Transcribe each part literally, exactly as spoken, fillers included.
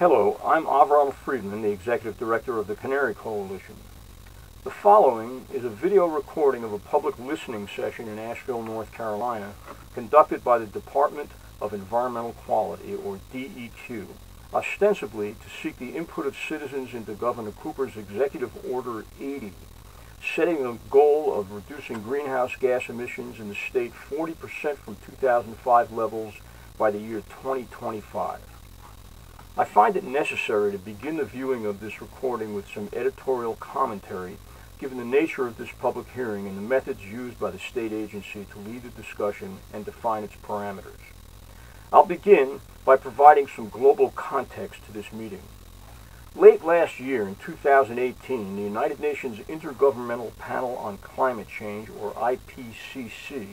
Hello, I'm Avram Friedman, the Executive Director of the Canary Coalition. The following is a video recording of a public listening session in Asheville, North Carolina, conducted by the Department of Environmental Quality, or D E Q, ostensibly to seek the input of citizens into Governor Cooper's Executive Order eighty, setting the goal of reducing greenhouse gas emissions in the state forty percent from two thousand five levels by the year twenty twenty-five. I find it necessary to begin the viewing of this recording with some editorial commentary, given the nature of this public hearing and the methods used by the state agency to lead the discussion and define its parameters. I'll begin by providing some global context to this meeting. Late last year, in two thousand eighteen, the United Nations Intergovernmental Panel on Climate Change, or I P C C,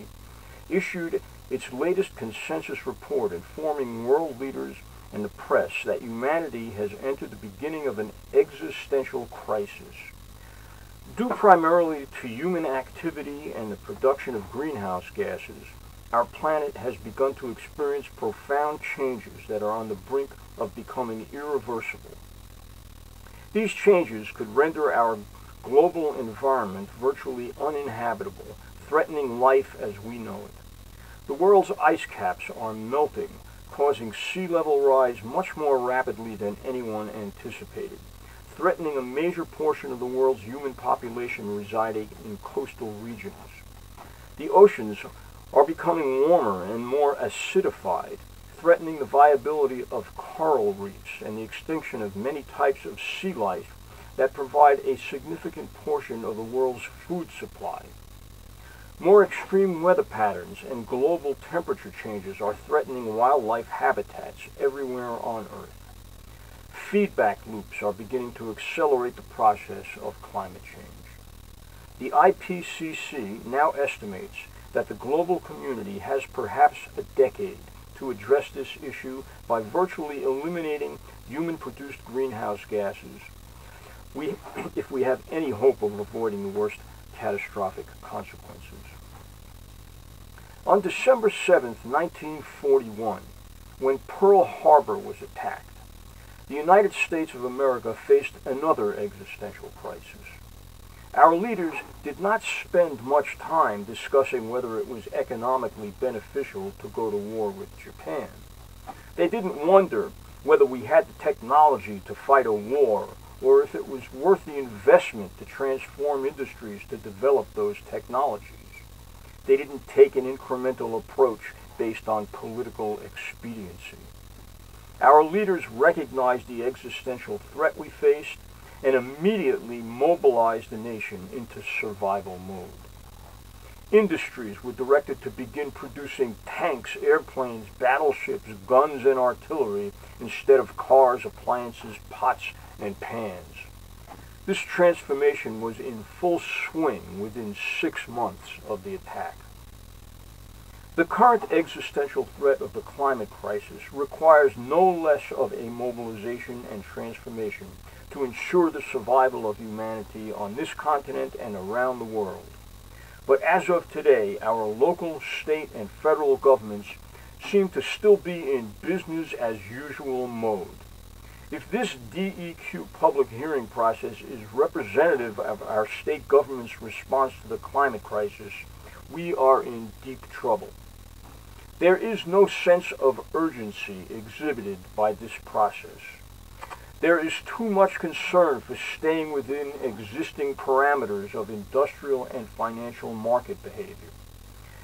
issued its latest consensus report informing world leaders and the press that humanity has entered the beginning of an existential crisis. Due primarily to human activity and the production of greenhouse gases, our planet has begun to experience profound changes that are on the brink of becoming irreversible. These changes could render our global environment virtually uninhabitable, threatening life as we know it. The world's ice caps are melting, causing sea level rise much more rapidly than anyone anticipated, threatening a major portion of the world's human population residing in coastal regions. The oceans are becoming warmer and more acidified, threatening the viability of coral reefs and the extinction of many types of sea life that provide a significant portion of the world's food supply. More extreme weather patterns and global temperature changes are threatening wildlife habitats everywhere on Earth. Feedback loops are beginning to accelerate the process of climate change. The I P C C now estimates that the global community has perhaps a decade to address this issue by virtually eliminating human-produced greenhouse gases, we, if we have any hope of avoiding the worst catastrophic consequences. On December seventh, nineteen forty-one, when Pearl Harbor was attacked, the United States of America faced another existential crisis. Our leaders did not spend much time discussing whether it was economically beneficial to go to war with Japan. They didn't wonder whether we had the technology to fight a war, or if it was worth the investment to transform industries to develop those technologies. They didn't take an incremental approach based on political expediency. Our leaders recognized the existential threat we faced and immediately mobilized the nation into survival mode. Industries were directed to begin producing tanks, airplanes, battleships, guns, and artillery instead of cars, appliances, pots, and pans. This transformation was in full swing within six months of the attack. The current existential threat of the climate crisis requires no less of a mobilization and transformation to ensure the survival of humanity on this continent and around the world. But as of today, our local, state, and federal governments seem to still be in business as usual mode. If this D E Q public hearing process is representative of our state government's response to the climate crisis, we are in deep trouble. There is no sense of urgency exhibited by this process. There is too much concern for staying within existing parameters of industrial and financial market behavior.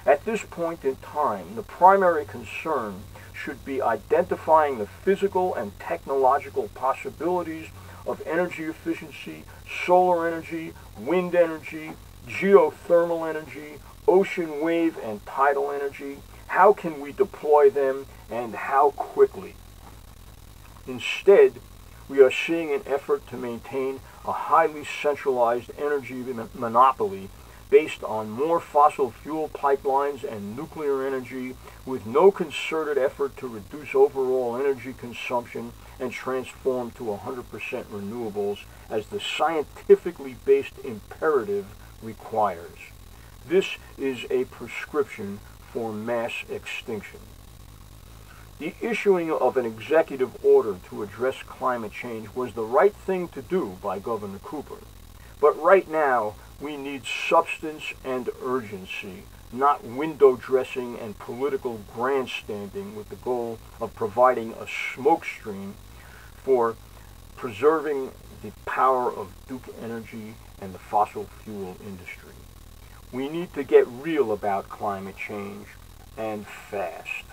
At this point in time, the primary concern should be identifying the physical and technological possibilities of energy efficiency, solar energy, wind energy, geothermal energy, ocean wave and tidal energy. How can we deploy them and how quickly? Instead, we are seeing an effort to maintain a highly centralized energy monopoly based on more fossil fuel pipelines and nuclear energy, with no concerted effort to reduce overall energy consumption and transform to one hundred percent renewables as the scientifically based imperative requires. This is a prescription for mass extinction. the issuing of an executive order to address climate change was the right thing to do by Governor Cooper. But right now, we need substance and urgency, not window dressing and political grandstanding with the goal of providing a smoke screen for preserving the power of Duke Energy and the fossil fuel industry. We need to get real about climate change, and fast.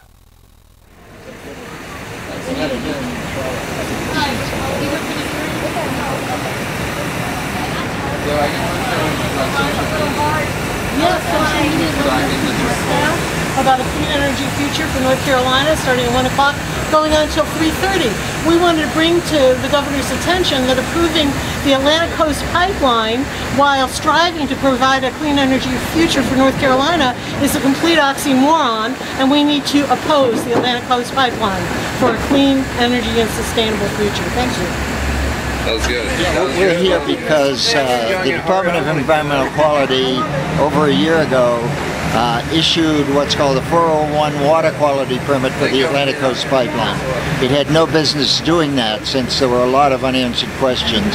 About a clean energy future for North Carolina, starting at one o'clock, going on until three thirty. We wanted to bring to the Governor's attention that approving the Atlantic Coast Pipeline while striving to provide a clean energy future for North Carolina is a complete oxymoron, and we need to oppose the Atlantic Coast Pipeline for a clean energy and sustainable future. Thank you. That was good. That was We're good. here because uh, the Department of Environmental Quality over a year ago uh, issued what's called a four oh one water quality permit for the Atlantic Coast Pipeline. It had no business doing that since there were a lot of unanswered questions,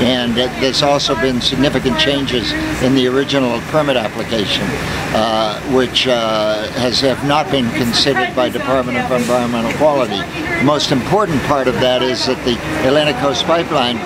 and it, there's also been significant changes in the original permit application, uh, which uh, has have not been considered by Department of Environmental Quality. The most important part of that is that the Atlantic Coast Pipeline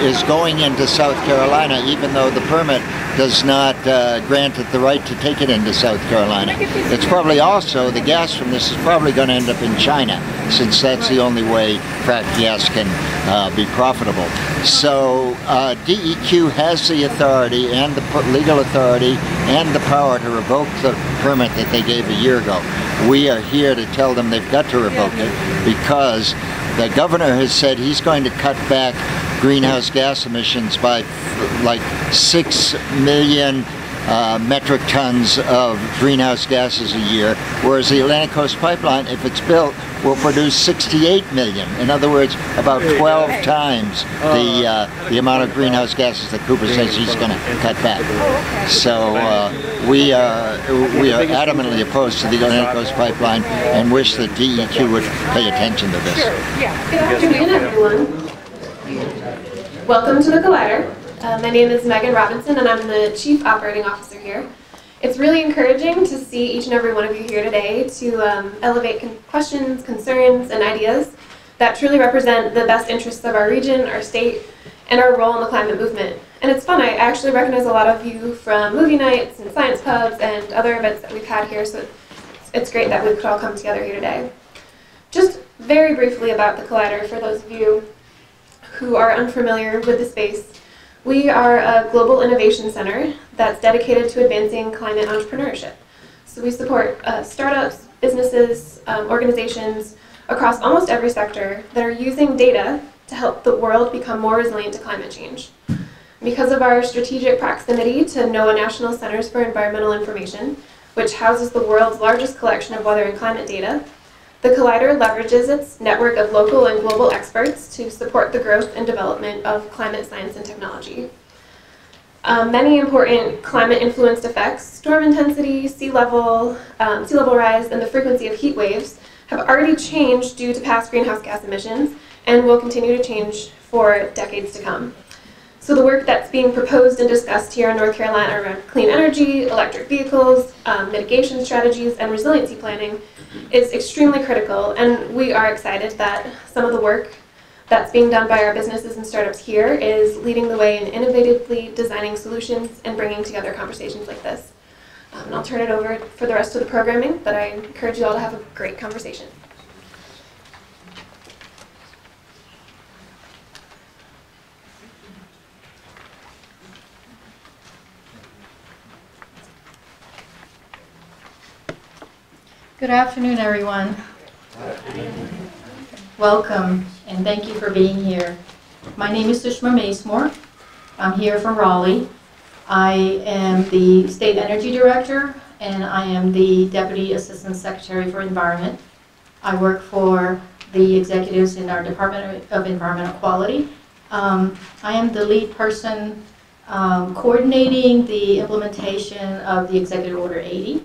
is going into South Carolina, even though the permit does not uh, grant it the right to take it into South Carolina. It's probably also, the gas from this is probably going to end up in China, since that's the only way fracked gas can uh, be profitable. So uh, D E Q has the authority and the legal authority and the power to revoke the permit that they gave a year ago. We are here to tell them they've got to revoke it, because the governor has said he's going to cut back greenhouse gas emissions by like six million uh, metric tons of greenhouse gases a year, whereas the Atlantic Coast Pipeline, if it's built, will produce sixty-eight million. In other words, about twelve times the uh, the amount of greenhouse gases that Cooper says he's going to cut back. So uh, we are we are adamantly opposed to the Atlantic Coast Pipeline and wish that D E Q would pay attention to this. Good afternoon, everyone. Welcome to the Collider. Uh, my name is Megan Robinson, and I'm the Chief Operating Officer here. It's really encouraging to see each and every one of you here today to um, elevate con questions, concerns, and ideas that truly represent the best interests of our region, our state, and our role in the climate movement. And it's fun. I actually recognize a lot of you from movie nights and science pubs and other events that we've had here, so it's great that we could all come together here today. Just very briefly about the Collider, for those of you who are unfamiliar with the space. We are a global innovation center that's dedicated to advancing climate entrepreneurship. So we support uh, startups, businesses, um, organizations across almost every sector that are using data to help the world become more resilient to climate change. Because of our strategic proximity to NOAA National Centers for Environmental Information, which houses the world's largest collection of weather and climate data, the Collider leverages its network of local and global experts to support the growth and development of climate science and technology. Um, many important climate-influenced effects, storm intensity, sea level, um, sea level rise, and the frequency of heat waves have already changed due to past greenhouse gas emissions and will continue to change for decades to come. So the work that's being proposed and discussed here in North Carolina around clean energy, electric vehicles, um, mitigation strategies, and resiliency planning is extremely critical, and we are excited that some of the work that's being done by our businesses and startups here is leading the way in innovatively designing solutions and bringing together conversations like this. Um, and I'll turn it over for the rest of the programming, but I encourage you all to have a great conversation. Good afternoon, everyone. Welcome, and thank you for being here. My name is Sushma Maysmore. I'm here from Raleigh. I am the State Energy Director, and I am the Deputy Assistant Secretary for Environment. I work for the executives in our Department of Environmental Quality. Um, I am the lead person um, coordinating the implementation of the Executive Order eighty.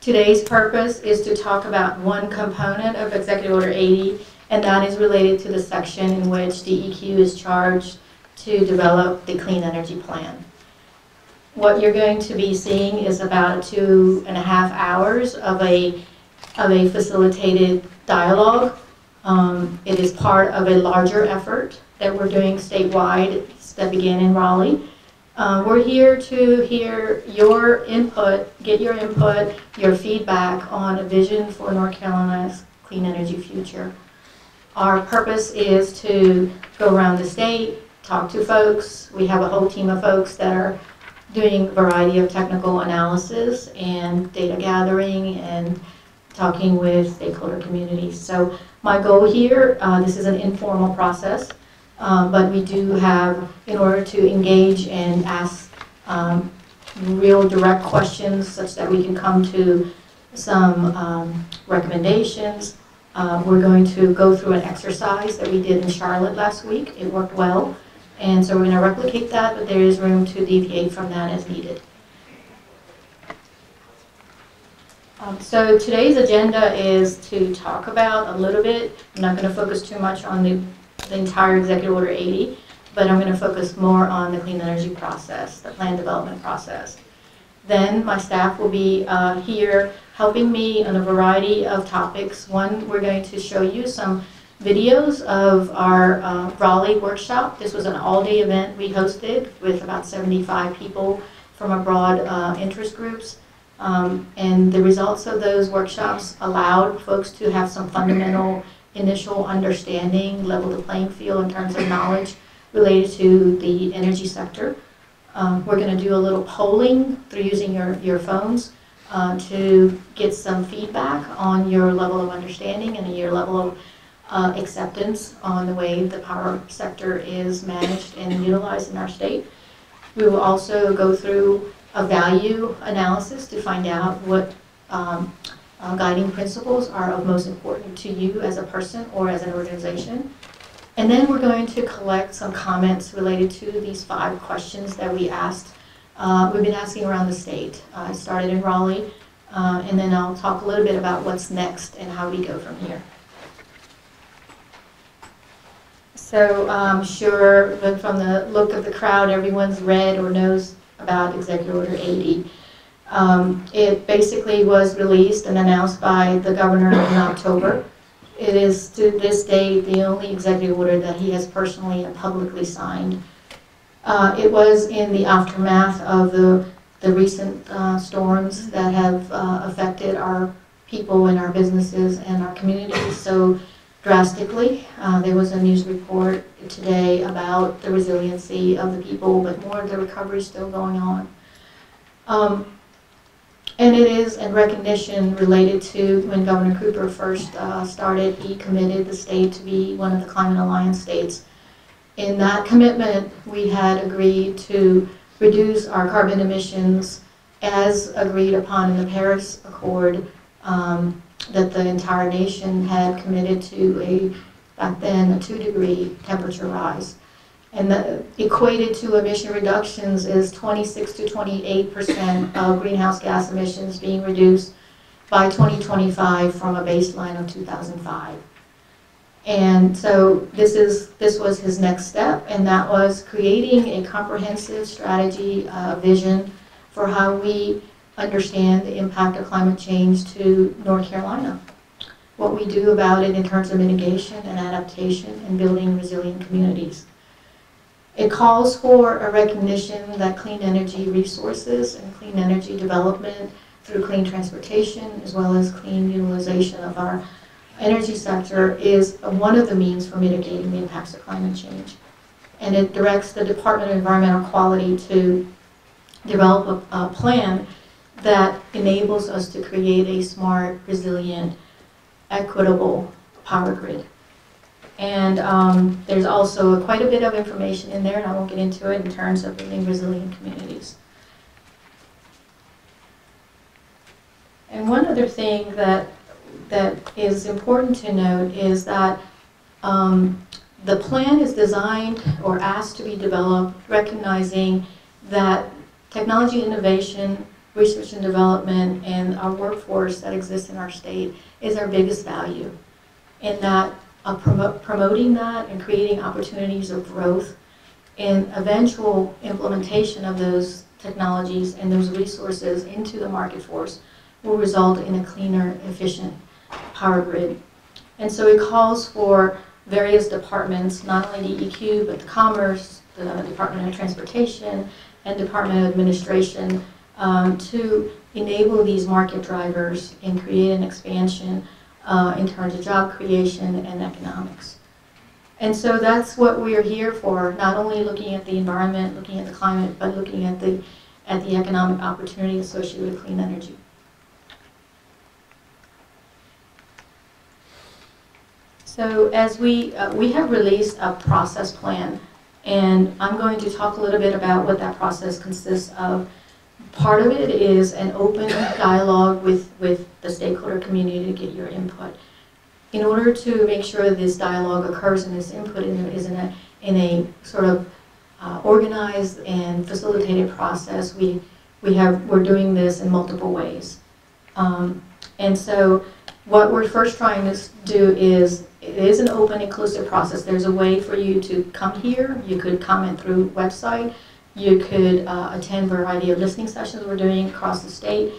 Today's purpose is to talk about one component of Executive Order eighty, and that is related to the section in which the E Q is charged to develop the clean energy plan. What you're going to be seeing is about two and a half hours of a, of a facilitated dialogue. Um, it is part of a larger effort that we're doing statewide that began in Raleigh. Uh, we're here to hear your input, get your input, your feedback on a vision for North Carolina's clean energy future. Our purpose is to go around the state, talk to folks. We have a whole team of folks that are doing a variety of technical analysis and data gathering and talking with stakeholder communities. So my goal here, uh, this is an informal process, uh, but we do have, in order to engage and ask um, real direct questions such that we can come to some um, recommendations, uh, we're going to go through an exercise that we did in Charlotte last week. It worked well. And so we're going to replicate that, but there is room to deviate from that as needed. Um, so today's agenda is to talk about a little bit. I'm not going to focus too much on the, the entire Executive Order eighty, but I'm going to focus more on the clean energy process, the plan development process. Then my staff will be uh, here helping me on a variety of topics. One, we're going to show you some videos of our uh, Raleigh workshop. This was an all-day event we hosted with about seventy-five people from abroad, uh, interest groups. Um, and the results of those workshops allowed folks to have some fundamental initial understanding, level the playing field in terms of knowledge related to the energy sector. Um, we're going to do a little polling through using your, your phones uh, to get some feedback on your level of understanding and your level of Uh, acceptance on the way the power sector is managed and utilized in our state. We will also go through a value analysis to find out what um, uh, guiding principles are of most important to you as a person or as an organization. And then we're going to collect some comments related to these five questions that we asked. Uh, we've been asking around the state. Uh, I started in Raleigh, uh, and then I'll talk a little bit about what's next and how we go from here. So I'm um, sure from the look of the crowd, everyone's read or knows about Executive Order eighty. Um, it basically was released and announced by the governor in October. It is to this day the only executive order that he has personally and publicly signed. Uh, it was in the aftermath of the, the recent uh, storms that have uh, affected our people and our businesses and our communities. So, drastically. Uh, there was a news report today about the resiliency of the people, but more of the recovery is still going on. Um, and it is in recognition related to when Governor Cooper first uh, started, he committed the state to be one of the Climate Alliance states. In that commitment, we had agreed to reduce our carbon emissions as agreed upon in the Paris Accord, um, that the entire nation had committed to a, back then, a two degree temperature rise. And the, equated to emission reductions is twenty-six to twenty-eight percent of greenhouse gas emissions being reduced by twenty twenty-five from a baseline of two thousand five. And so this, is, this was his next step, and that was creating a comprehensive strategy, uh, vision for how we understand the impact of climate change to North Carolina, what we do about it in terms of mitigation and adaptation and building resilient communities. It calls for a recognition that clean energy resources and clean energy development through clean transportation as well as clean utilization of our energy sector is one of the means for mitigating the impacts of climate change. And it directs the Department of Environmental Quality to develop a, a plan that enables us to create a smart, resilient, equitable power grid. And um, there's also quite a bit of information in there, and I won't get into it, in terms of building resilient communities. And one other thing that, that is important to note is that um, the plan is designed or asked to be developed recognizing that technology innovation research and development and our workforce that exists in our state is our biggest value. And that uh, prom promoting that and creating opportunities of growth and eventual implementation of those technologies and those resources into the market force will result in a cleaner, efficient power grid. And so it calls for various departments, not only the E Q, but the Commerce, the Department of Transportation, and Department of Administration, um, to enable these market drivers and create an expansion uh, in terms of job creation and economics. And so that's what we are here for, not only looking at the environment, looking at the climate, but looking at the, at the economic opportunity associated with clean energy. So as we, uh, we have released a process plan, and I'm going to talk a little bit about what that process consists of. Part of it is an open dialogue with, with the stakeholder community to get your input. In order to make sure this dialogue occurs and this input is in a, in a sort of uh, organized and facilitated process, we, we have, we're doing this in multiple ways. Um, and so what we're first trying to do is, it is an open, inclusive process. There's a way for you to come here. You could comment through website. You could uh, attend a variety of listening sessions we're doing across the state.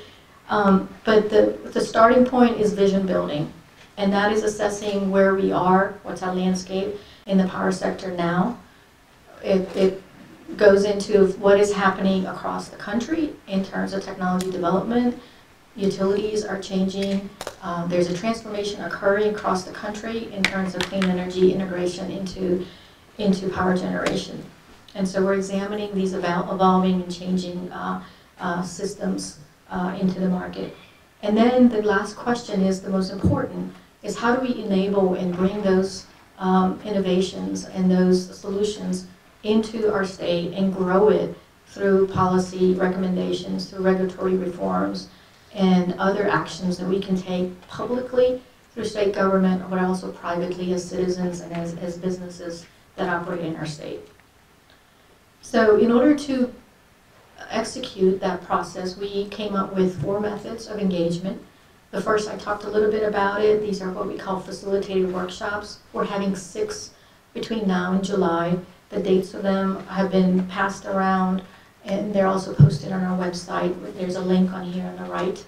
Um, but the, the starting point is vision building. And that is assessing where we are, what's our landscape in the power sector now. It, it goes into what is happening across the country in terms of technology development. Utilities are changing. Um, there's a transformation occurring across the country in terms of clean energy integration into, into power generation. And so we're examining these evolving and changing uh, uh, systems uh, into the market. And then the last question is the most important, is how do we enable and bring those um, innovations and those solutions into our state and grow it through policy recommendations, through regulatory reforms, and other actions that we can take publicly through state government, but also privately as citizens and as, as businesses that operate in our state. So in order to execute that process, we came up with four methods of engagement. The first, I talked a little bit about it. These are what we call facilitated workshops. We're having six between now and July. The dates of them have been passed around, and they're also posted on our website. There's a link on here on the right.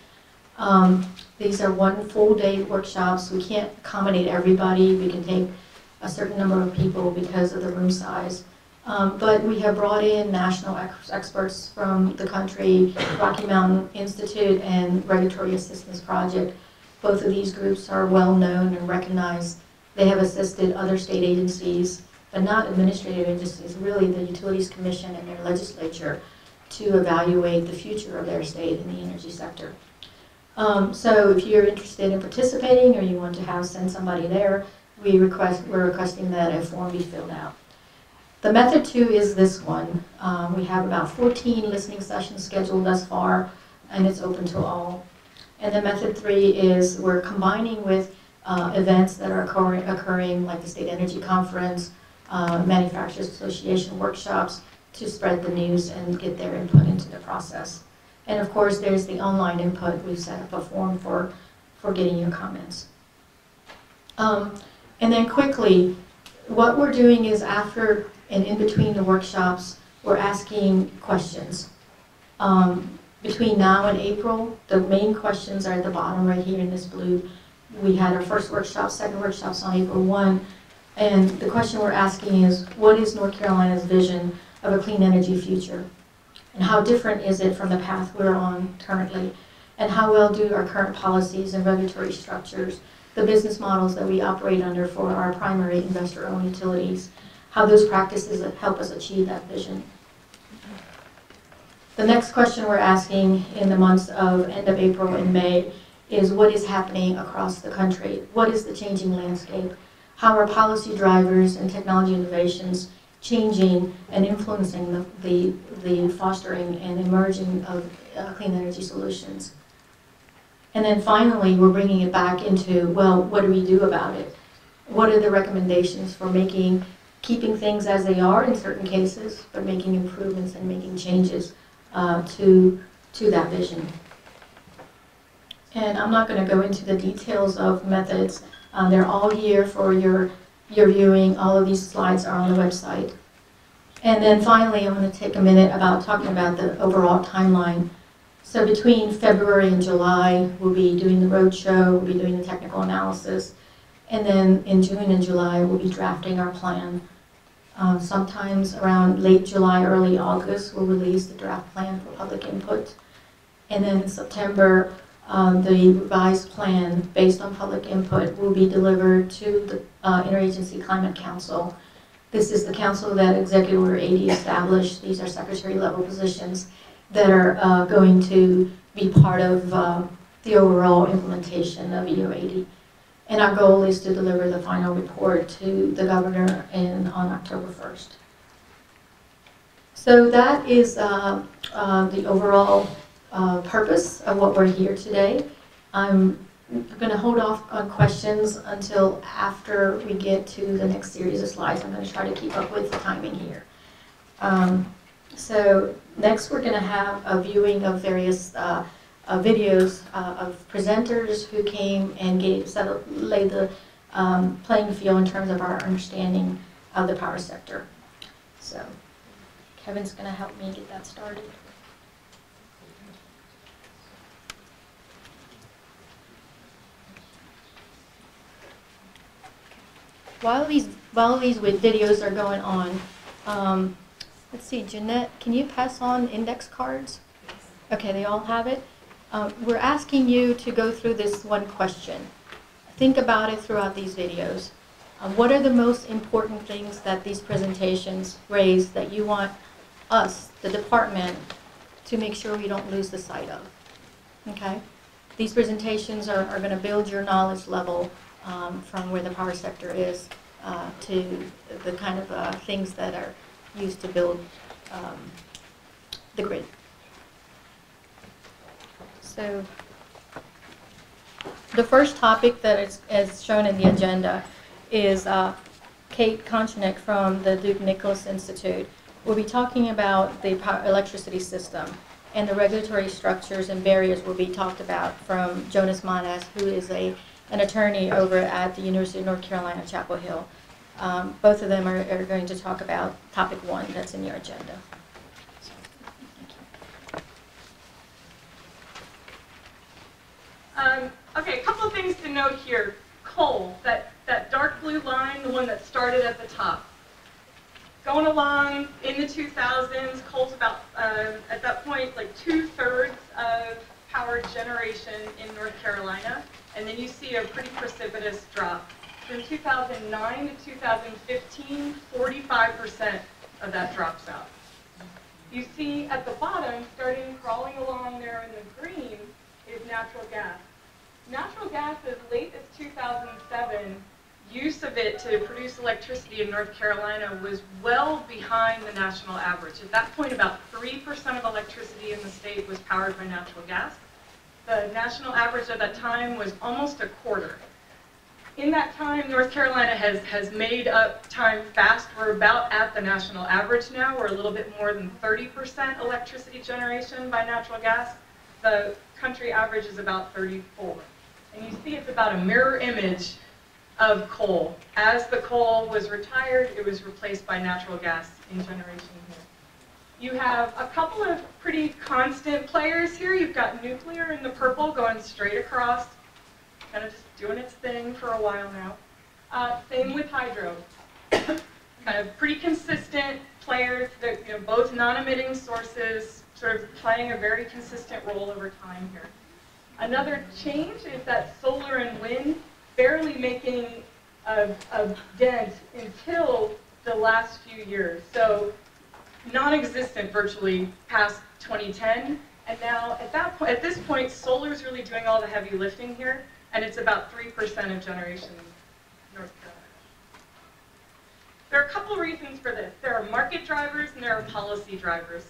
Um, these are one full day workshops. We can't accommodate everybody. We can take a certain number of people because of the room size. Um, but we have brought in national ex experts from the country, Rocky Mountain Institute and Regulatory Assistance Project. Both of these groups are well known and recognized. They have assisted other state agencies, but not administrative agencies, really the Utilities Commission and their legislature, to evaluate the future of their state in the energy sector. Um, so if you're interested in participating or you want to have send somebody there, we request, we're requesting that a form be filled out. The method two is this one. Um, we have about fourteen listening sessions scheduled thus far, and it's open to all. And the method three is we're combining with uh, events that are occurring, occurring like the State Energy Conference, uh, Manufacturers Association workshops, to spread the news and get their input into the process. And of course, there's the online input. We've set up a form for, for getting your comments. Um, and then quickly, what we're doing is after and in between the workshops, we're asking questions. Um, between now and April, the main questions are at the bottom right here in this blue. We had our first workshop, second workshops on April first, and the question we're asking is, what is North Carolina's vision of a clean energy future? And how different is it from the path we're on currently? And how well do our current policies and regulatory structures, the business models that we operate under for our primary investor-owned utilities, how those practices help us achieve that vision. The next question we're asking in the months of end of April and May is what is happening across the country? What is the changing landscape? How are policy drivers and technology innovations changing and influencing the, the, the fostering and emerging of uh, clean energy solutions? And then finally, we're bringing it back into, well, what do we do about it? What are the recommendations for making keeping things as they are in certain cases, but making improvements and making changes uh, to to that vision. And I'm not going to go into the details of methods. Um, they're all here for your, your viewing. All of these slides are on the website. And then finally, I'm going to take a minute about talking about the overall timeline. So between February and July, we'll be doing the roadshow, we'll be doing the technical analysis, and then in June and July, we'll be drafting our plan. Uh, sometimes around late July, early August, we'll release the draft plan for public input. And then in September, uh, the revised plan, based on public input, will be delivered to the uh, Interagency Climate Council. This is the council that Executive Order eighty established. These are secretary-level positions that are uh, going to be part of uh, the overall implementation of E O eighty. And our goal is to deliver the final report to the governor in, on October first. So that is uh, uh, the overall uh, purpose of what we're here today. I'm going to hold off on questions until after we get to the next series of slides. I'm going to try to keep up with the timing here. Um, so next we're going to have a viewing of various uh, Uh, videos uh, of presenters who came and gave, set up, laid the um, playing field in terms of our understanding of the power sector. So Kevin's going to help me get that started. While these while these videos are going on, um, let's see, Jeanette, can you pass on index cards? Okay, they all have it. Um, we're asking you to go through this one question. Think about it throughout these videos. Um, what are the most important things that these presentations raise that you want us, the department, to make sure we don't lose the sight of? Okay? These presentations are, are going to build your knowledge level um, from where the power sector is uh, to the kind of uh, things that are used to build um, the grid. So the first topic that is, is shown in the agenda is uh, Kate Konschnik from the Duke Nicholas Institute. We'll be talking about the power electricity system, and the regulatory structures and barriers will be talked about from Jonas Monas, who is a, an attorney over at the University of North Carolina, Chapel Hill. Um, both of them are, are going to talk about topic one that's in your agenda. Um, okay, a couple of things to note here. Coal, that, that dark blue line, the one that started at the top. Going along in the two thousands, coal's about, uh, at that point, like two-thirds of power generation in North Carolina. And then you see a pretty precipitous drop. From two thousand nine to two thousand fifteen, forty-five percent of that drops out. You see at the bottom, starting crawling along there in the green, is natural gas. Natural gas, as late as two thousand seven, use of it to produce electricity in North Carolina was well behind the national average. At that point, about three percent of electricity in the state was powered by natural gas. The national average at that time was almost a quarter. In that time, North Carolina has, has made up time fast. We're about at the national average now. We're a little bit more than thirty percent electricity generation by natural gas. The country average is about thirty-four. And you see it's about a mirror image of coal. As the coal was retired, it was replaced by natural gas in generation here. You have a couple of pretty constant players here. You've got nuclear in the purple going straight across, kind of just doing its thing for a while now. Uh, same with hydro. Kind of pretty consistent players, that, you know, both non-emitting sources, sort of playing a very consistent role over time here. Another change is that solar and wind barely making a, a dent until the last few years. So non-existent virtually past twenty ten. And now at that point, at this point, solar is really doing all the heavy lifting here, and it's about three percent of generation in North Carolina. There are a couple reasons for this. There are market drivers and there are policy drivers.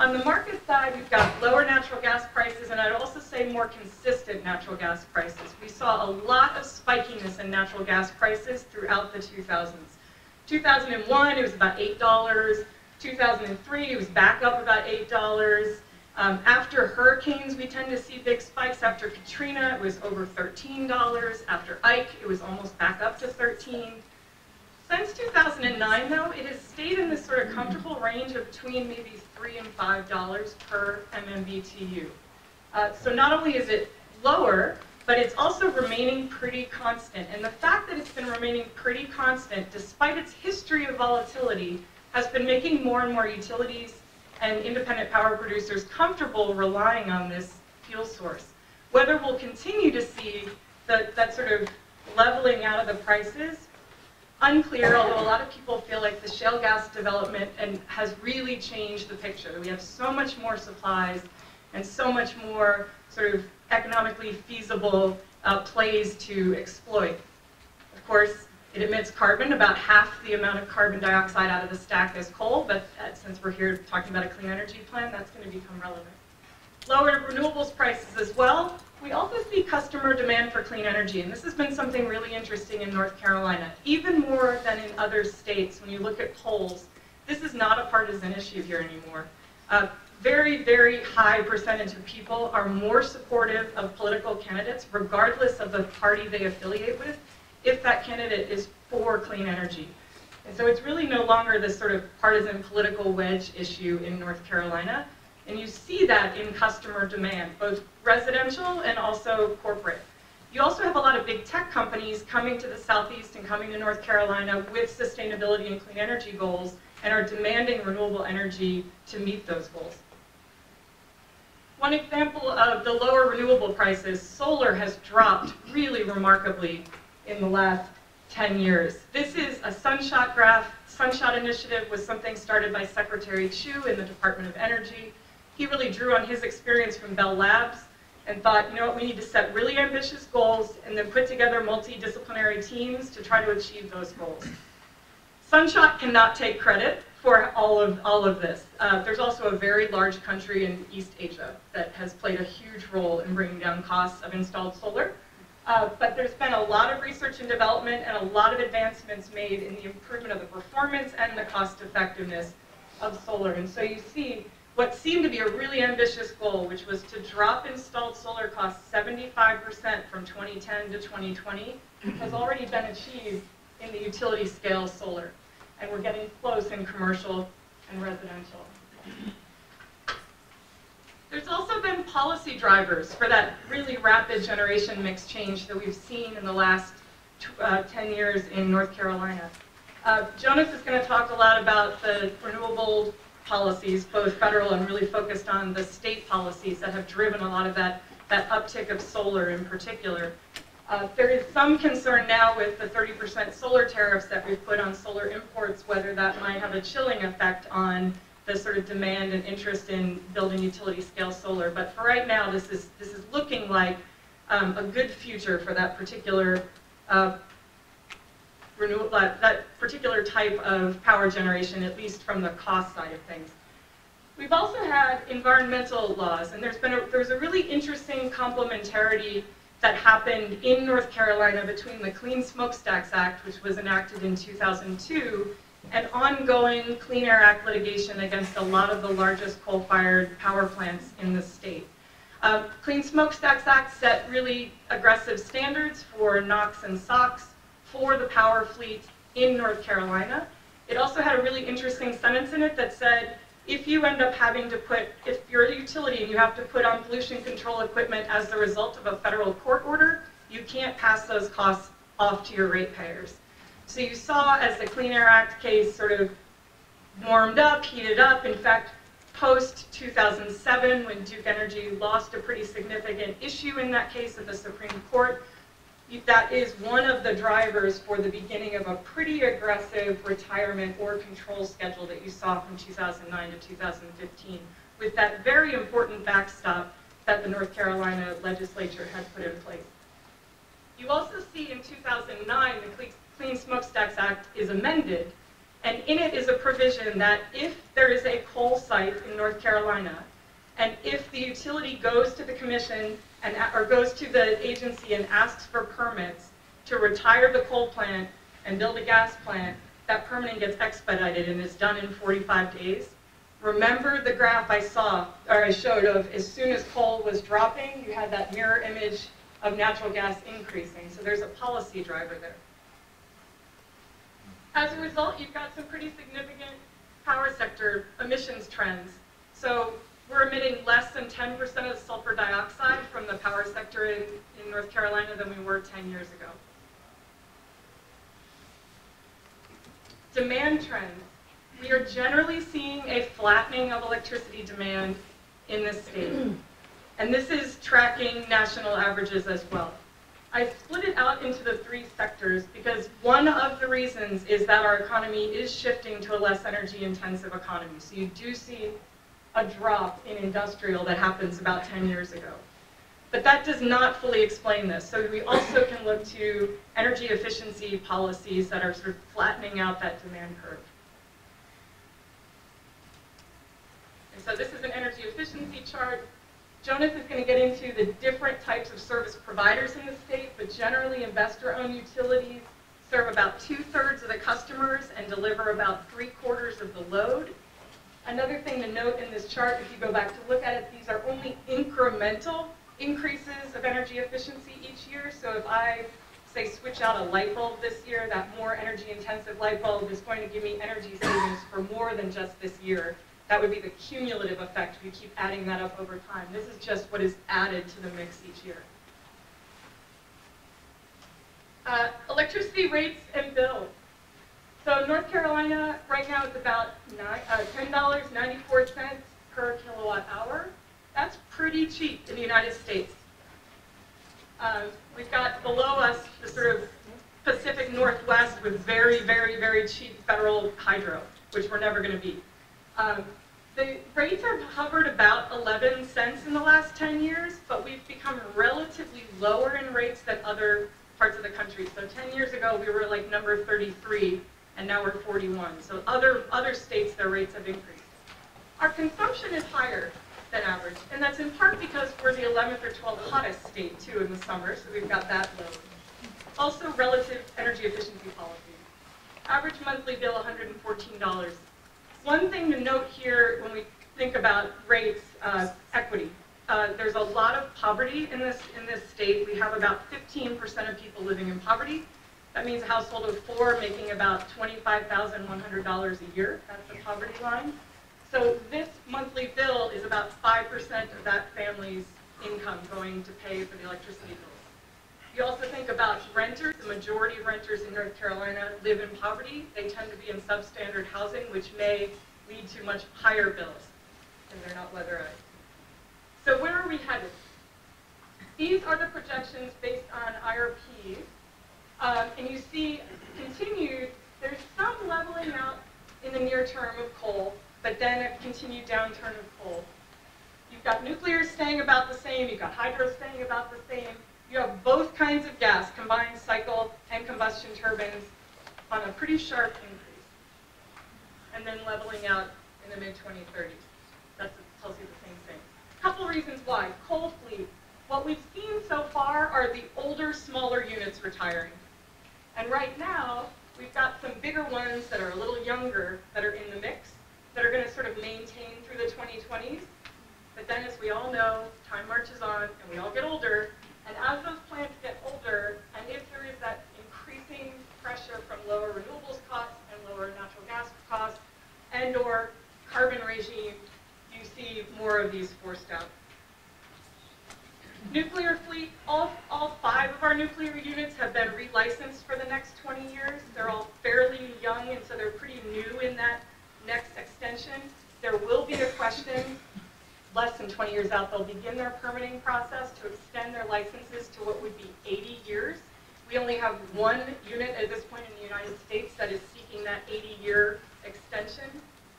On the market side, we've got lower natural gas prices, and I'd also say more consistent natural gas prices. We saw a lot of spikiness in natural gas prices throughout the two thousands. two thousand one, it was about eight dollars. two thousand three, it was back up about eight dollars. Um, after hurricanes, we tend to see big spikes. After Katrina, it was over thirteen dollars. After Ike, it was almost back up to thirteen dollars. Since two thousand nine, though, it has stayed in this sort of comfortable range of between maybe three and five dollars per M M B T U. Uh, so not only is it lower, but it's also remaining pretty constant. And the fact that it's been remaining pretty constant, despite its history of volatility, has been making more and more utilities and independent power producers comfortable relying on this fuel source. Whether we'll continue to see the, that sort of leveling out of the prices, unclear, although a lot of people feel like the shale gas development and has really changed the picture. We have so much more supplies and so much more sort of economically feasible uh, plays to exploit. Of course, it emits carbon, about half the amount of carbon dioxide out of the stack as coal, but uh, since we're here talking about a clean energy plan, that's going to become relevant. Lower renewables prices as well. We also see customer demand for clean energy, and this has been something really interesting in North Carolina, even more than in other states. When you look at polls, this is not a partisan issue here anymore. A very, very high percentage of people are more supportive of political candidates, regardless of the party they affiliate with, if that candidate is for clean energy. And so it's really no longer this sort of partisan political wedge issue in North Carolina. And you see that in customer demand, both residential and also corporate. You also have a lot of big tech companies coming to the Southeast and coming to North Carolina with sustainability and clean energy goals and are demanding renewable energy to meet those goals. One example of the lower renewable prices, solar has dropped really remarkably in the last ten years. This is a SunShot graph. SunShot initiative was something started by Secretary Chu in the Department of Energy. He really drew on his experience from Bell Labs and thought, you know what, we need to set really ambitious goals and then put together multidisciplinary teams to try to achieve those goals. SunShot cannot take credit for all of, all of this. Uh, there's also a very large country in East Asia that has played a huge role in bringing down costs of installed solar. Uh, but there's been a lot of research and development and a lot of advancements made in the improvement of the performance and the cost effectiveness of solar. And so you see what seemed to be a really ambitious goal, which was to drop installed solar costs seventy-five percent from twenty ten to twenty twenty, has already been achieved in the utility scale solar. And we're getting close in commercial and residential. There's also been policy drivers for that really rapid generation mix change that we've seen in the last uh, ten years in North Carolina. Uh, Jonas is going to talk a lot about the renewable policies, both federal and really focused on the state policies that have driven a lot of that, that uptick of solar in particular. Uh, there is some concern now with the thirty percent solar tariffs that we've put on solar imports, whether that might have a chilling effect on the sort of demand and interest in building utility-scale solar, but for right now, this is this is looking like um, a good future for that particular uh, renewable uh, that particular type of power generation, at least from the cost side of things. We've also had environmental laws, and there's been a, there's a really interesting complementarity that happened in North Carolina between the Clean Smokestacks Act, which was enacted in two thousand two. An ongoing Clean Air Act litigation against a lot of the largest coal-fired power plants in the state. Uh, Clean Smokestacks Act set really aggressive standards for NOx and SOx for the power fleet in North Carolina. It also had a really interesting sentence in it that said, if you end up having to put, if you're a utility and you have to put on pollution control equipment as the result of a federal court order, you can't pass those costs off to your ratepayers. So you saw as the Clean Air Act case sort of warmed up, heated up, in fact, post two thousand seven, when Duke Energy lost a pretty significant issue in that case at the Supreme Court, that is one of the drivers for the beginning of a pretty aggressive retirement or control schedule that you saw from two thousand nine to two thousand fifteen, with that very important backstop that the North Carolina legislature had put in place. You also see in two thousand nine, the Clean Clean Smokestacks Act is amended, and in it is a provision that if there is a coal site in North Carolina, and if the utility goes to the commission and or goes to the agency and asks for permits to retire the coal plant and build a gas plant, that permitting gets expedited and is done in forty-five days. Remember the graph I saw, or I showed of as soon as coal was dropping, you had that mirror image of natural gas increasing. So there's a policy driver there. As a result, you've got some pretty significant power sector emissions trends. So we're emitting less than ten percent of sulfur dioxide from the power sector in, in North Carolina than we were ten years ago. Demand trends. We are generally seeing a flattening of electricity demand in this state. And this is tracking national averages as well. I split it out into the three sectors because one of the reasons is that our economy is shifting to a less energy intensive economy. So you do see a drop in industrial that happens about ten years ago. But that does not fully explain this. So we also can look to energy efficiency policies that are sort of flattening out that demand curve. So this is an energy efficiency chart. Jonas is going to get into the different types of service providers in the state, but generally investor-owned utilities serve about two-thirds of the customers and deliver about three-quarters of the load. Another thing to note in this chart, if you go back to look at it, these are only incremental increases of energy efficiency each year. So if I, say, switch out a light bulb this year, that more energy-intensive light bulb is going to give me energy savings for more than just this year. That would be the cumulative effect if you keep adding that up over time. This is just what is added to the mix each year. Uh, electricity rates and bills. So North Carolina right now is about ten dollars and ninety-four cents per kilowatt hour. That's pretty cheap in the United States. Um, we've got below us the sort of Pacific Northwest with very, very, very cheap federal hydro, which we're never going to beat. Um, the rates have hovered about eleven cents in the last ten years, but we've become relatively lower in rates than other parts of the country. So ten years ago, we were like number thirty-three, and now we're forty-one. So other, other states, their rates have increased. Our consumption is higher than average, and that's in part because we're the eleventh or twelfth hottest state, too, in the summer, so we've got that load. Also, relative energy efficiency policies. Average monthly bill, one hundred fourteen dollars. One thing to note here when we think about rates, uh, equity. Uh, there's a lot of poverty in this, in this state. We have about fifteen percent of people living in poverty. That means a household of four making about twenty-five thousand one hundred dollars a year. That's the poverty line. So this monthly bill is about five percent of that family's income going to pay for the electricity bills. You also think about renters. The majority of renters in North Carolina live in poverty. They tend to be in substandard housing, which may lead to much higher bills, and they're not weatherized. So where are we headed? These are the projections based on I R Ps. Um, and you see continued, there's some leveling out in the near term of coal, but then a continued downturn of coal. You've got nuclear staying about the same. You've got hydro staying about the same. You have both kinds of gas, combined cycle and combustion turbines, on a pretty sharp increase. And then leveling out in the mid twenty thirties. That tells you the same thing. A couple reasons why. Coal fleet. What we've seen so far are the older, smaller units retiring. And right now, we've got some bigger ones that are a little younger that are in the mix, that are going to sort of maintain through the twenty twenties. But then, as we all know, time marches on, and we all get older. And as those plants get older, and if there is that increasing pressure from lower renewables costs and lower natural gas costs and or carbon regime, you see more of these forced out. Nuclear fleet, all, all five of our nuclear units have been relicensed for the next twenty years. They're all fairly young, and so they're pretty new in that next extension. There will be a question. Less than twenty years out, they'll begin their permitting process to extend their licenses to what would be eighty years. We only have one unit at this point in the United States that is seeking that eighty year extension,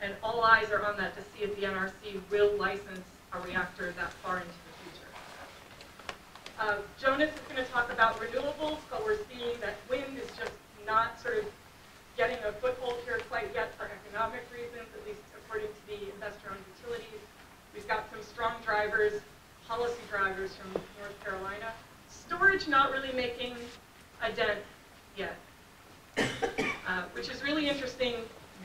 and all eyes are on that to see if the N R C will license a reactor that far into the future. Uh, Jonas is going to talk about renewables, but we're seeing that wind is just not sort of getting a foothold here quite yet for economic reasons, at least according to the investor-owned utilities. We've got some strong drivers, policy drivers from North Carolina. Storage not really making a dent yet, uh, which is really interesting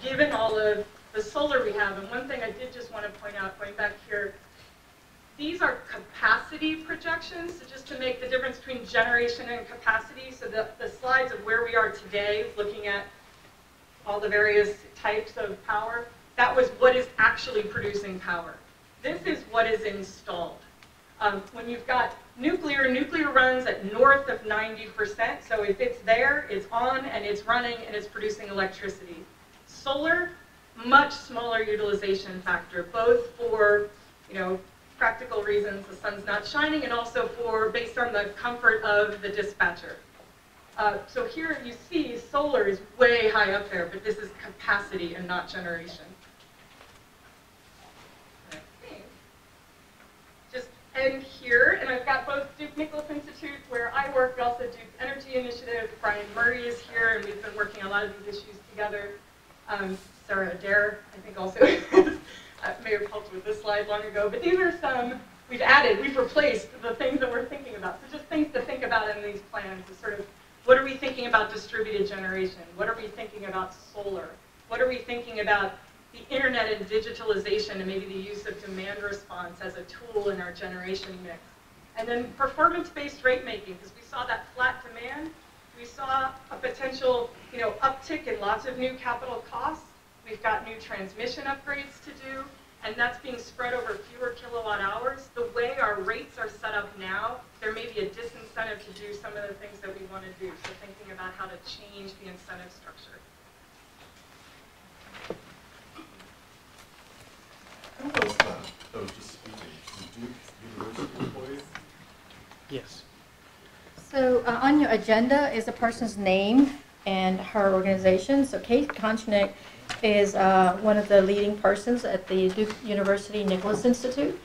given all of the solar we have. And one thing I did just want to point out, going back here, these are capacity projections, so just to make the difference between generation and capacity. So the, the slides of where we are today, looking at all the various types of power, that was what is actually producing power. This is what is installed. Um, when you've got nuclear, nuclear runs at north of ninety percent, so if it's there, it's on and it's running and it's producing electricity. Solar, much smaller utilization factor, both for, you know, practical reasons, the sun's not shining, and also for, based on the comfort of the dispatcher. Uh, so here you see solar is way high up there, but this is capacity and not generation. And here, and I've got both Duke Nicholas Institute, where I work, but also Duke Energy Initiative. Brian Murray is here, and we've been working a lot of these issues together. Um, Sarah Adair, I think, also may have helped with this slide long ago. But these are some we've added, we've replaced the things that we're thinking about. So just things to think about in these plans is sort of, what are we thinking about distributed generation? What are we thinking about solar? What are we thinking about the internet and digitalization, and maybe the use of demand response as a tool in our generation mix? And then performance-based rate making, because we saw that flat demand, we saw a potential, you know, uptick in lots of new capital costs. We've got new transmission upgrades to do, and that's being spread over fewer kilowatt hours. The way our rates are set up now, there may be a disincentive to do some of the things that we want to do, so thinking about how to change the incentive structure. Who was that that was just speaking? Duke University employees? Yes. So uh, on your agenda is a person's name and her organization. So Kate Konschnik is uh, one of the leading persons at the Duke University Nicholas Institute.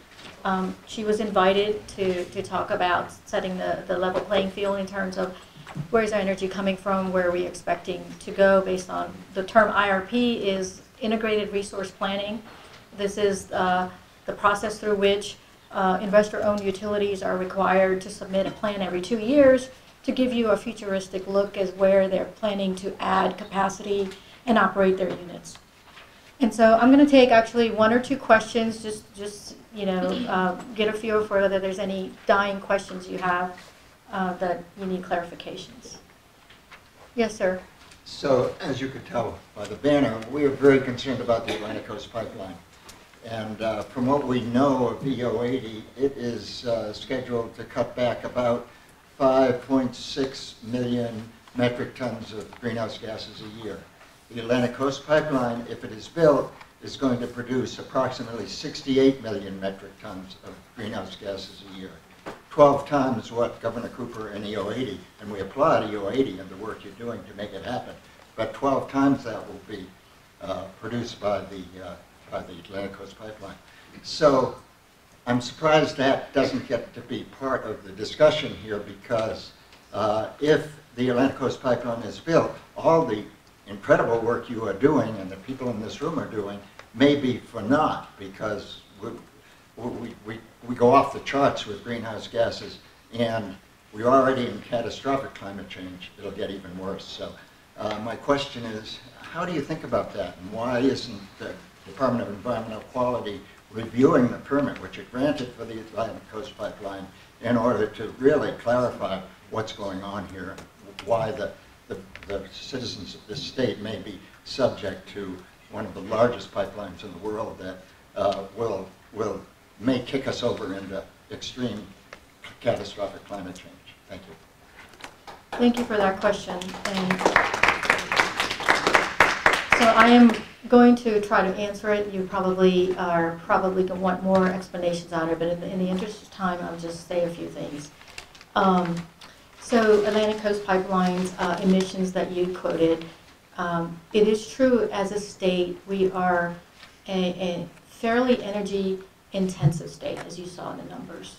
Um, she was invited to, to talk about setting the, the level playing field in terms of where is our energy coming from, where are we expecting to go based on the term I R P is Integrated Resource Planning. This is uh, the process through which uh, investor-owned utilities are required to submit a plan every two years to give you a futuristic look as where they're planning to add capacity and operate their units. And so I'm going to take actually one or two questions, just, just you know, uh, get a feel for whether there's any dying questions you have uh, that you need clarifications. Yes, sir. So as you could tell by the banner, we are very concerned about the Atlantic Coast Pipeline. And uh, from what we know of E O eighty, it is uh, scheduled to cut back about five point six million metric tons of greenhouse gases a year. The Atlantic Coast Pipeline, if it is built, is going to produce approximately sixty-eight million metric tons of greenhouse gases a year, twelve times what Governor Cooper and E O eighty, and we applaud E O eighty and the work you're doing to make it happen, but twelve times that will be uh, produced by the uh, by the Atlantic Coast Pipeline. So I'm surprised that doesn't get to be part of the discussion here, because uh, if the Atlantic Coast Pipeline is built, all the incredible work you are doing and the people in this room are doing may be for naught, because we, we, we, we go off the charts with greenhouse gases, and we're already in catastrophic climate change. It'll get even worse. So uh, my question is, how do you think about that, and why isn't the Department of Environmental Quality reviewing the permit which it granted for the Atlantic Coast Pipeline in order to really clarify what's going on here, why the, the, the citizens of this state may be subject to one of the largest pipelines in the world that uh, will, will, may kick us over into extreme catastrophic climate change? Thank you. Thank you for that question. And so I am going to try to answer it. You probably are probably going to want more explanations on it, but in the, in the interest of time, I'll just say a few things. Um, so Atlantic Coast Pipeline's uh, emissions that you quoted, um, it is true as a state we are a, a fairly energy intensive state, as you saw in the numbers.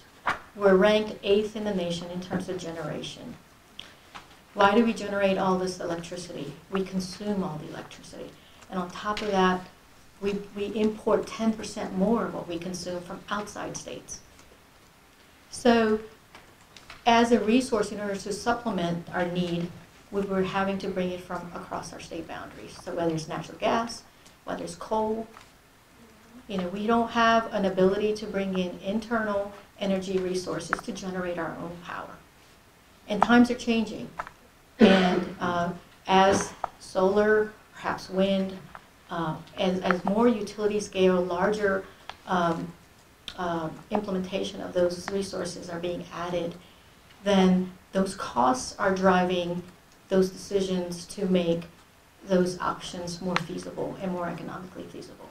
We're ranked eighth in the nation in terms of generation. Why do we generate all this electricity? We consume all the electricity. And on top of that, we, we import ten percent more of what we consume from outside states. So as a resource, in order to supplement our need, we were having to bring it from across our state boundaries. So whether it's natural gas, when there's coal. You know, we don't have an ability to bring in internal energy resources to generate our own power. And times are changing. And uh, as solar, perhaps wind, uh, as, as more utility scale, larger um, uh, implementation of those resources are being added, then those costs are driving those decisions to make those options more feasible and more economically feasible.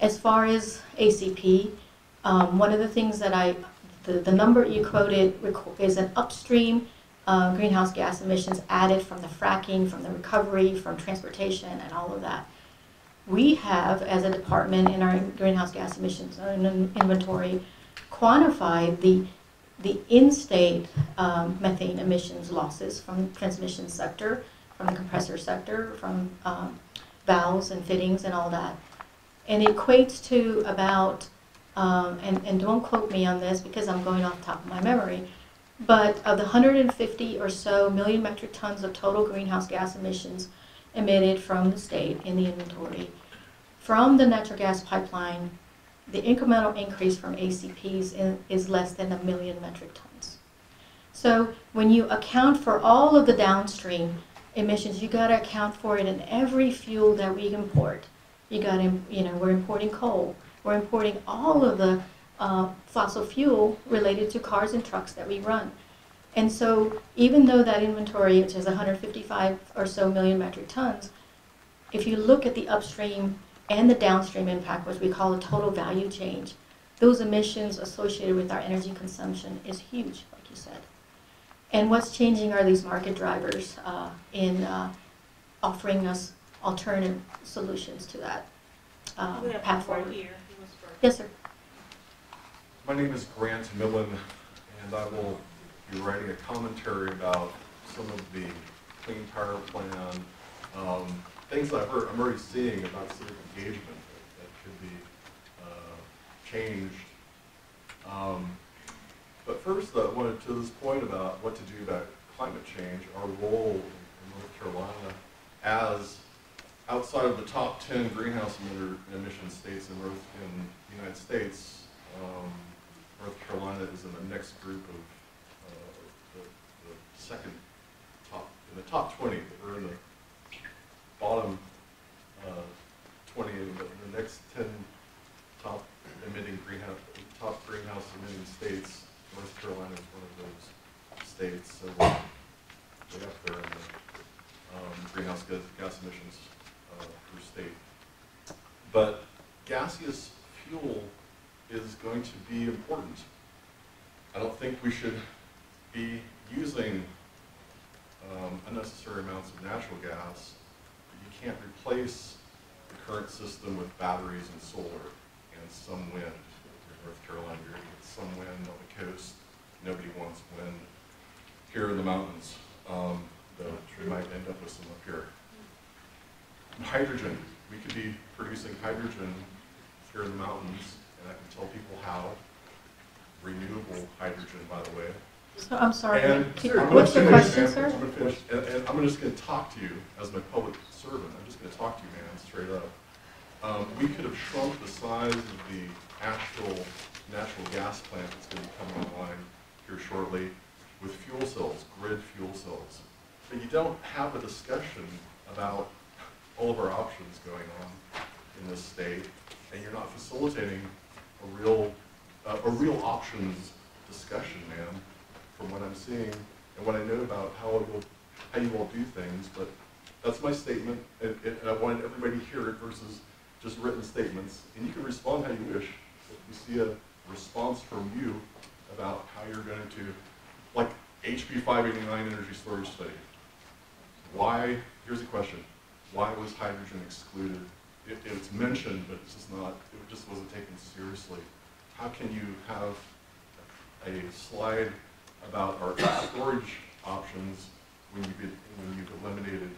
As far as A C P, um, one of the things that I, the, the number you quoted is an upstream uh, greenhouse gas emissions added from the fracking, from the recovery, from transportation, and all of that. We have, as a department in our greenhouse gas emissions inventory, quantified the, the in-state um, methane emissions losses from the transmission sector, from the compressor sector, from um, valves and fittings and all that. And it equates to about, um, and, and don't quote me on this because I'm going off the top of my memory, but of the one hundred fifty or so million metric tons of total greenhouse gas emissions emitted from the state in the inventory, from the natural gas pipeline, the incremental increase from A C Ps in, is less than a million metric tons. So when you account for all of the downstream emissions, you got to account for it in every fuel that we import. You got, you know, we're importing coal. We're importing all of the uh, fossil fuel related to cars and trucks that we run. And so even though that inventory, which is one hundred fifty-five or so million metric tons, if you look at the upstream and the downstream impact, which we call a total value change, those emissions associated with our energy consumption is huge, like you said. And what's changing are these market drivers uh, in uh, offering us alternative solutions to that um, we have path forward. Here. Yes, sir. My name is Grant Millen, and I will be writing a commentary about some of the Clean Power Plan, um, things that I've heard, I'm already seeing about civic engagement that, that could be uh, changed. Um, but first, though, I wanted to this point about what to do about climate change, our role in North Carolina as outside of the top ten greenhouse emitter emission states in, North, in the United States, um, North Carolina is in the next group of uh, the, the second top, in the top twenty, we're in the bottom uh, twenty, in the, in the next ten top emitting greenhouse, top greenhouse emitting states. North Carolina is one of those states, so we're right up there in the um, greenhouse gas, gas emissions. Per state. But gaseous fuel is going to be important. I don't think we should be using um, unnecessary amounts of natural gas. You can't replace the current system with batteries and solar and some wind. In North Carolina, you're going to get some wind on the coast. Nobody wants wind here in the mountains, um, though we might end up with some up here. Hydrogen. We could be producing hydrogen here in the mountains, and I can tell people how. Renewable hydrogen, by the way. So I'm sorry. And keep, I'm what's your question, sir? I'm going to finish, and, and I'm just going to talk to you as my public servant. I'm just going to talk to you, man, straight up. Um, we could have shrunk the size of the actual natural gas plant that's going to be coming online here shortly with fuel cells, grid fuel cells. But you don't have a discussion about all of our options going on in this state, and you're not facilitating a real, uh, a real options discussion, ma'am, from what I'm seeing and what I know about how it will, how you all do things. But that's my statement, and, and I wanted everybody to hear it versus just written statements. And you can respond how you wish. If you see a response from you about how you're going to, like H B five eighty-nine energy storage study. Why? Here's a question. Why was hydrogen excluded? It, it's mentioned, but it's just not, it just wasn't taken seriously. How can you have a slide about our storage options when you've, when you've eliminated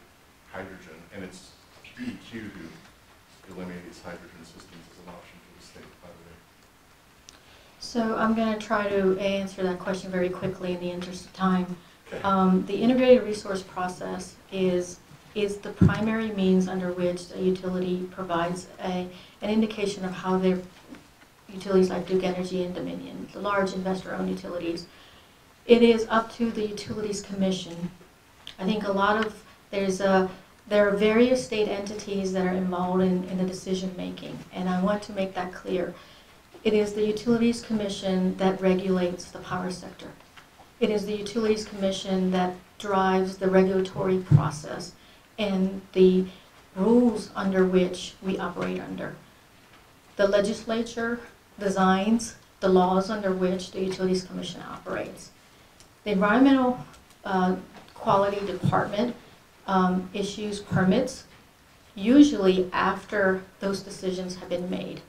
hydrogen? And it's D E Q who eliminates hydrogen systems as an option for the state, by the way. So I'm going to try to answer that question very quickly in the interest of time. Okay. Um, the integrated resource process is is the primary means under which a utility provides a, an indication of how their utilities like Duke Energy and Dominion, the large investor-owned utilities. It is up to the Utilities Commission. I think a lot of, there's a, there are various state entities that are involved in, in the decision-making, and I want to make that clear. It is the Utilities Commission that regulates the power sector. It is the Utilities Commission that drives the regulatory process and the rules under which we operate under. The legislature designs the laws under which the Utilities Commission operates. The Environmental uh, Quality Department um, issues permits, usually after those decisions have been made.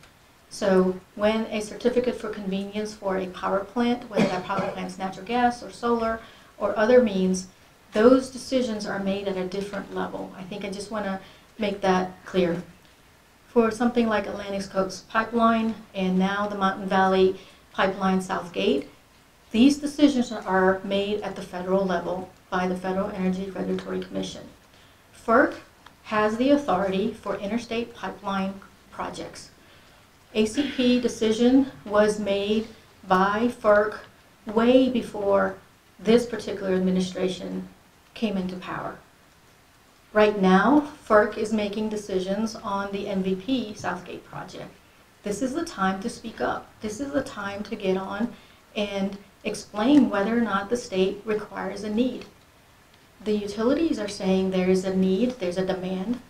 So when a certificate for convenience for a power plant, whether that power plant is natural gas or solar or other means, those decisions are made at a different level. I think I just want to make that clear. For something like Atlantic Coast Pipeline and now the Mountain Valley Pipeline South Gate, these decisions are made at the federal level by the Federal Energy Regulatory Commission. FERC has the authority for interstate pipeline projects. A C P decision was made by FERC way before this particular administration came into power. Right now, FERC is making decisions on the M V P Southgate project. This is the time to speak up. This is the time to get on and explain whether or not the state requires a need. The utilities are saying there is a need, there's a demand.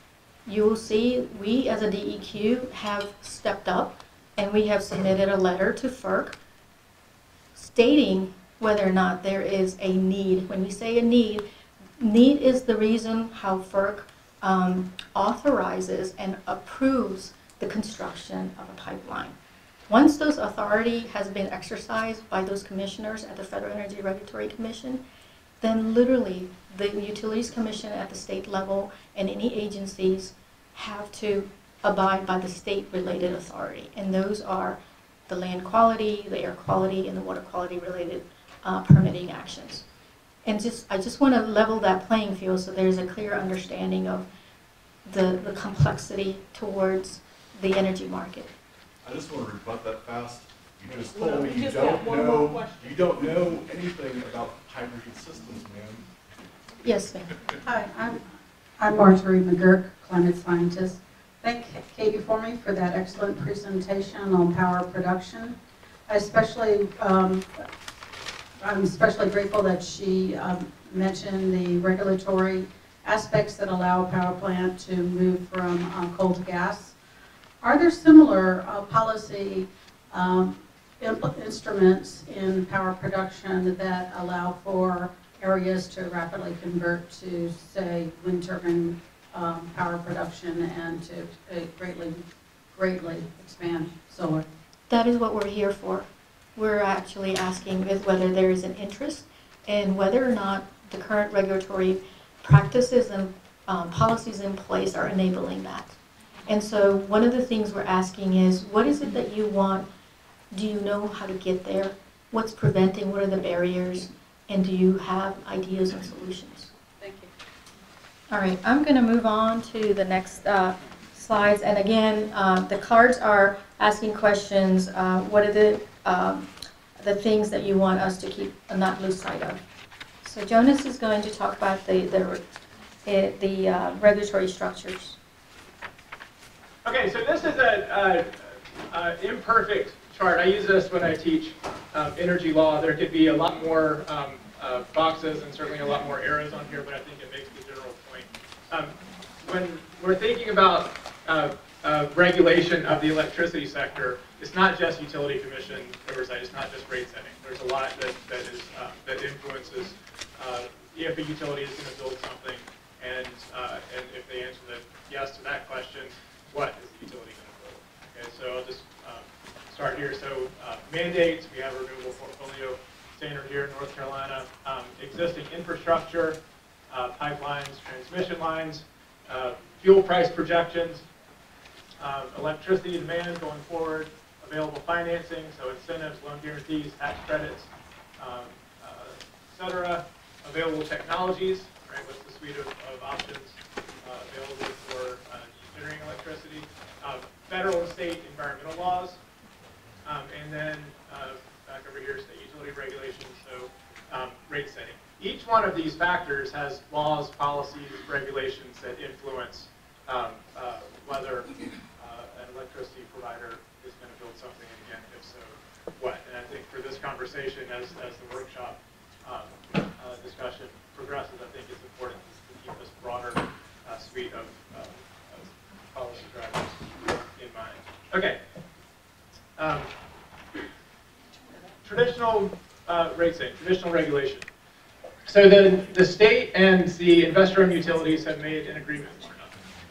You will see we as a D E Q have stepped up and we have submitted a letter to FERC stating whether or not there is a need. When we say a need, need is the reason how FERC um, authorizes and approves the construction of a pipeline. Once those authority has been exercised by those commissioners at the Federal Energy Regulatory Commission, then literally the Utilities Commission at the state level and any agencies have to abide by the state-related authority. And those are the land quality, the air quality, and the water quality-related uh, permitting actions. And just I just want to level that playing field so there's a clear understanding of the, the complexity towards the energy market. I just want to rebut that fast. You just told me you don't know you don't know anything about hydrogen systems, ma'am. Yes, ma'am. Hi, I'm I'm Marjorie McGurk, climate scientist. Thank Katie Formy for that excellent presentation on power production. I especially um, I'm especially grateful that she um, mentioned the regulatory aspects that allow a power plant to move from uh, coal to gas. Are there similar uh, policy um, instruments in power production that allow for areas to rapidly convert to, say, wind turbine um, power production and to uh, greatly, greatly expand solar? That is what we're here for. We're actually asking is whether there is an interest and whether or not the current regulatory practices and um, policies in place are enabling that. And so one of the things we're asking is, what is it that you want? Do you know how to get there? What's preventing? What are the barriers? And do you have ideas and solutions? Thank you. All right, I'm going to move on to the next uh, slides. And again, uh, the cards are asking questions. Uh, what are the Um, the things that you want us to keep and not lose sight of. So Jonas is going to talk about the the, the, the uh, regulatory structures. Okay, so this is an imperfect chart. I use this when I teach um, energy law. There could be a lot more um, uh, boxes and certainly a lot more arrows on here, but I think it makes the general point. Um, when we're thinking about uh, uh, regulation of the electricity sector, it's not just utility commission oversight, it's not just rate setting. There's a lot that, that, is, uh, that influences uh, if a utility is going to build something, and, uh, and if they answer the yes to that question, what is the utility going to build? Okay, so I'll just uh, start here. So uh, mandates, we have a renewable portfolio standard here in North Carolina, um, existing infrastructure, uh, pipelines, transmission lines, uh, fuel price projections, uh, electricity demand going forward, available financing, so incentives, loan guarantees, tax credits, um, uh, et cetera. Available technologies, right? What's the suite of, of options generating electricity, uh, federal and state environmental laws, um, and then uh, back over here, state utility regulations, so um, rate setting. Each one of these factors has laws, policies, regulations that influence um, uh, whether uh, an electricity provider is going to build something, and again, if so, what? And I think for this conversation, as, as the workshop um, uh, discussion progresses, I think it's important to keep this broader uh, suite of, um, of policy drivers in mind. Okay. Um, traditional uh, rate setting, traditional regulation. So the, the state and the investor-owned utilities have made an agreement.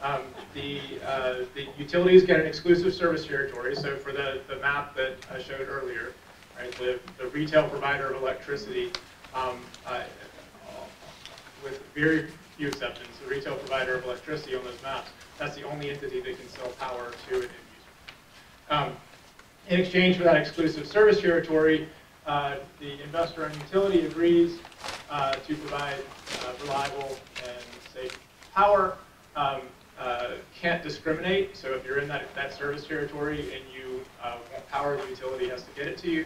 Um, the, uh, the utilities get an exclusive service territory. So for the, the map that I showed earlier, right, the, the retail provider of electricity, um, uh, with very few exceptions, the retail provider of electricity on those maps, that's the only entity that can sell power to an end user. Um, in exchange for that exclusive service territory, Uh, the investor-owned utility agrees uh, to provide uh, reliable and safe power. Um, uh, can't discriminate, so if you're in that, that service territory and you uh, want power, the utility has to get it to you.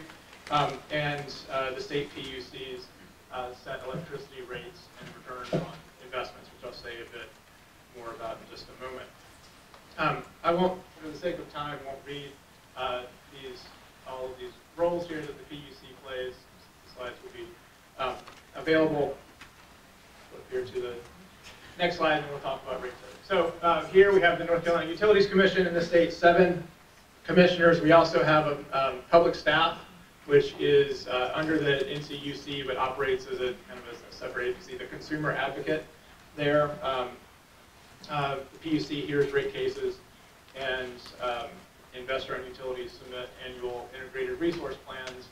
Um, and uh, the state P U Cs uh, set electricity rates and returns on investments, which I'll say a bit more about in just a moment. Um, I won't, for the sake of time, won't read uh, these all of these roles here that the P U C plays. The slides will be um, available. Flip here to the next slide, and we'll talk about rate setting. So uh, here we have the North Carolina Utilities Commission in the state, seven commissioners. We also have a um, public staff, which is uh, under the N C U C, but operates as a kind of a separate agency. The consumer advocate there, um, uh, the P U C hears rate cases, and um, investor-owned utilities submit annual integrated resource plans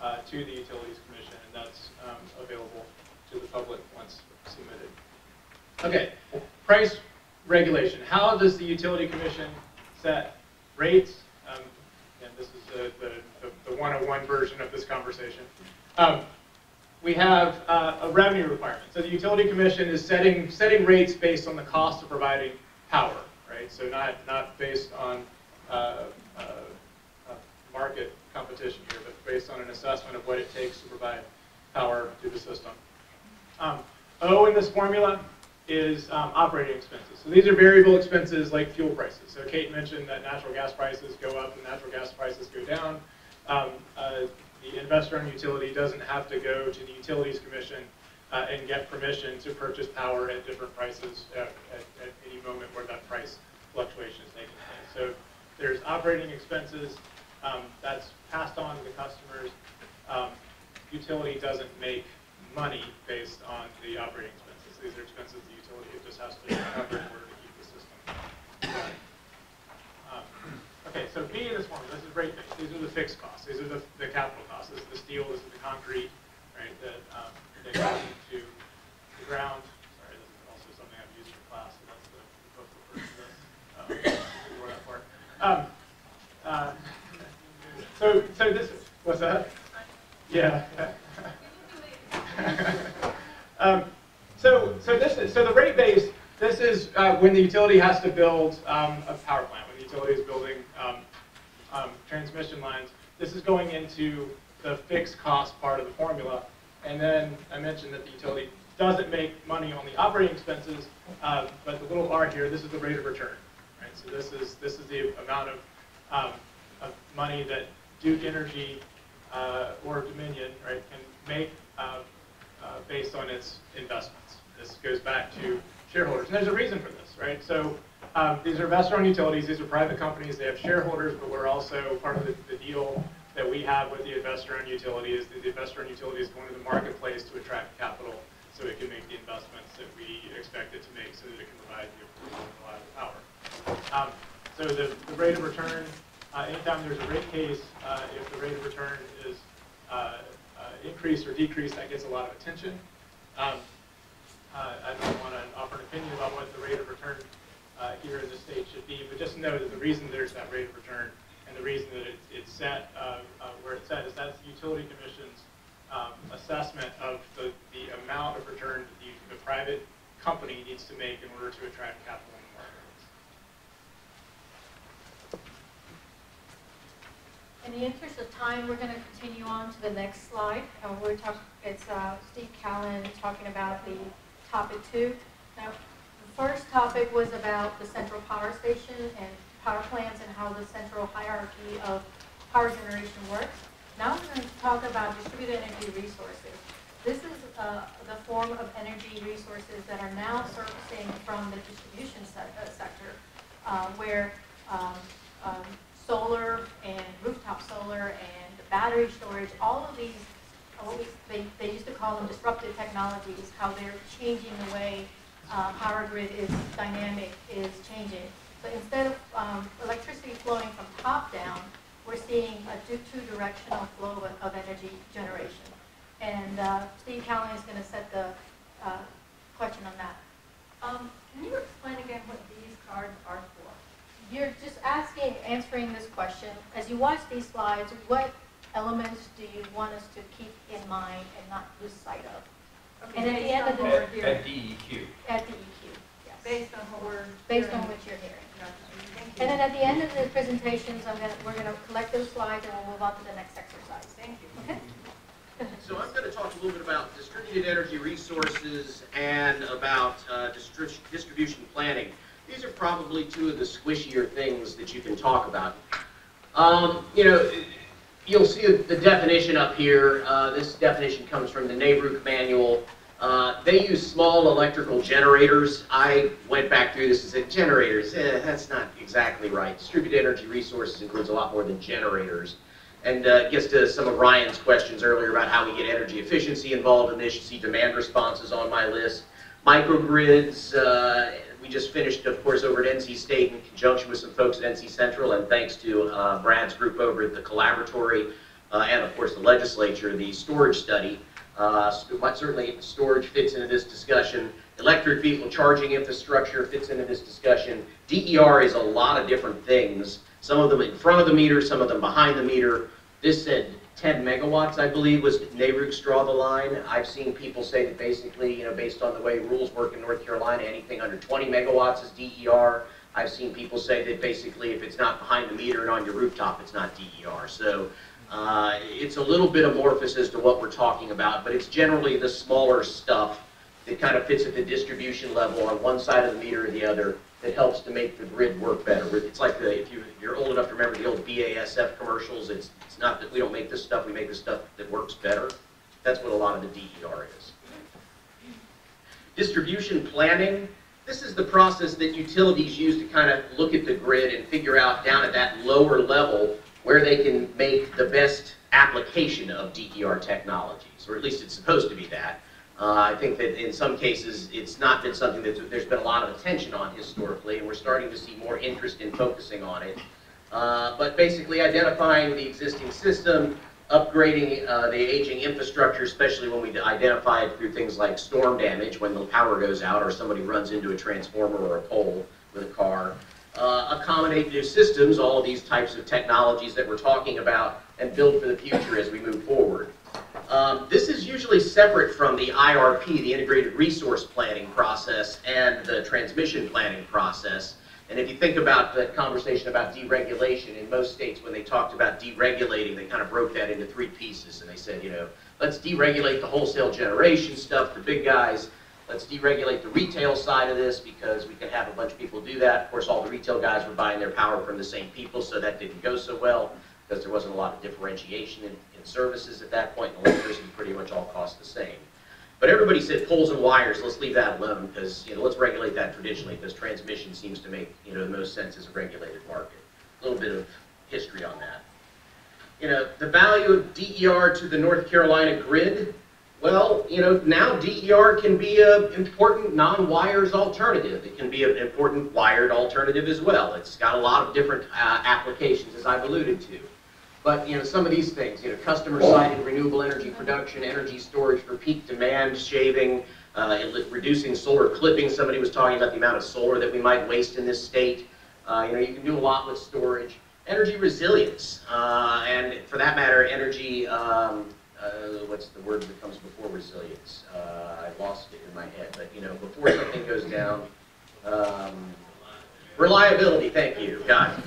uh, to the Utilities Commission, and that's um, available to the public once submitted. Okay, price regulation. How does the Utility Commission set rates? Um, and this is the, the, the one oh one version of this conversation. Um, we have uh, a revenue requirement. So the Utility Commission is setting, setting rates based on the cost of providing power, right? So not, not based on Uh, uh, uh, market competition here, but based on an assessment of what it takes to provide power to the system. Um, O in this formula is um, operating expenses. So these are variable expenses like fuel prices. So Kate mentioned that natural gas prices go up and natural gas prices go down. Um, uh, the investor-owned utility doesn't have to go to the Utilities Commission uh, and get permission to purchase power at different prices at, at, at any moment where that price fluctuation is taking place. So there's operating expenses um, that's passed on to the customers. Um, utility doesn't make money based on the operating expenses. These are expenses the utility just has to cover in order to keep the system running. Um, okay, so B in this one, this is rate base. These are the fixed costs. These are the, the capital costs. This is the steel, this is the concrete, right, that um, they go into the ground. Sorry, this is also something I've used in class, so that's the booklet version of this. Um, Um, uh, so, so this is, what's that? Yeah. um, so, so this is, so the rate base, this is uh, when the utility has to build um, a power plant, when the utility is building um, um, transmission lines. This is going into the fixed cost part of the formula. And then I mentioned that the utility doesn't make money on the operating expenses, uh, but the little R here, this is the rate of return. So this is this is the amount of, um, of money that Duke Energy uh, or Dominion, right, can make uh, uh, based on its investments. This goes back to shareholders, and there's a reason for this, right? So um, these are investor-owned utilities. These are private companies. They have shareholders, but we're also part of the, the deal that we have with the investor-owned utility is that the investor-owned utility is going to the marketplace to attract capital so it can make the investments that we expect it to make so that it can provide the reliable power. Um, so the, the rate of return, uh, anytime there's a rate case, uh, if the rate of return is uh, uh, increased or decreased, that gets a lot of attention. Um, uh, I don't want to offer an opinion about what the rate of return uh, here in the state should be, but just know that the reason there's that rate of return and the reason that it, it's set uh, uh, where it's set is that's the Utility Commission's um, assessment of the, the amount of return that the, the private company needs to make in order to attract capital. in the interest of time, we're going to continue on to the next slide. Uh, we're talking, it's uh, Steve Callen talking about the topic two. Now, the first topic was about the central power station and power plants and how the central hierarchy of power generation works. Now we're going to talk about distributed energy resources. This is uh, the form of energy resources that are now surfacing from the distribution se uh, sector, uh, where um, um, solar and rooftop solar and battery storage, all of these, all these they, they used to call them disruptive technologies, how they're changing the way uh, power grid is dynamic, is changing. So instead of um, electricity flowing from top down, we're seeing a two-directional flow of, of energy generation. And uh, Steve Callen is going to set the uh, question on that. Um, can you explain again what these cards are for? You're just asking, answering this question. As you watch these slides, what elements do you want us to keep in mind and not lose sight of? Okay, and at the end of the at, here, at D E Q. At D E Q, yes. Based on what we're based hearing. on what you're hearing. Gotcha. Thank you. And then at the end of the presentations, I'm gonna, we're going to collect those slides and we'll move on to the next exercise. Thank you. Okay. So I'm going to talk a little bit about distributed energy resources and about uh, distri distribution planning. These are probably two of the squishier things that you can talk about. Um, you know, you'll see the definition up here. Uh, this definition comes from the NARUC manual. Uh, they use small electrical generators. I went back through this and said, generators, eh, that's not exactly right. Distributed energy resources includes a lot more than generators. And uh, gets to some of Ryan's questions earlier about how we get energy efficiency involved in this. You see demand responses on my list. Microgrids, uh, we just finished, of course, over at N C State in conjunction with some folks at N C Central, and thanks to uh, Brad's group over at the Collaboratory uh, and, of course, the legislature, the storage study. Uh, certainly storage fits into this discussion. Electric vehicle charging infrastructure fits into this discussion. D E R is a lot of different things. Some of them in front of the meter, some of them behind the meter. This said ten megawatts, I believe, was NARUC's draw the line. I've seen people say that basically, you know, based on the way rules work in North Carolina, anything under twenty megawatts is D E R. I've seen people say that basically if it's not behind the meter and on your rooftop, it's not D E R. So uh, it's a little bit amorphous as to what we're talking about, but it's generally the smaller stuff that kind of fits at the distribution level on one side of the meter or the other. It helps to make the grid work better. It's like the, if, you, if you're old enough to remember the old B A S F commercials, it's, it's not that we don't make this stuff, we make the stuff that works better. That's what a lot of the D E R is. Distribution planning. This is the process that utilities use to kind of look at the grid and figure out down at that lower level where they can make the best application of D E R technologies, or at least it's supposed to be that. Uh, I think that in some cases it's not been something that there's been a lot of attention on historically, and we're starting to see more interest in focusing on it. Uh, but basically identifying the existing system, upgrading uh, the aging infrastructure, especially when we identify it through things like storm damage, when the power goes out or somebody runs into a transformer or a pole with a car. Uh, accommodate new systems, all of these types of technologies that we're talking about, and build for the future as we move forward. Um, this is usually separate from the I R P, the Integrated Resource Planning process, and the transmission planning process. And if you think about the conversation about deregulation, in most states when they talked about deregulating, they kind of broke that into three pieces. And they said, you know, let's deregulate the wholesale generation stuff, the big guys. Let's deregulate the retail side of this because we could have a bunch of people do that. Of course, all the retail guys were buying their power from the same people, so that didn't go so well because there wasn't a lot of differentiation in services at that point, and electricity pretty much all cost the same. But everybody said poles and wires, let's leave that alone because, you know, let's regulate that traditionally because transmission seems to make, you know, the most sense as a regulated market. A little bit of history on that. You know, the value of D E R to the North Carolina grid, well, you know, now D E R can be an important non-wires alternative. It can be an important wired alternative as well. It's got a lot of different uh, applications, as I've alluded to. But, you know, some of these things, you know, customer-sided renewable energy production, energy storage for peak demand, shaving, uh, reducing solar clipping. Somebody was talking about the amount of solar that we might waste in this state. Uh, you know, you can do a lot with storage. Energy resilience, uh, and for that matter, energy, um, uh, what's the word that comes before resilience? Uh, I lost it in my head, but, you know, before something goes down, um, reliability, thank you, got it.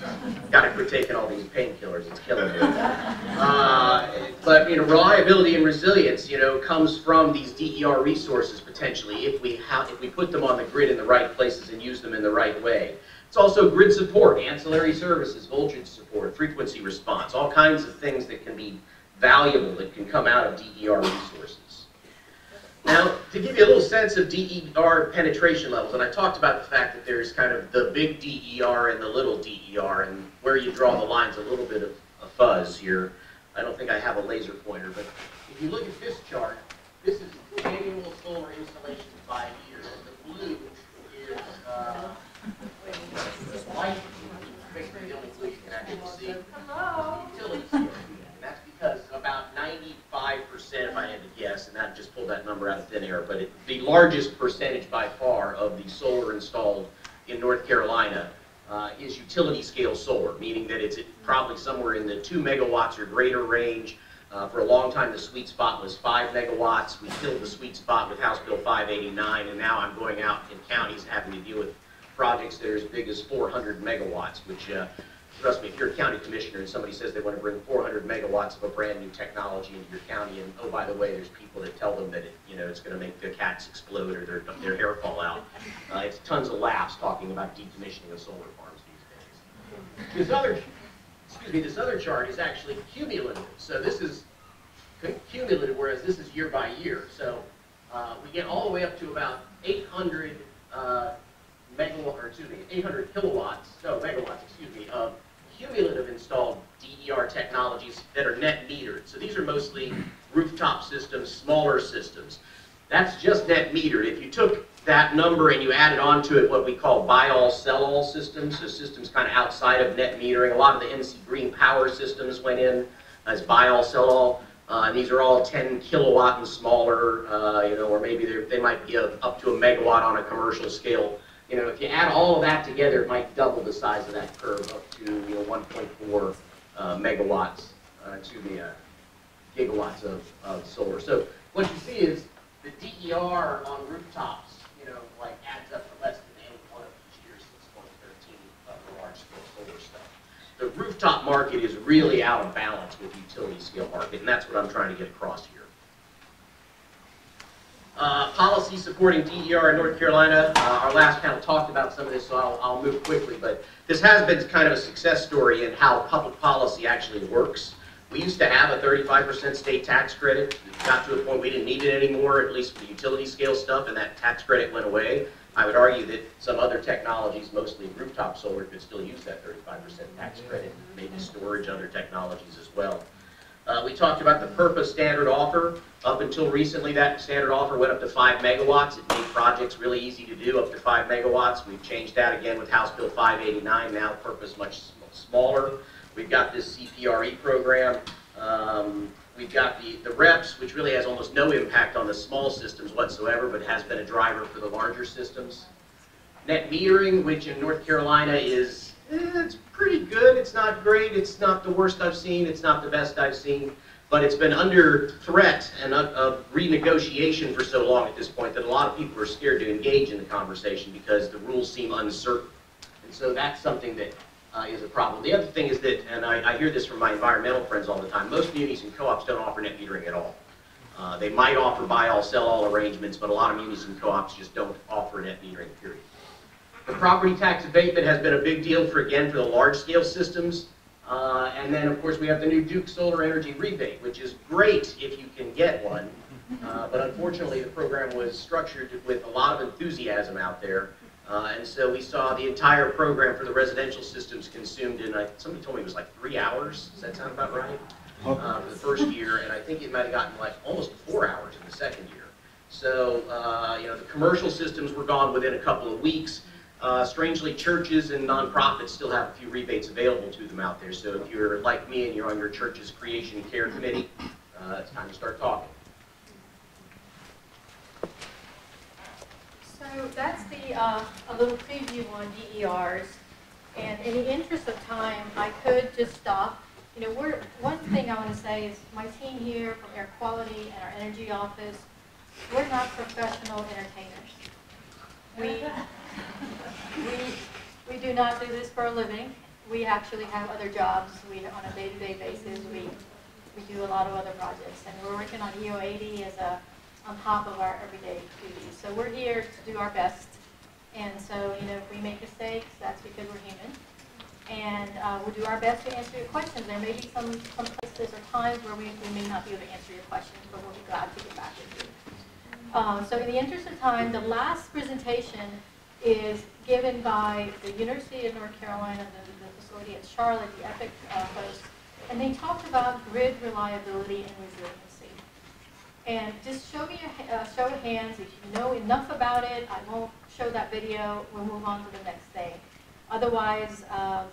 God, we're taking all these painkillers, it's killing me. Uh, but you know, reliability and resilience, you know, comes from these D E R resources potentially if we have, if we put them on the grid in the right places and use them in the right way. It's also grid support, ancillary services, voltage support, frequency response, all kinds of things that can be valuable that can come out of D E R resources. Now, to give you a little sense of D E R penetration levels, and I talked about the fact that there's kind of the big D E R and the little D E R, and where you draw the line's a little bit of a fuzz here. I don't think I have a laser pointer, but if you look at this chart, this is annual solar installations by year. The blue is uh, light, basically the only blue you can actually see. Hello. Utilities here. And that's because about ninety-five percent, if I had to guess, and not just pull that number out of thin air, but it, the largest percentage by far of the solar installed in North Carolina uh, is utility scale solar, meaning that it's probably somewhere in the two megawatts or greater range. Uh, for a long time, the sweet spot was five megawatts. We filled the sweet spot with House Bill five eighty-nine, and now I'm going out in counties having to deal with projects that are as big as four hundred megawatts, which uh, trust me, if you're a county commissioner and somebody says they want to bring four hundred megawatts of a brand new technology into your county, and oh, by the way, there's people that tell them that it, you know, it's going to make their cats explode or their, their hair fall out. Uh, it's tons of laughs talking about decommissioning of solar farms these days. This other, excuse me, this other chart is actually cumulative. So this is cumulative, whereas this is year by year. So uh, we get all the way up to about eight hundred uh, megawatt, or excuse me, eight hundred kilowatts, no megawatts, excuse me, of cumulative installed D E R technologies that are net metered. So these are mostly rooftop systems, smaller systems. That's just net metered. If you took that number and you added onto it what we call buy-all, sell-all systems, so systems kind of outside of net metering. A lot of the N C Green Power systems went in as buy-all, sell-all. Uh, and these are all ten kilowatt and smaller, uh, you know, or maybe they might be up to a megawatt on a commercial scale. You know, if you add all of that together, it might double the size of that curve up to, you know, one point four uh, megawatts uh, to the uh, gigawatts of, of solar. So what you see is the D E R on rooftops, you know, like adds up to less than any one of each year since twenty thirteen of the large-scale solar stuff. The rooftop market is really out of balance with the utility-scale market, and that's what I'm trying to get across here. Uh, policy supporting D E R in North Carolina. Uh, our last panel talked about some of this, so I'll, I'll move quickly, but this has been kind of a success story in how public policy actually works. We used to have a thirty-five percent state tax credit. It got to a point we didn't need it anymore, at least for the utility scale stuff, and that tax credit went away. I would argue that some other technologies, mostly rooftop solar, could still use that thirty-five percent tax credit, maybe storage, other technologies as well. Uh, we talked about the PURPA standard offer. Up until recently, that standard offer went up to five megawatts. It made projects really easy to do up to five megawatts. We've changed that again with House Bill five eighty-nine. Now PURPA is much smaller. We've got this C P R E program. Um, we've got the, the REPS, which really has almost no impact on the small systems whatsoever, but has been a driver for the larger systems. Net metering, which in North Carolina is, it's pretty good. It's not great. It's not the worst I've seen. It's not the best I've seen. But it's been under threat and of renegotiation for so long at this point that a lot of people are scared to engage in the conversation because the rules seem uncertain. And so that's something that uh, is a problem. The other thing is that, and I, I hear this from my environmental friends all the time, most munis and co-ops don't offer net metering at all. Uh, they might offer buy-all, sell-all arrangements, but a lot of munis and co-ops just don't offer net metering, period. The property tax abatement has been a big deal for, again, for the large-scale systems. Uh, and then, of course, we have the new Duke Solar Energy rebate, which is great if you can get one. Uh, but unfortunately, the program was structured with a lot of enthusiasm out there. Uh, and so we saw the entire program for the residential systems consumed in, I, somebody told me it was like three hours. Does that sound about right? Uh, for the first year. And I think it might have gotten like almost four hours in the second year. So, uh, you know, the commercial systems were gone within a couple of weeks. Uh, strangely, churches and nonprofits still have a few rebates available to them out there. So if you're like me and you're on your church's creation care committee, uh, it's time to start talking. So that's the uh, a little preview on D E Rs. And in the interest of time, I could just stop. You know, we're, one thing I want to say is my team here from Air Quality and our Energy Office, we're not professional entertainers. We. We, we do not do this for a living. we actually have other jobs. We, on a day-to-day basis, we, we do a lot of other projects. And we're working on E O eighty as a, on top of our everyday duties. So we're here to do our best. And so, you know, if we make mistakes, that's because we're human. And uh, we'll do our best to answer your questions. There may be some, some places or times where we, we may not be able to answer your questions, but we'll be glad to get back with you. Uh, so in the interest of time, the last presentation is given by the University of North Carolina, the, the facility at Charlotte, the EPIC uh, host, and they talked about grid reliability and resiliency. And just show me a uh, show of hands if you know enough about it. I won't show that video. We'll move on to the next thing. Otherwise, uh,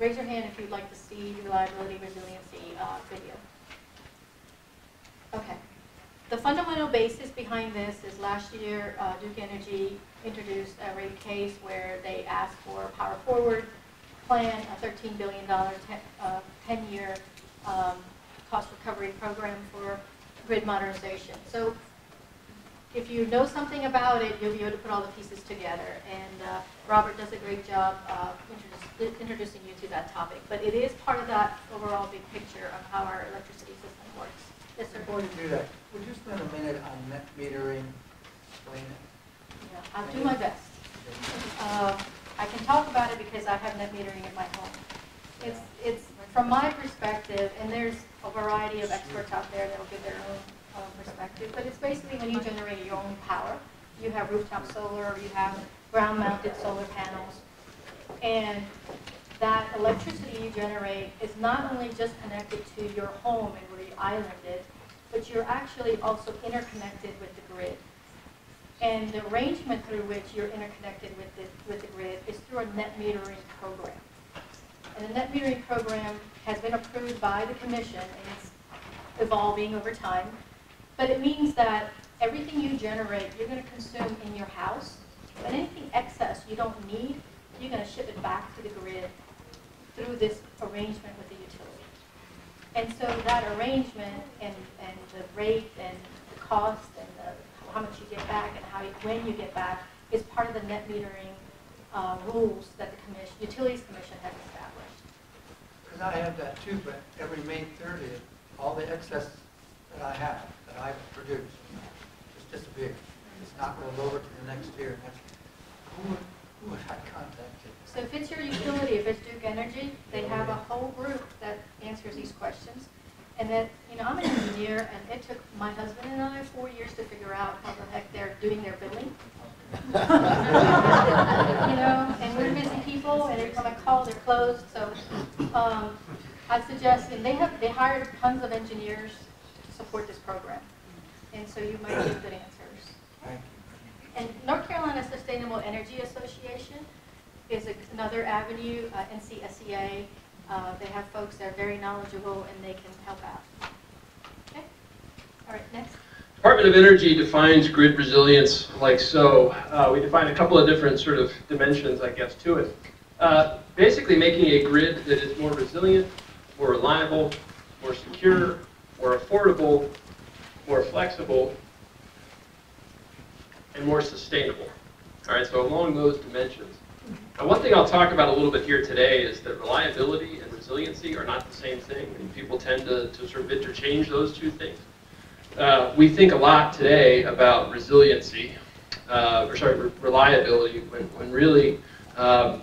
raise your hand if you'd like to see reliability, resiliency uh, video. Okay. The fundamental basis behind this is last year uh, Duke Energy introduced a rate case where they asked for a power forward plan, a thirteen billion dollar ten-year uh, um, cost recovery program for grid modernization. So if you know something about it, you'll be able to put all the pieces together. And uh, Robert does a great job uh, introduce, introducing you to that topic. But it is part of that overall big picture of how our electricity system works. Yes, sir. Before you do that, would you spend a minute on net metering? Explain it. Yeah, I'll do my best. Uh, I can talk about it because I have net metering at my home. It's, it's from my perspective, and there's a variety of experts out there that will give their own perspective, but it's basically when you generate your own power. You have rooftop solar, you have ground-mounted solar panels, and that electricity you generate is not only just connected to your home and where you islanded, but you're actually also interconnected with the grid. And the arrangement through which you're interconnected with the, with the grid is through a net metering program. And the net metering program has been approved by the commission, and it's evolving over time. But it means that everything you generate, you're going to consume in your house. And anything excess you don't need, you're going to ship it back to the grid through this arrangement with the utility. And so that arrangement and, and the rate and the cost and the, how much you get back and how you, when you get back is part of the net metering uh, rules that the commission, Utilities Commission has established. Because I have that too, but every May thirtieth, all the excess that I have, that I've produced, just disappeared. It's not rolled over to the next year. That's, who, would, who would I contact? So if it's your utility, if it's Duke Energy, they have a whole group that answers these questions. And that, you know, I'm an engineer, and it took my husband and I four years to figure out how the heck they're doing their billing. You know, and we're busy people, and every time I call, they're closed. So um, I suggest, and they have, they hired tons of engineers support this program. And so you might get good answers. Thank you. And North Carolina Sustainable Energy Association is a, another avenue, uh, N C S E A. Uh, they have folks that are very knowledgeable and they can help out. Okay? All right, next. Department of Energy defines grid resilience like so. Uh, we define a couple of different sort of dimensions, I guess, to it. Uh, basically making a grid that is more resilient, more reliable, more secure, more affordable, more flexible, and more sustainable. All right, so along those dimensions. Now, one thing I'll talk about a little bit here today is that reliability and resiliency are not the same thing, and people tend to, to sort of interchange those two things. Uh, we think a lot today about resiliency, uh, or sorry, re reliability, when, when really um,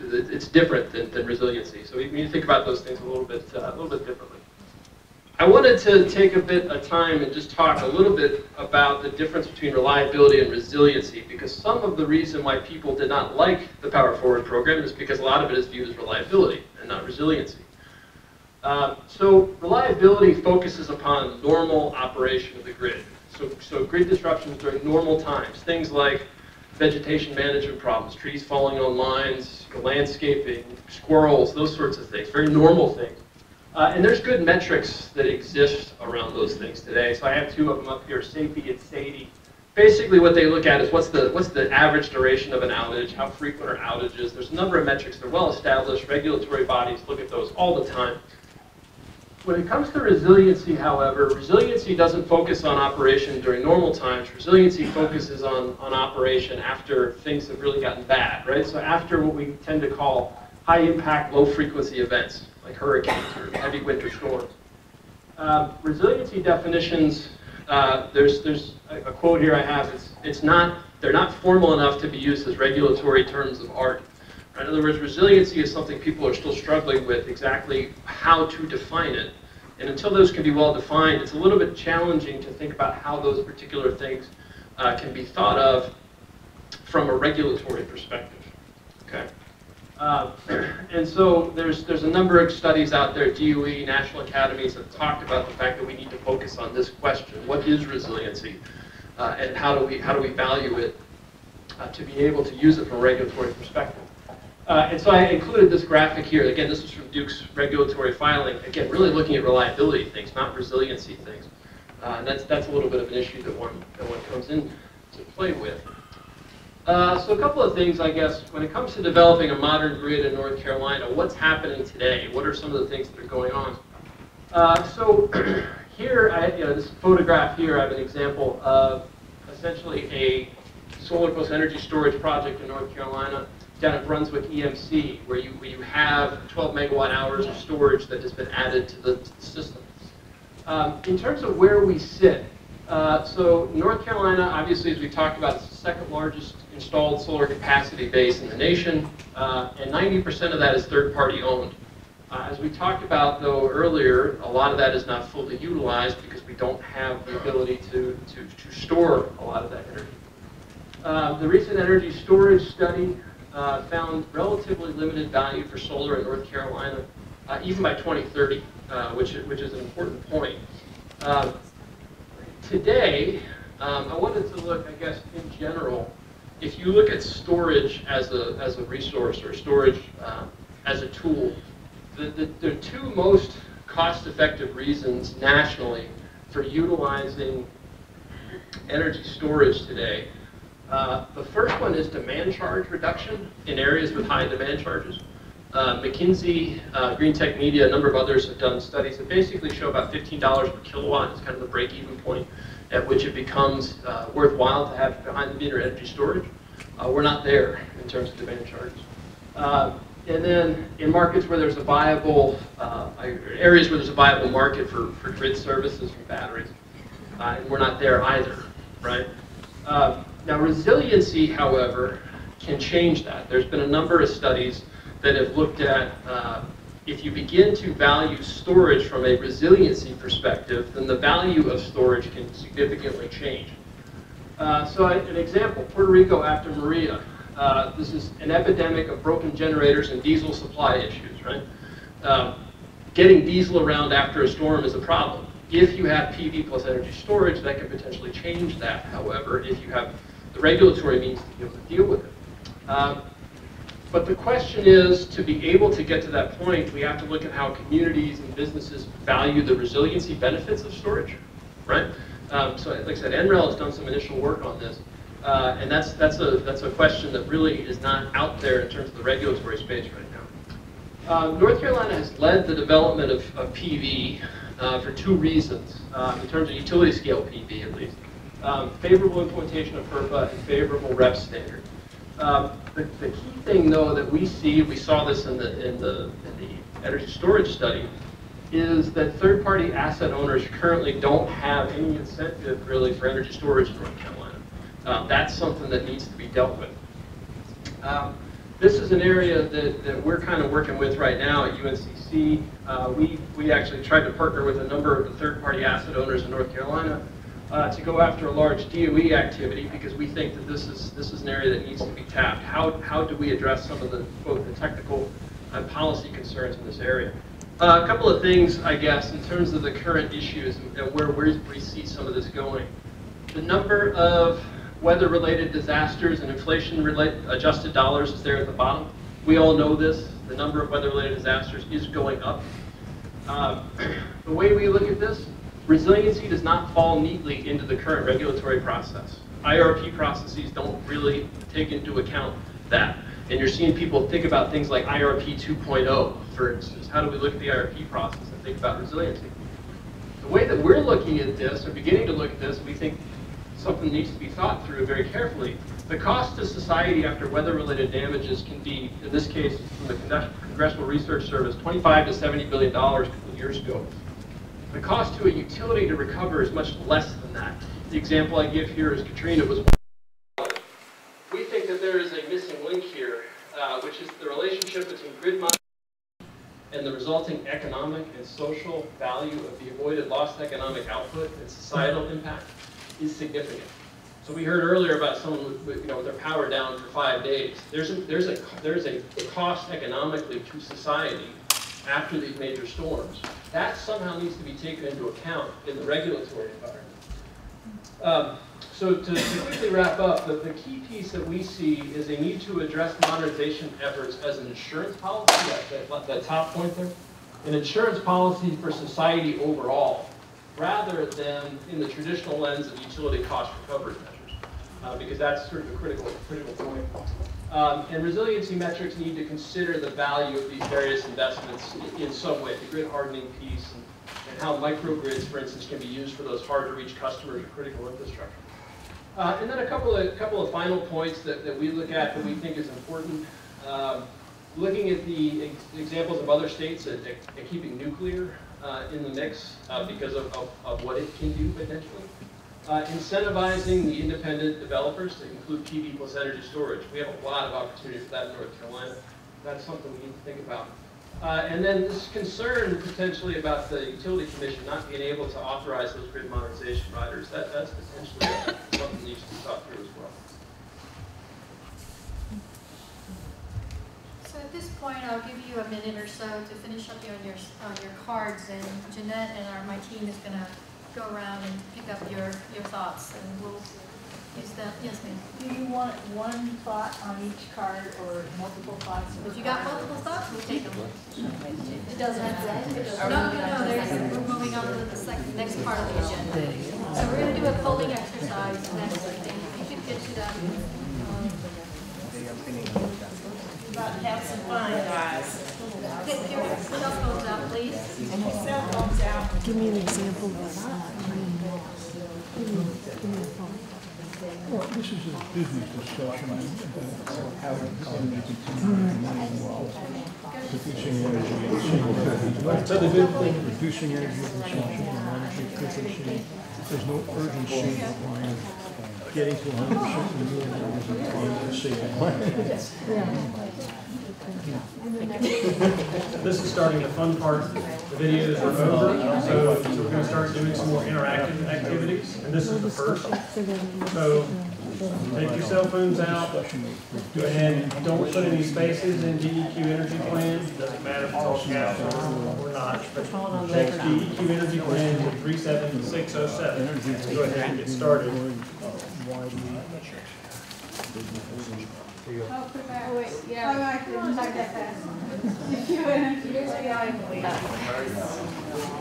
it's different than, than resiliency. So we need to think about those things a little bit, uh, a little bit differently. I wanted to take a bit of time and just talk a little bit about the difference between reliability and resiliency, because some of the reason why people did not like the Power Forward program is because a lot of it is viewed as reliability and not resiliency. Uh, so reliability focuses upon normal operation of the grid. So, so grid disruptions during normal times, things like vegetation management problems, trees falling on lines, landscaping, squirrels, those sorts of things, very normal things. Uh, and there's good metrics that exist around those things today. So I have two of them up here, SAIDI and SAIDI. Basically what they look at is what's the, what's the average duration of an outage, how frequent are outages. There's a number of metrics that are well established. Regulatory bodies look at those all the time. When it comes to resiliency, however, resiliency doesn't focus on operation during normal times. Resiliency focuses on, on operation after things have really gotten bad, right? So after what we tend to call high impact, low frequency events like hurricanes or heavy winter storms. Uh, resiliency definitions, uh, there's, there's a, a quote here I have, it's, it's not, they're not formal enough to be used as regulatory terms of art. Right? In other words, resiliency is something people are still struggling with exactly how to define it. And until those can be well defined, it's a little bit challenging to think about how those particular things uh, can be thought of from a regulatory perspective. Okay. Uh, and so there's, there's a number of studies out there, D O E, national academies, have talked about the fact that we need to focus on this question. What is resiliency? Uh, and how do we, how do we value it uh, to be able to use it from a regulatory perspective? Uh, and so I included this graphic here. Again, this is from Duke's regulatory filing. Again, really looking at reliability things, not resiliency things. Uh, and that's, that's a little bit of an issue that one, that one comes in to play with. Uh, so a couple of things, I guess, when it comes to developing a modern grid in North Carolina, what's happening today? What are some of the things that are going on? Uh, so here, I, you know, this photograph here, I have an example of essentially a solar plus energy storage project in North Carolina down at Brunswick E M C, where you, where you have twelve megawatt hours of storage that has been added to the, to the system. Um, in terms of where we sit, Uh, so North Carolina, obviously, as we talked about, is the second largest installed solar capacity base in the nation, uh, and ninety percent of that is third-party owned. Uh, as we talked about, though, earlier, a lot of that is not fully utilized because we don't have the ability to, to, to store a lot of that energy. Uh, the recent energy storage study uh, found relatively limited value for solar in North Carolina, uh, even by twenty thirty, uh, which, which is an important point. Uh, Today, um, I wanted to look, I guess, in general, if you look at storage as a, as a resource or storage uh, as a tool, the, the, the two most cost-effective reasons nationally for utilizing energy storage today, uh, the first one is demand charge reduction in areas with high demand charges. Uh, McKinsey, uh, Green Tech Media, a number of others have done studies that basically show about fifteen dollars per kilowatt is kind of the break-even point at which it becomes uh, worthwhile to have behind-the-meter energy storage. Uh, we're not there in terms of demand charges. Uh, and then in markets where there's a viable, uh, areas where there's a viable market for, for grid services from batteries, uh, and we're not there either, right? Uh, now resiliency, however, can change that. There's been a number of studies that have looked at, uh, if you begin to value storage from a resiliency perspective, then the value of storage can significantly change. Uh, so I, an example, Puerto Rico after Maria. Uh, this is an epidemic of broken generators and diesel supply issues, right? Uh, getting diesel around after a storm is a problem. If you have P V plus energy storage, that can potentially change that, however, if you have the regulatory means to be able to deal with it. Um, But the question is, to be able to get to that point, we have to look at how communities and businesses value the resiliency benefits of storage, right? Um, so, like I said, N R E L has done some initial work on this, uh, and that's that's a that's a question that really is not out there in terms of the regulatory space right now. Uh, North Carolina has led the development of, of P V uh, for two reasons, uh, in terms of utility scale P V at least: um, favorable implementation of H R P A and favorable REPS standard. Um, the, the key thing, though, that we see, we saw this in the, in the, in the energy storage study, is that third-party asset owners currently don't have any incentive, really, for energy storage in North Carolina. Um, that's something that needs to be dealt with. Um, this is an area that, that we're kind of working with right now at U N C C. Uh, we, we actually tried to partner with a number of the third-party asset owners in North Carolina Uh, to go after a large D O E activity, because we think that this is this is an area that needs to be tapped. How how do we address some of the both the technical and policy concerns in this area? Uh, a couple of things, I guess, in terms of the current issues and where where we see some of this going. The number of weather-related disasters and inflation-related adjusted dollars is there at the bottom. We all know this. The number of weather-related disasters is going up. Uh, the way we look at this. Resiliency does not fall neatly into the current regulatory process. I R P processes don't really take into account that. And you're seeing people think about things like I R P two point oh, for instance. How do we look at the I R P process and think about resiliency? The way that we're looking at this, or beginning to look at this, we think something needs to be thought through very carefully, The cost to society after weather-related damages can be, in this case, from the Congressional Research Service, twenty-five to seventy billion dollars a couple years ago. The cost to a utility to recover is much less than that. The example I give here is Katrina was one dollar. We think that there is a missing link here, uh, which is the relationship between grid monitoring and the resulting economic and social value of the avoided lost economic output and societal impact is significant. So we heard earlier about someone with, with, you know, with their power down for five days. There's a, there's a, there's a cost economically to society after these major storms. That somehow needs to be taken into account in the regulatory environment. Um, so to, to quickly wrap up, the, the key piece that we see is a need to address modernization efforts as an insurance policy, that, that, that top point there, an insurance policy for society overall, rather than in the traditional lens of utility cost recovery measures, uh, because that's sort of a critical, critical point. Um, and resiliency metrics need to consider the value of these various investments in, in some way, the grid hardening piece, and, and how microgrids, for instance, can be used for those hard-to-reach customers or critical infrastructure. Uh, and then a couple of, couple of final points that, that we look at that we think is important. Um, looking at the ex examples of other states that are keeping nuclear uh, in the mix uh, because of, of, of what it can do potentially. Uh, incentivizing the independent developers to include P V plus energy storage. We have a lot of opportunity for that in North Carolina. That's something we need to think about. Uh, and then this concern potentially about the Utility Commission not being able to authorize those grid modernization riders, that, that's potentially something that needs to be thought through as well. So at this point, I'll give you a minute or so to finish up on your, on your cards, and Jeanette and our, my team is going to go around and pick up your, your thoughts, and we'll use that. Yes, ma'am. Do you want one thought on each card or multiple thoughts? If you got multiple thoughts, we'll take them. It doesn't matter. No, no, no. There's, we're moving on to the second, next part of the agenda. So we're going to do a polling exercise next week. If you could get to that. About to have some fun, guys. Get your cell phones out, please. Cell phones out. Give me an example of this. Well, this is a business discussion about how to continue reducing energy and single reducing energy consumption and energy efficiency. There's no urgency on getting to one hundred percent renewable energy to save money. This is starting the fun part. The videos are over, so, so we're going to start doing some more interactive activities, and this is the first. So take your cell phones out, and don't put any spaces in D E Q energy plans. It doesn't matter if it's all cash or not, but check D E Q energy plans at three seven six oh seven. Go ahead and get started. Oh, put it back. Oh, wait. Yeah. Oh, I couldn't talk that fast. You and you just be out.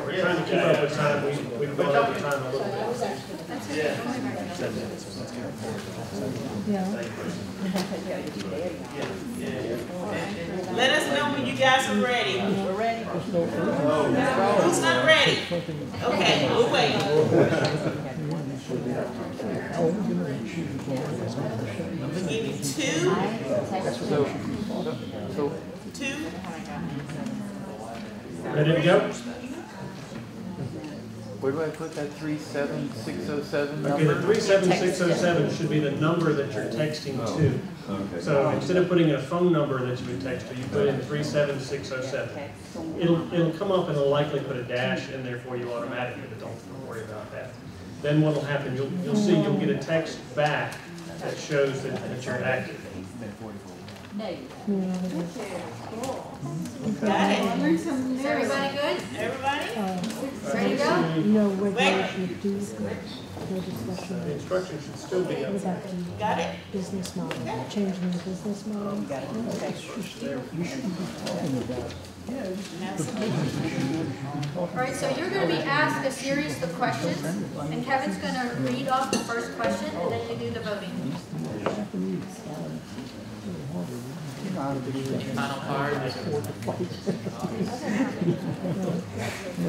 We're trying to keep up with time. We, we've been up with time a little bit. That's okay. Yeah. Seven minutes. Let's get forward. Yeah. Let us know when you guys are ready. We're ready. Who's not ready? Okay, we'll wait. We'll give you two. Two. Ready to go? Where do I put that three seven six oh seven number? Okay, the three seven six oh seven should be the number that you're texting to. Okay. So instead of putting in a phone number that you would text to, you put in three seven six oh seven. It'll, it'll come up and it'll likely put a dash in there for you automatically, but don't, don't worry about that. Then what will happen, you'll, you'll see you'll get a text back that shows that, that you're active. Okay. Is everybody good? Everybody? Uh, ready to go? No, we're the instructions should still be up. Got it? Business model. Okay. Changing the business model. Got it. Okay. You shouldn't be talking about it. All right, so you're going to be asked a series of questions, and Kevin's going to read off the first question, and then you do the voting.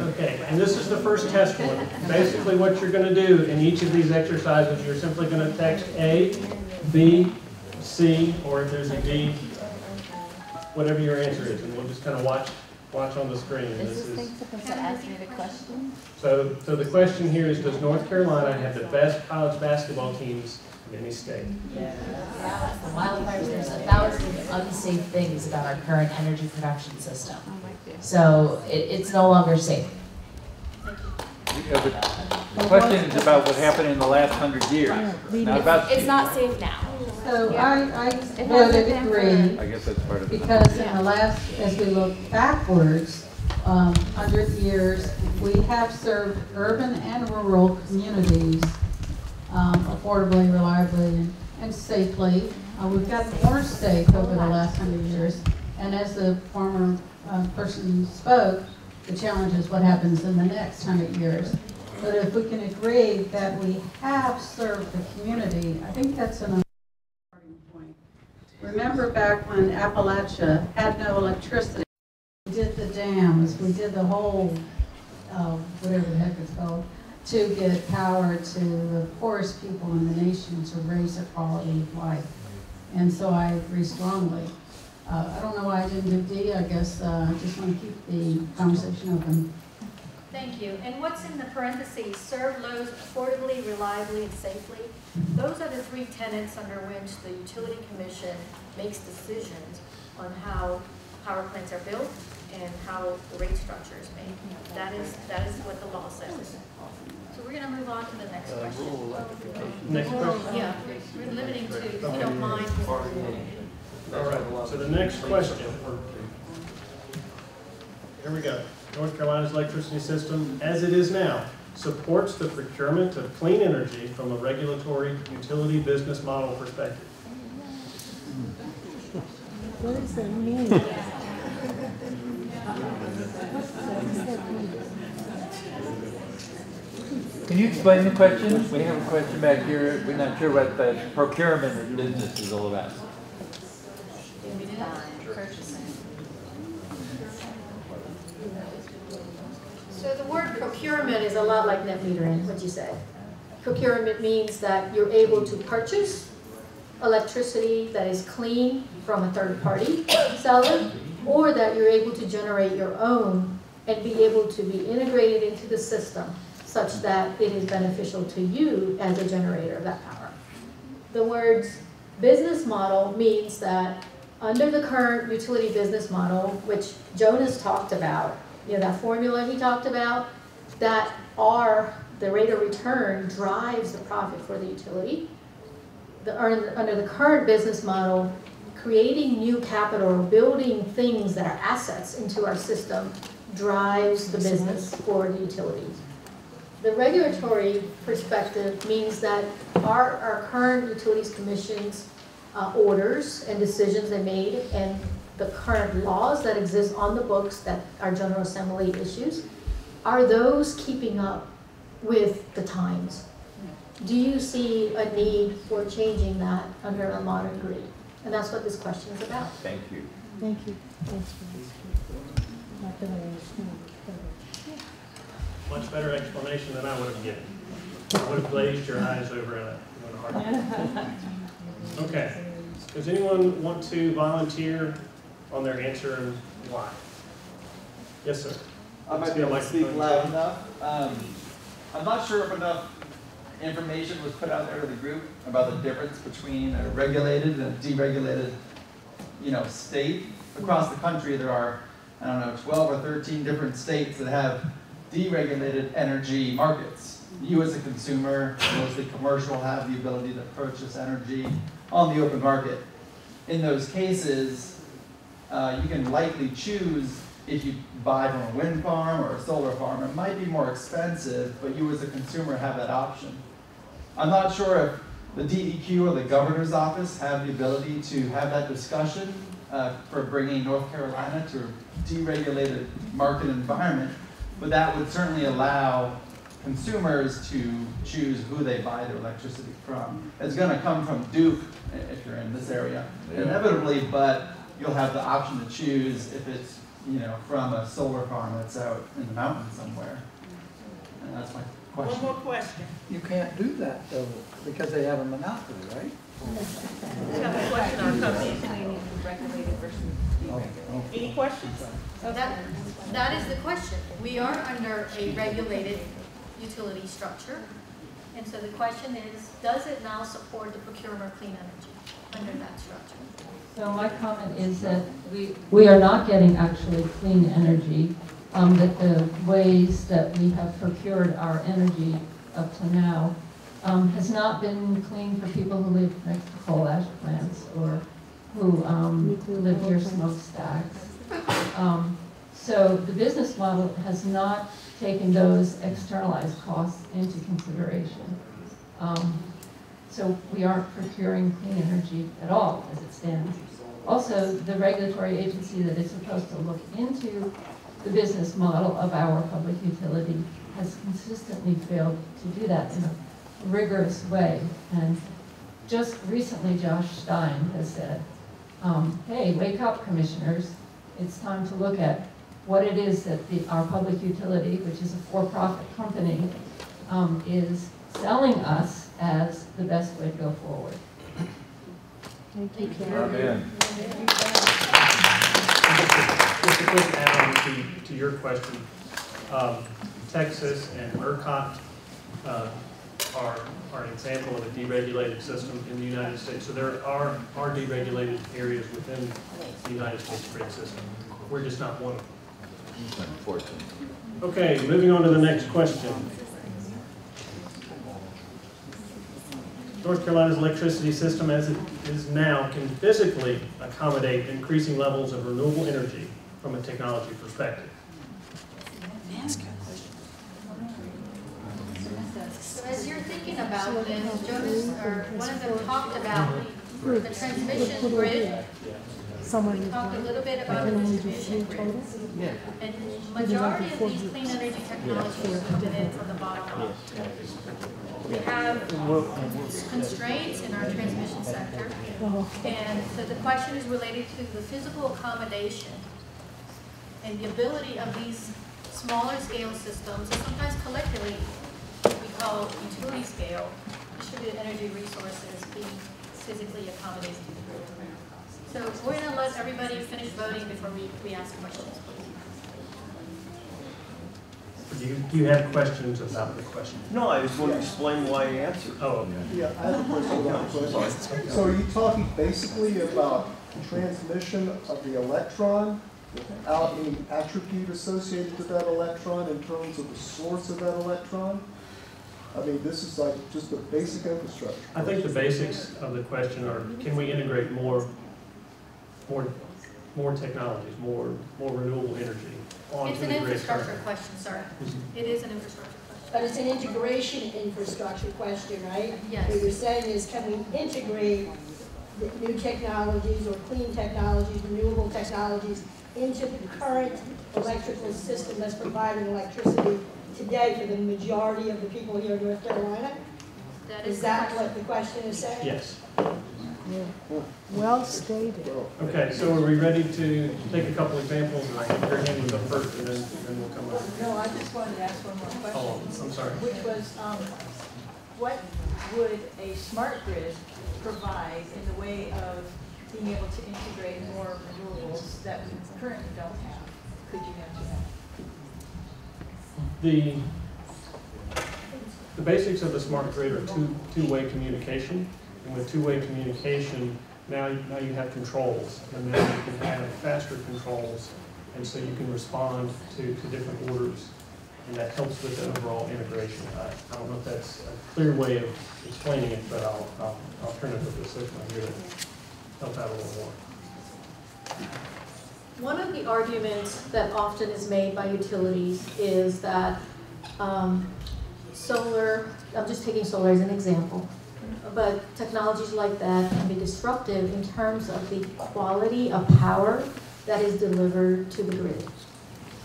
Okay, and this is the first test one. Basically what you're going to do in each of these exercises, you're simply going to text A, B, C, or if there's a D, whatever your answer is, and we'll just kind of watch watch on the screen. And this is supposed to ask me the question. So, so the question here is: does North Carolina have the best college basketball teams of any state? Yeah. The wildfires. There's a thousand unsafe things about our current energy production system. So it, it's no longer safe. Yeah, but the question is about what happened in the last hundred years. Not about it's, it's not safe now. So yeah. I, I voted agree. I guess that's part of it. Because in the last, as we look backwards, um, hundred years, we have served urban and rural communities um, affordably, reliably, and, and safely. Uh, we've got more safe over the last hundred years. And as the former uh, person spoke, the challenge is what happens in the next hundred years. But if we can agree that we have served the community, I think that's an important point. Remember back when Appalachia had no electricity, we did the dams, we did the whole, uh, whatever the heck it's called, to get power to the poorest people in the nation to raise their quality of life. And so I agree strongly. Uh, I don't know why I didn't do D. I guess uh, I just want to keep the conversation open. Thank you. And what's in the parentheses, serve loads affordably, reliably, and safely? Those are the three tenets under which the Utility Commission makes decisions on how power plants are built and how the rate structure is made. That is, that is what the law says. So we're going to move on to the next uh, question. Next question? Yeah, we're limiting to, if you don't mind. All right, so the next question. Here we go. North Carolina's electricity system, as it is now, supports the procurement of clean energy from a regulatory utility business model perspective. What does that mean? Can you explain the question? We have a question back here. We're not sure what the procurement of business is all about. So the word procurement is a lot like net metering, what you said. Procurement means that you're able to purchase electricity that is clean from a third party seller, or that you're able to generate your own and be able to be integrated into the system such that it is beneficial to you as a generator of that power. The words business model means that under the current utility business model, which Jonas talked about, you know, that formula he talked about, that R, the rate of return, drives the profit for the utility. The, under the current business model, creating new capital, building things that are assets into our system, drives the business for the utility. The regulatory perspective means that our, our current Utilities Commission's Uh, orders and decisions they made and the current laws that exist on the books that our General Assembly issues, are those keeping up with the times? Do you see a need for changing that under a modern grid? And that's what this question is about. Thank you. Thank you. Thanks for this. Much better explanation than I would have given. I would have glazed your eyes over in a, in a heart. Okay. Does anyone want to volunteer on their answer and why? Yes, sir. I might be able to speak loud enough. Um, I'm not sure if enough information was put out there to the group about the difference between a regulated and a deregulated, you know, state. Across the country, there are, I don't know, twelve or thirteen different states that have deregulated energy markets. You as a consumer, mostly commercial, have the ability to purchase energy on the open market. In those cases, uh, you can likely choose if you buy from a wind farm or a solar farm. It might be more expensive, but you as a consumer have that option. I'm not sure if the D E Q or the governor's office have the ability to have that discussion uh, for bringing North Carolina to a deregulated market environment, but that would certainly allow consumers to choose who they buy their electricity from. It's going to come from Duke, if you're in this area, yeah. inevitably, but you'll have the option to choose if it's, you know, from a solar farm that's out in the mountains somewhere. And that's my Question. One more question. You can't do that, though, because they have a monopoly, right? We have a question on companies between regulated versus deregulated. Any questions? So that, that is the question. We are under a regulated utility structure. And so the question is, does it now support the procurement of clean energy under that structure? So my comment is that we, we are not getting actually clean energy. Um, that the ways that we have procured our energy up to now um, has not been clean for people who live next to coal ash plants or who um, live near smokestacks. Um, so the business model has not taken those externalized costs into consideration. Um, so we aren't procuring clean energy at all as it stands. Also, the regulatory agency that is supposed to look into the business model of our public utility has consistently failed to do that in a rigorous way. And just recently, Josh Stein has said, um, hey, wake up, commissioners. It's time to look at what it is that the, our public utility, which is a for-profit company, um, is selling us as the best way to go forward. Thank you, Karen. Just a quick add-on to, to your question. Um, Texas and ERCOT uh, are, are an example of a deregulated system in the United States. So there are, are deregulated areas within the United States grid system. We're just not one of them. Unfortunately. Okay, moving on to the next question. North Carolina's electricity system as it is now can physically accommodate increasing levels of renewable energy from a technology perspective. So as you're thinking about this, Jonas, or one of them talked about the transmission grid. We talked a little bit about the distribution grid. And the majority of these clean energy technologies come in from the bottom up. We have constraints in our transmission sector. And so the question is related to the physical accommodation and the ability of these smaller scale systems, and sometimes collectively we call utility scale, distributed energy resources being physically accommodated to the grid. So we're going to let everybody finish voting before we, we ask questions, please. Do you, do you have questions about the question? No, I just want to explain why I answered. Oh, okay. Yeah, I have a question about the question. So are you talking basically about transmission of the electron without any attribute associated with that electron in terms of the source of that electron? I mean, this is like just the basic infrastructure. I think the basics of the question are, can we integrate more more more technologies, more more renewable energy onto the grid? It's an infrastructure question, sorry. Mm-hmm. It is an infrastructure question. But it's an integration infrastructure question, right? Yes. What you're saying is, can we integrate the new technologies or clean technologies, renewable technologies, into the current electrical system that's providing electricity today for the majority of the people here in North Carolina? That is, is that what the question is saying? Yes. Yeah. Well stated. Okay, so are we ready to take a couple examples? And I think your hand was up first, and then, and then we'll come up. No, I just wanted to ask one more question. Oh, I'm sorry. Which was, um, what would a smart grid provide in the way of being able to integrate more renewables that we currently don't have? Could you mention that? The, the basics of the smart grid are two, two-way communication. And with two-way communication, now, now you have controls, and now you can have faster controls, and so you can respond to, to different orders, and that helps with the overall integration. I, I don't know if that's a clear way of explaining it, but I'll, I'll, I'll turn it over to Sushma here to help out a little more. One of the arguments that often is made by utilities is that um, solar, I'm just taking solar as an example, but technologies like that can be disruptive in terms of the quality of power that is delivered to the grid.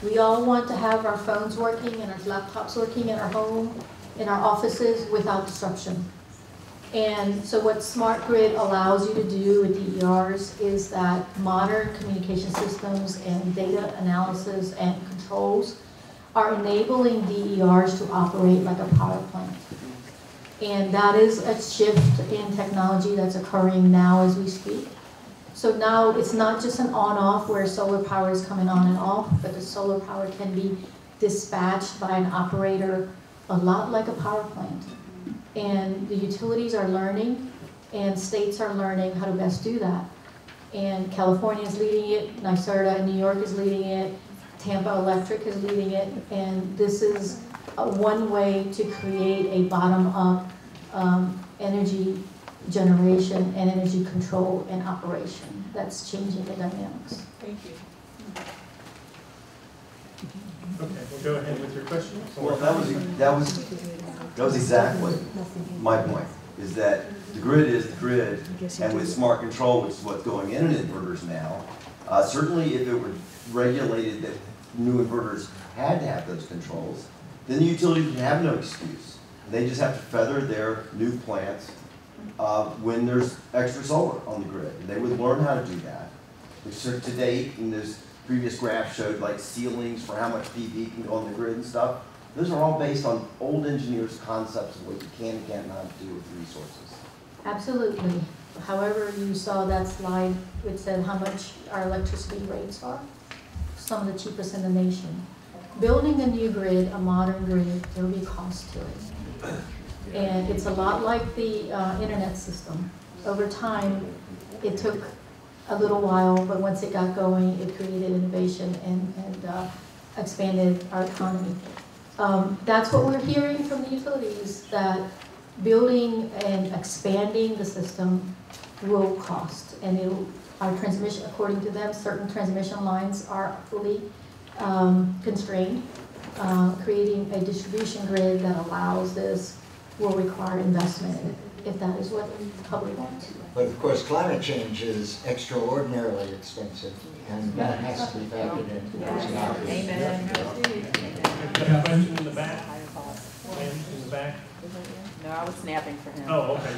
We all want to have our phones working and our laptops working in our home, in our offices, without disruption. And so what smart grid allows you to do with D E Rs is that modern communication systems and data analysis and controls are enabling D E Rs to operate like a power plant. And that is a shift in technology that's occurring now as we speak. So now it's not just an on-off where solar power is coming on and off, but the solar power can be dispatched by an operator a lot like a power plant. And the utilities are learning, and states are learning how to best do that. And California is leading it, NYSERDA in New York is leading it, Tampa Electric is leading it, and this is a one way to create a bottom-up um, energy generation and energy control and operation. That's changing the dynamics. Thank you. Okay, we'll go ahead with your question. Well, that was, that was, that was exactly my point, is that the grid is the grid, and with smart control, which is what's going in inverters now, uh, certainly if it were regulated that new inverters had to have those controls, then the utility would have no excuse. They just have to feather their new plants uh, when there's extra solar on the grid. And they would learn how to do that. Which to date, and this previous graph showed like ceilings for how much P V can go on the grid and stuff. Those are all based on old engineers' concepts of what you can and cannot do with resources. Absolutely. However, you saw that slide which said how much our electricity rates are. Some of the cheapest in the nation. Building a new grid, a modern grid, there will be cost to it. And it's a lot like the uh, internet system. Over time, it took a little while, but once it got going, it created innovation and, and uh, expanded our economy. Um, that's what we're hearing from the utilities, that building and expanding the system will cost. And it'll, our transmission, according to them, certain transmission lines are fully Um, constrained, uh, creating a distribution grid that allows this will require investment if that is what the public wants. But of course, climate change is extraordinarily expensive, and that has to be factored into the personality. Amen. A question in the back. In the back. No, I was snapping for him. Oh, okay.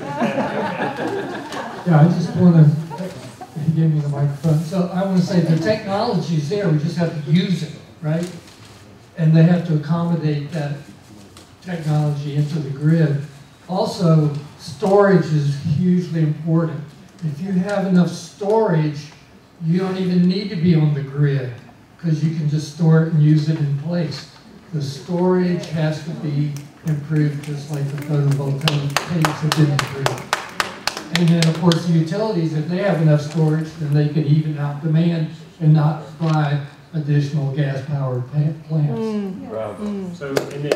Yeah, I just want to. He gave me the microphone. So I want to say the technology is there. We just have to use it, right? And they have to accommodate that technology into the grid. Also, storage is hugely important. If you have enough storage, you don't even need to be on the grid because you can just store it and use it in place. The storage has to be improved just like the photovoltaics have been improved. And then, of course, the utilities, if they have enough storage, then they could even out demand and not buy additional gas-powered plants. Mm. Right. Mm. So, and then,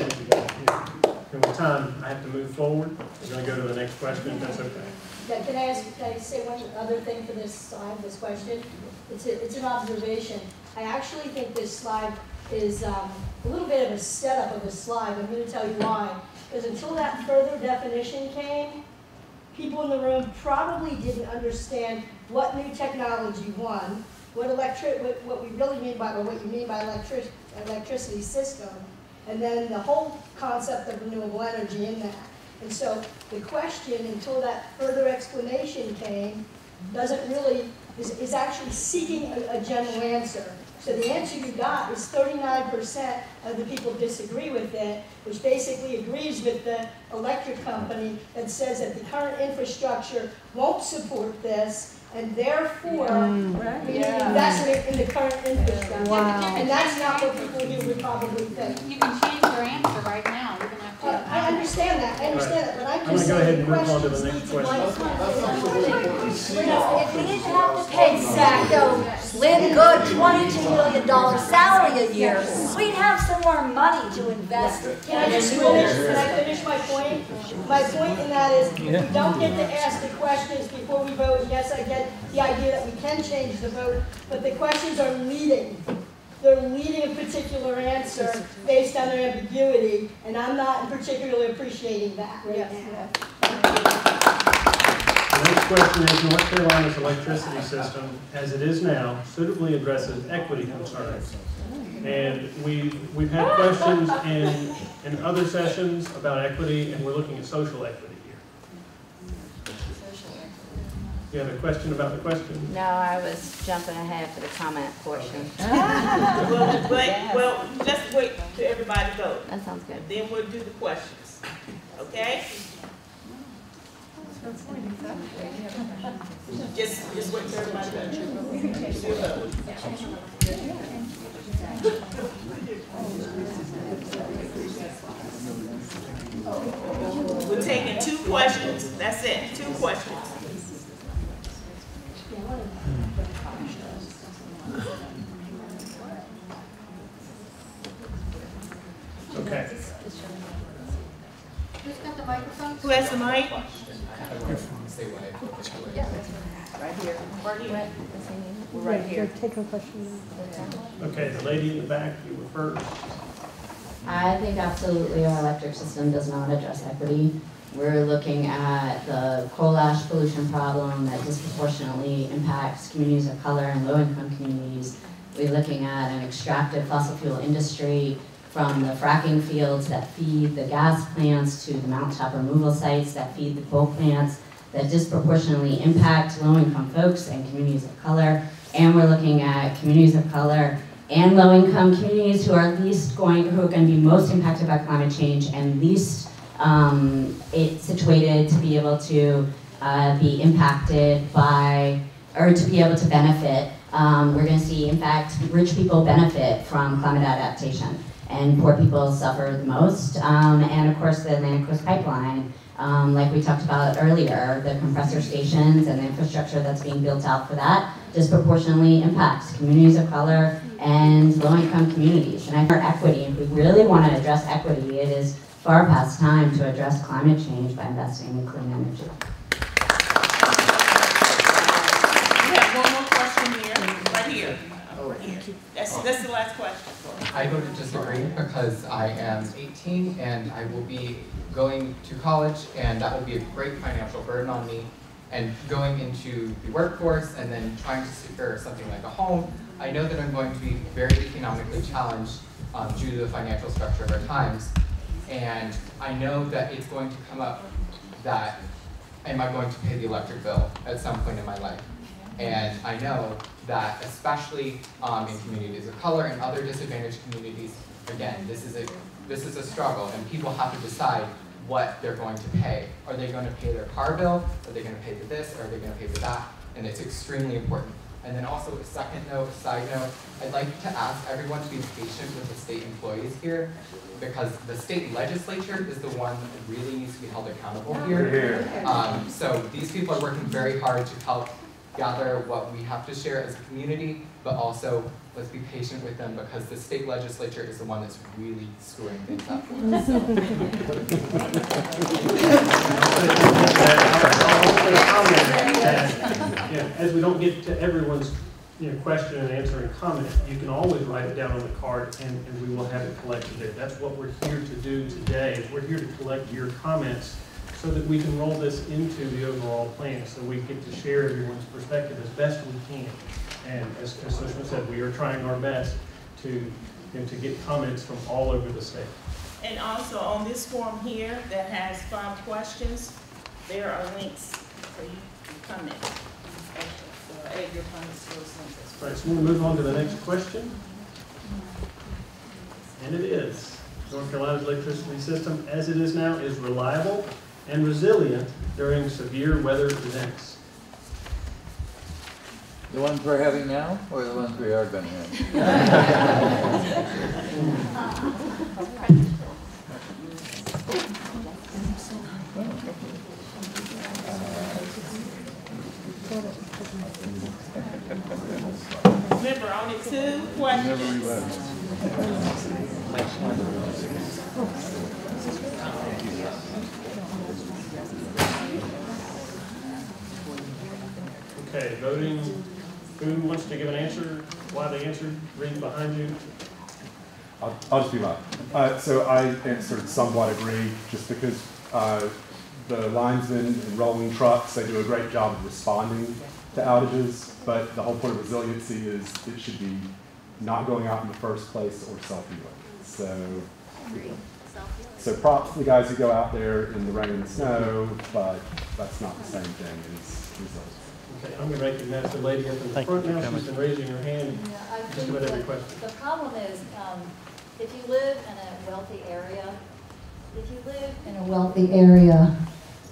in the time, I have to move forward. We're going to go to the next question. That's okay. Yeah, can I ask? Can I say one other thing for this slide? This question, it's a, it's an observation. I actually think this slide is um, a little bit of a setup of a slide. I'm going to tell you why. Because until that further definition came, people in the room probably didn't understand what new technology, one, what, electric, what, what we really mean by, or what you mean by electric, electricity system, and then the whole concept of renewable energy in that. And so the question, until that further explanation came, doesn't really, is, is actually seeking a, a general answer. So the answer you got is thirty-nine percent of the people disagree with it, which basically agrees with the electric company that says that the current infrastructure won't support this, and therefore mm, right? we yeah. need investment in the current infrastructure. Wow. And that's not what people here would probably think. You can change your answer right now. You're gonna have to uh, I understand that. I understand right. that. But I'm, I'm just saying the questions need to If we didn't have to pay Exacto Lynn Good twenty-two million dollars salary a year, we'd have some more money to invest. Can I just finish? Can I finish my point? My point in that is we don't get to ask the questions before we vote. Yes, I get the idea that we can change the vote, but the questions are leading. They're leading a particular answer based on their ambiguity, and I'm not particularly appreciating that right yes. now. The next question is, North Carolina's electricity system, as it is now, suitably addresses equity concerns. And we, we've had questions in, in other sessions about equity, and we're looking at social equity here. You have a question about the question? No, I was jumping ahead for the comment portion. well, but, well, just wait. then we'll do the questions. Okay? Just, just wait till everybody goes. We're taking two questions. That's it. Two questions. Okay. Who's got the microphone? Who has the mic? Right here. We're right here. Take a question. Okay, the lady in the back, you were first. I think absolutely our electric system does not address equity. We're looking at the coal ash pollution problem that disproportionately impacts communities of color and low-income communities. We're looking at an extractive fossil fuel industry from the fracking fields that feed the gas plants to the mountaintop removal sites that feed the coal plants that disproportionately impact low-income folks and communities of color. And we're looking at communities of color and low-income communities who are least going, who are going to be most impacted by climate change and least um, it situated to be able to uh, be impacted by, or to be able to benefit. Um, we're going to see, in fact, rich people benefit from climate adaptation, and poor people suffer the most. Um, and of course, the Atlantic Coast Pipeline, um, like we talked about earlier, the compressor stations and the infrastructure that's being built out for that disproportionately impacts communities of color and low-income communities. And I think equity, if we really want to address equity, it is far past time to address climate change by investing in clean energy. We have one more question here, right here. That's, that's the last question. I voted to disagree because I am eighteen and I will be going to college, and that will be a great financial burden on me. And going into the workforce and then trying to secure something like a home, I know that I'm going to be very economically challenged um, due to the financial structure of our times. And I know that it's going to come up that, am I going to pay the electric bill at some point in my life? And I know that especially um, in communities of color and other disadvantaged communities, again, this is, a, this is a struggle, and people have to decide what they're going to pay. Are they going to pay their car bill? Are they going to pay for this? Or are they going to pay for that? And it's extremely important. And then also a second note, side note, I'd like to ask everyone to be patient with the state employees here, because the state legislature is the one that really needs to be held accountable here. Um, so these people are working very hard to help gather what we have to share as a community, but also let's be patient with them, because the state legislature is the one that's really screwing things up for us. So. Yeah, as we don't get to everyone's you know, question and answer and comment, you can always write it down on the card, and, and we will have it collected there. That's what we're here to do today, is we're here to collect your comments, so that we can roll this into the overall plan, so we get to share everyone's perspective as best we can. And as, as Sushma said, we are trying our best to, you know, to get comments from all over the state. And also on this form here that has five questions, there are links for you to comment. So add your comments to those links. All right, so we'll move on to the next question. And it is, North Carolina's electricity system as it is now is reliable and resilient during severe weather events. The ones we're having now, or the ones we are going to have? Remember, only two questions. Okay, voting. Who wants to give an answer? Why they answered? Read behind you. I'll, I'll just be loud. Uh, so I answered somewhat agree, just because uh, the linesmen and rolling trucks, they do a great job of responding to outages, but the whole point of resiliency is it should be not going out in the first place or self-healing. So, so props to the guys who go out there in the rain and snow, but that's not the same thing as results. Okay, I'm going to recognize the lady up in the front now. She's been raising her hand. Yeah, I just about every question. The problem is, um, if you live in a wealthy area, if you live in a wealthy area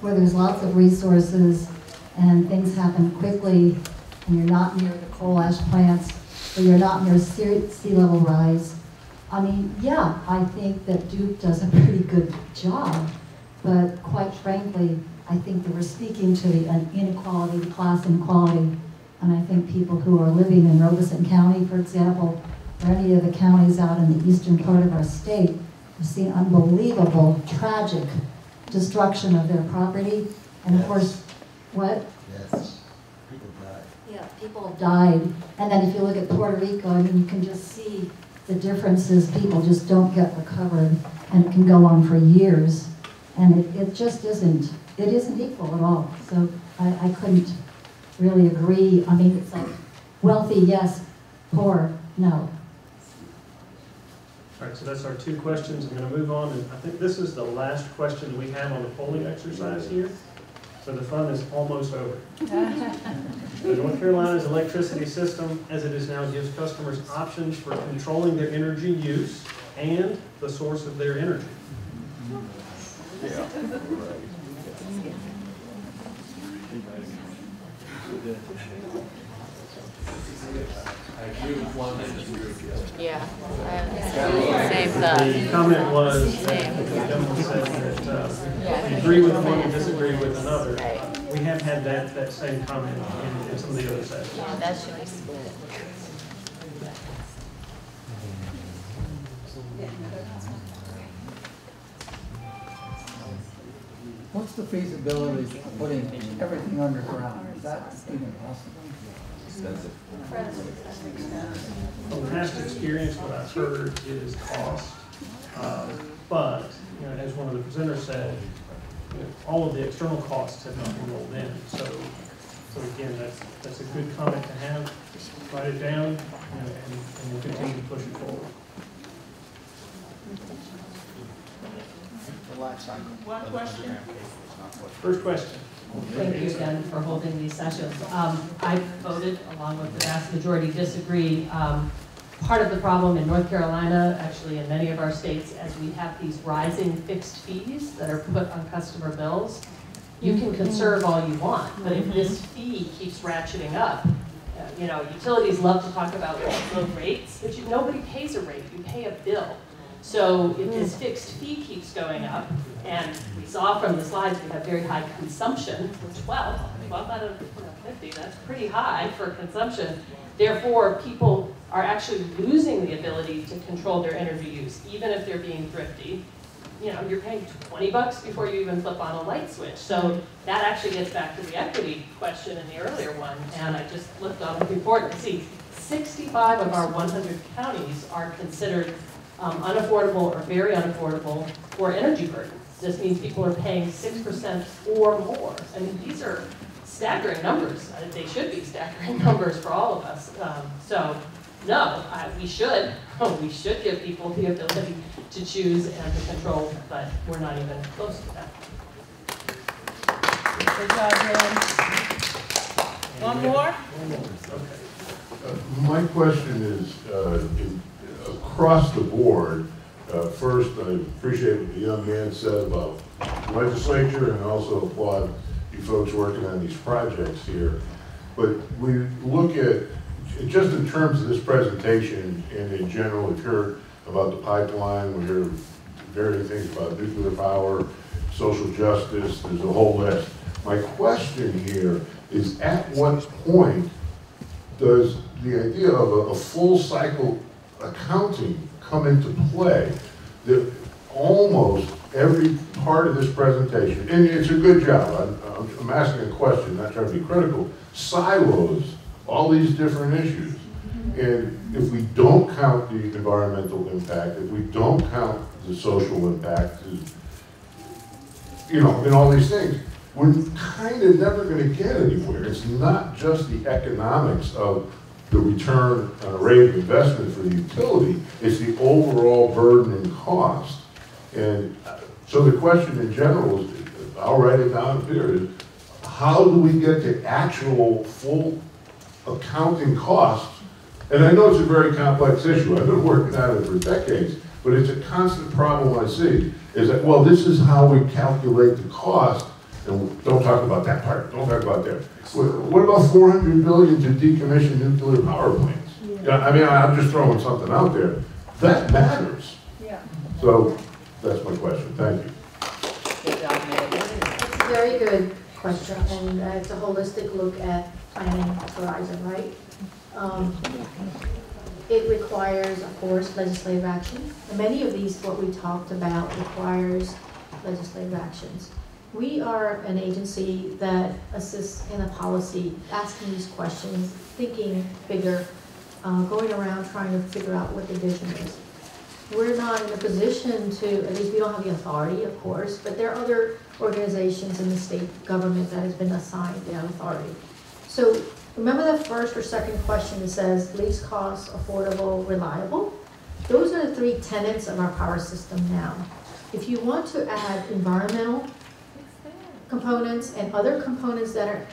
where there's lots of resources and things happen quickly, and you're not near the coal ash plants, or you're not near sea level rise, I mean, yeah, I think that Duke does a pretty good job, but quite frankly, I think that we're speaking to an inequality, class inequality, and I think people who are living in Robeson County, for example, or any of the counties out in the eastern part of our state, have seen unbelievable, tragic destruction of their property, and yes. Of course, what? Yes, people died. Yeah, people have died, and then if you look at Puerto Rico, I mean, you can just see the differences. People just don't get recovered, and it can go on for years, and it, it just isn't. It isn't equal at all. So I, I couldn't really agree. I mean, it's like wealthy, yes, poor, no. All right, so that's our two questions. I'm going to move on, and I think this is the last question we have on the polling exercise here. So the fun is almost over. So North Carolina's electricity system, as it is now, gives customers options for controlling their energy use and the source of their energy. Yeah. Right. Yeah. Same thought. The comment was that the gentleman said that uh, we agree with one and disagree with another. We have had that, that same comment in, in some of the other sections. Yeah, that should be split. What's the feasibility of putting everything underground? Is that even possible? Expensive. From past experience, what I've heard is cost. Uh, but, you know, as one of the presenters said, you know, all of the external costs have not been rolled in. So, so again, that's that's a good comment to have. Just write it down, you know, and, and we'll continue to push it forward. Life cycle. One question. First question. Thank you again for holding these sessions. Um, I voted, along with the vast majority, disagree. Um, part of the problem in North Carolina, actually in many of our states, as we have these rising fixed fees that are put on customer bills, you can conserve all you want, but if this fee keeps ratcheting up, uh, you know, utilities love to talk about low rates, but you, nobody pays a rate, you pay a bill. So if this fixed fee keeps going up, and we saw from the slides we have very high consumption, twelve, twelve out of fifty, that's pretty high for consumption. Therefore, people are actually losing the ability to control their energy use, even if they're being thrifty. You know, you're paying twenty bucks before you even flip on a light switch. So that actually gets back to the equity question in the earlier one, and I just looked on the report and see sixty-five of our one hundred counties are considered Um, unaffordable or very unaffordable for energy burden. This means people are paying six percent or more. I mean, these are staggering numbers. They should be staggering numbers for all of us. Um, so, no, I, we should. Oh, we should give people the ability to choose and to control, but we're not even close to that. Good job, Jim. One more? One more. Okay. Uh, my question is, uh, in across the board, uh, first, I appreciate what the young man said about legislature, and also applaud you folks working on these projects here. But we look at, just in terms of this presentation, and in general, we've heard about the pipeline, we hear various things about nuclear power, social justice, there's a whole list. My question here is, at what point does the idea of a, a full cycle accounting come into play? That almost every part of this presentation, and it's a good job, I'm, I'm asking a question, not trying to be critical, silos all these different issues. And if we don't count the environmental impact, if we don't count the social impact, you know, and all these things, we're kind of never going to get anywhere. It's not just the economics of the return on a rate of investment for the utility, is the overall burden and cost. And so the question in general is, I'll write it down here, is how do we get to actual full accounting costs? And I know it's a very complex issue. I've been working on it for decades, But it's a constant problem I see, is that, well, this is how we calculate the cost, and don't talk about that part, don't talk about that. What about four hundred billion dollars to decommission nuclear power plants? Yeah. I mean, I'm just throwing something out there. That matters. Yeah. So that's my question, thank you. Good job, Megan. Very good question, and uh, it's a holistic look at planning horizon, right? Um, It requires, of course, legislative action. And many of these, what we talked about, requires legislative actions. We are an agency that assists in a policy, asking these questions, thinking bigger, uh, going around trying to figure out what the vision is. We're not in a position to, at least we don't have the authority, of course, but there are other organizations in the state government that has been assigned that authority. So, remember the first or second question that says least cost, affordable, reliable? Those are the three tenets of our power system now. If you want to add environmental components and other components that are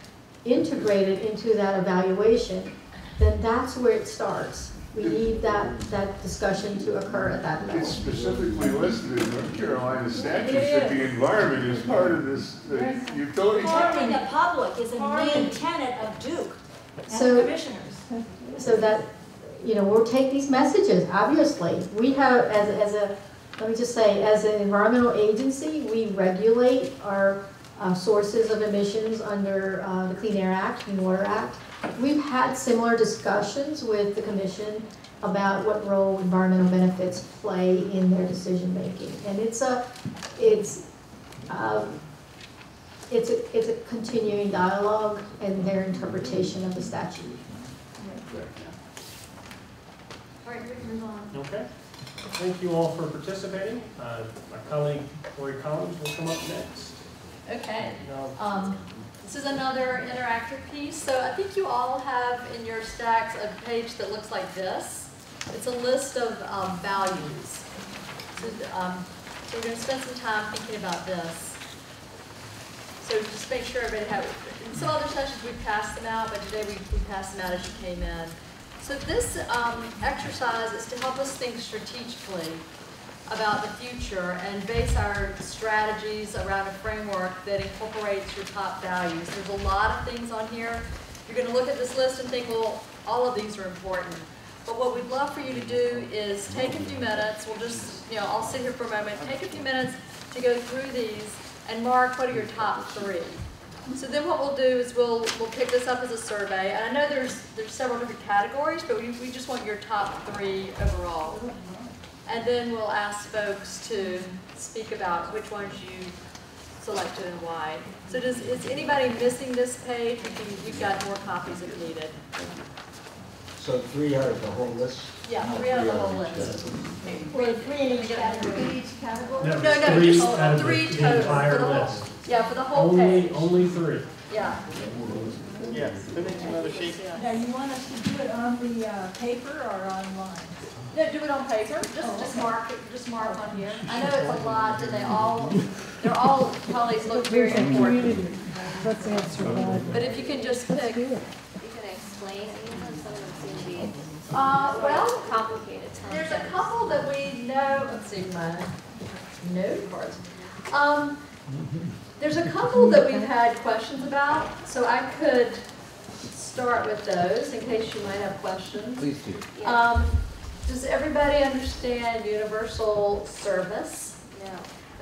integrated into that evaluation, then that's where it starts. We need that, that discussion to occur at that level. It's specifically listed in North Carolina statutes that the environment is part of this utility. Harming the public is a main tenet of Duke. So, commissioners. So that, you know, we'll take these messages, obviously. We have, as, as a, let me just say, as an environmental agency, we regulate our uh, sources of emissions under uh, the Clean Air Act, Clean Water Act. We've had similar discussions with the Commission about what role environmental benefits play in their decision making. And it's a, it's, um, It's a, it's a continuing dialogue and their interpretation of the statute. All right, we can move on. Okay. Thank you all for participating. Uh, my colleague, Lori Collins, will come up next. Okay. Um, this is another interactive piece. So I think you all have in your stacks a page that looks like this. It's a list of um, values. So, um, so we're going to spend some time thinking about this. So just make sure everybody has, in some other sessions we passed them out, but today we, we passed them out as you came in. So this um, exercise is to help us think strategically about the future and base our strategies around a framework that incorporates your top values. There's a lot of things on here. You're going to look at this list and think, well, all of these are important. But what we'd love for you to do is take a few minutes. We'll just, you know, I'll sit here for a moment. Take a few minutes to go through these and mark what are your top three. So then what we'll do is we'll we'll pick this up as a survey. And I know there's there's several different categories, but we, we just want your top three overall. And then we'll ask folks to speak about which ones you selected and why. So does is anybody missing this page? We can, we've got more copies if needed. So three out of the whole list? Yeah, three out of the whole list. Wait, three in each category? Each category? No, no, no, three out of the entire list. Yeah, for the whole page. Only three. Yeah. Yeah. Now, you want us to do it on the uh, paper or online? No, do it on paper. Just, oh, just okay. mark it. Just mark on here. I know it's a lot, and they all, they're all colleagues look very important. Let's answer that. But if you can just pick. You can explain. Uh, well, complicated. There's a couple that we know. Let's see, my note cards. Um, there's a couple that we've had questions about, so I could start with those in case you might have questions. Please do. Um, does everybody understand universal service? No.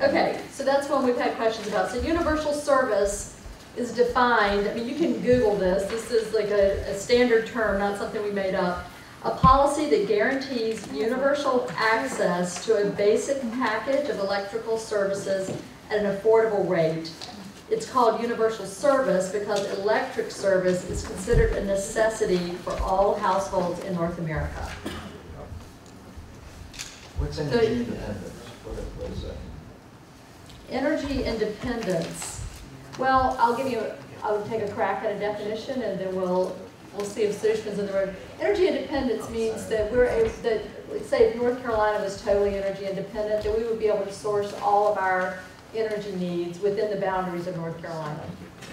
Okay, so that's one we've had questions about. So universal service is defined. I mean, you can Google this. This is like a, a standard term, not something we made up. A policy that guarantees universal access to a basic package of electrical services at an affordable rate. It's called universal service because electric service is considered a necessity for all households in North America. What's energy so, independence? What, what is that? Energy independence. Well, I'll give you, a, I'll take a crack at a definition and then we'll We'll see if Sushma's in the room. Energy independence means that we're able, that let's say if North Carolina was totally energy independent, that we would be able to source all of our energy needs within the boundaries of North Carolina.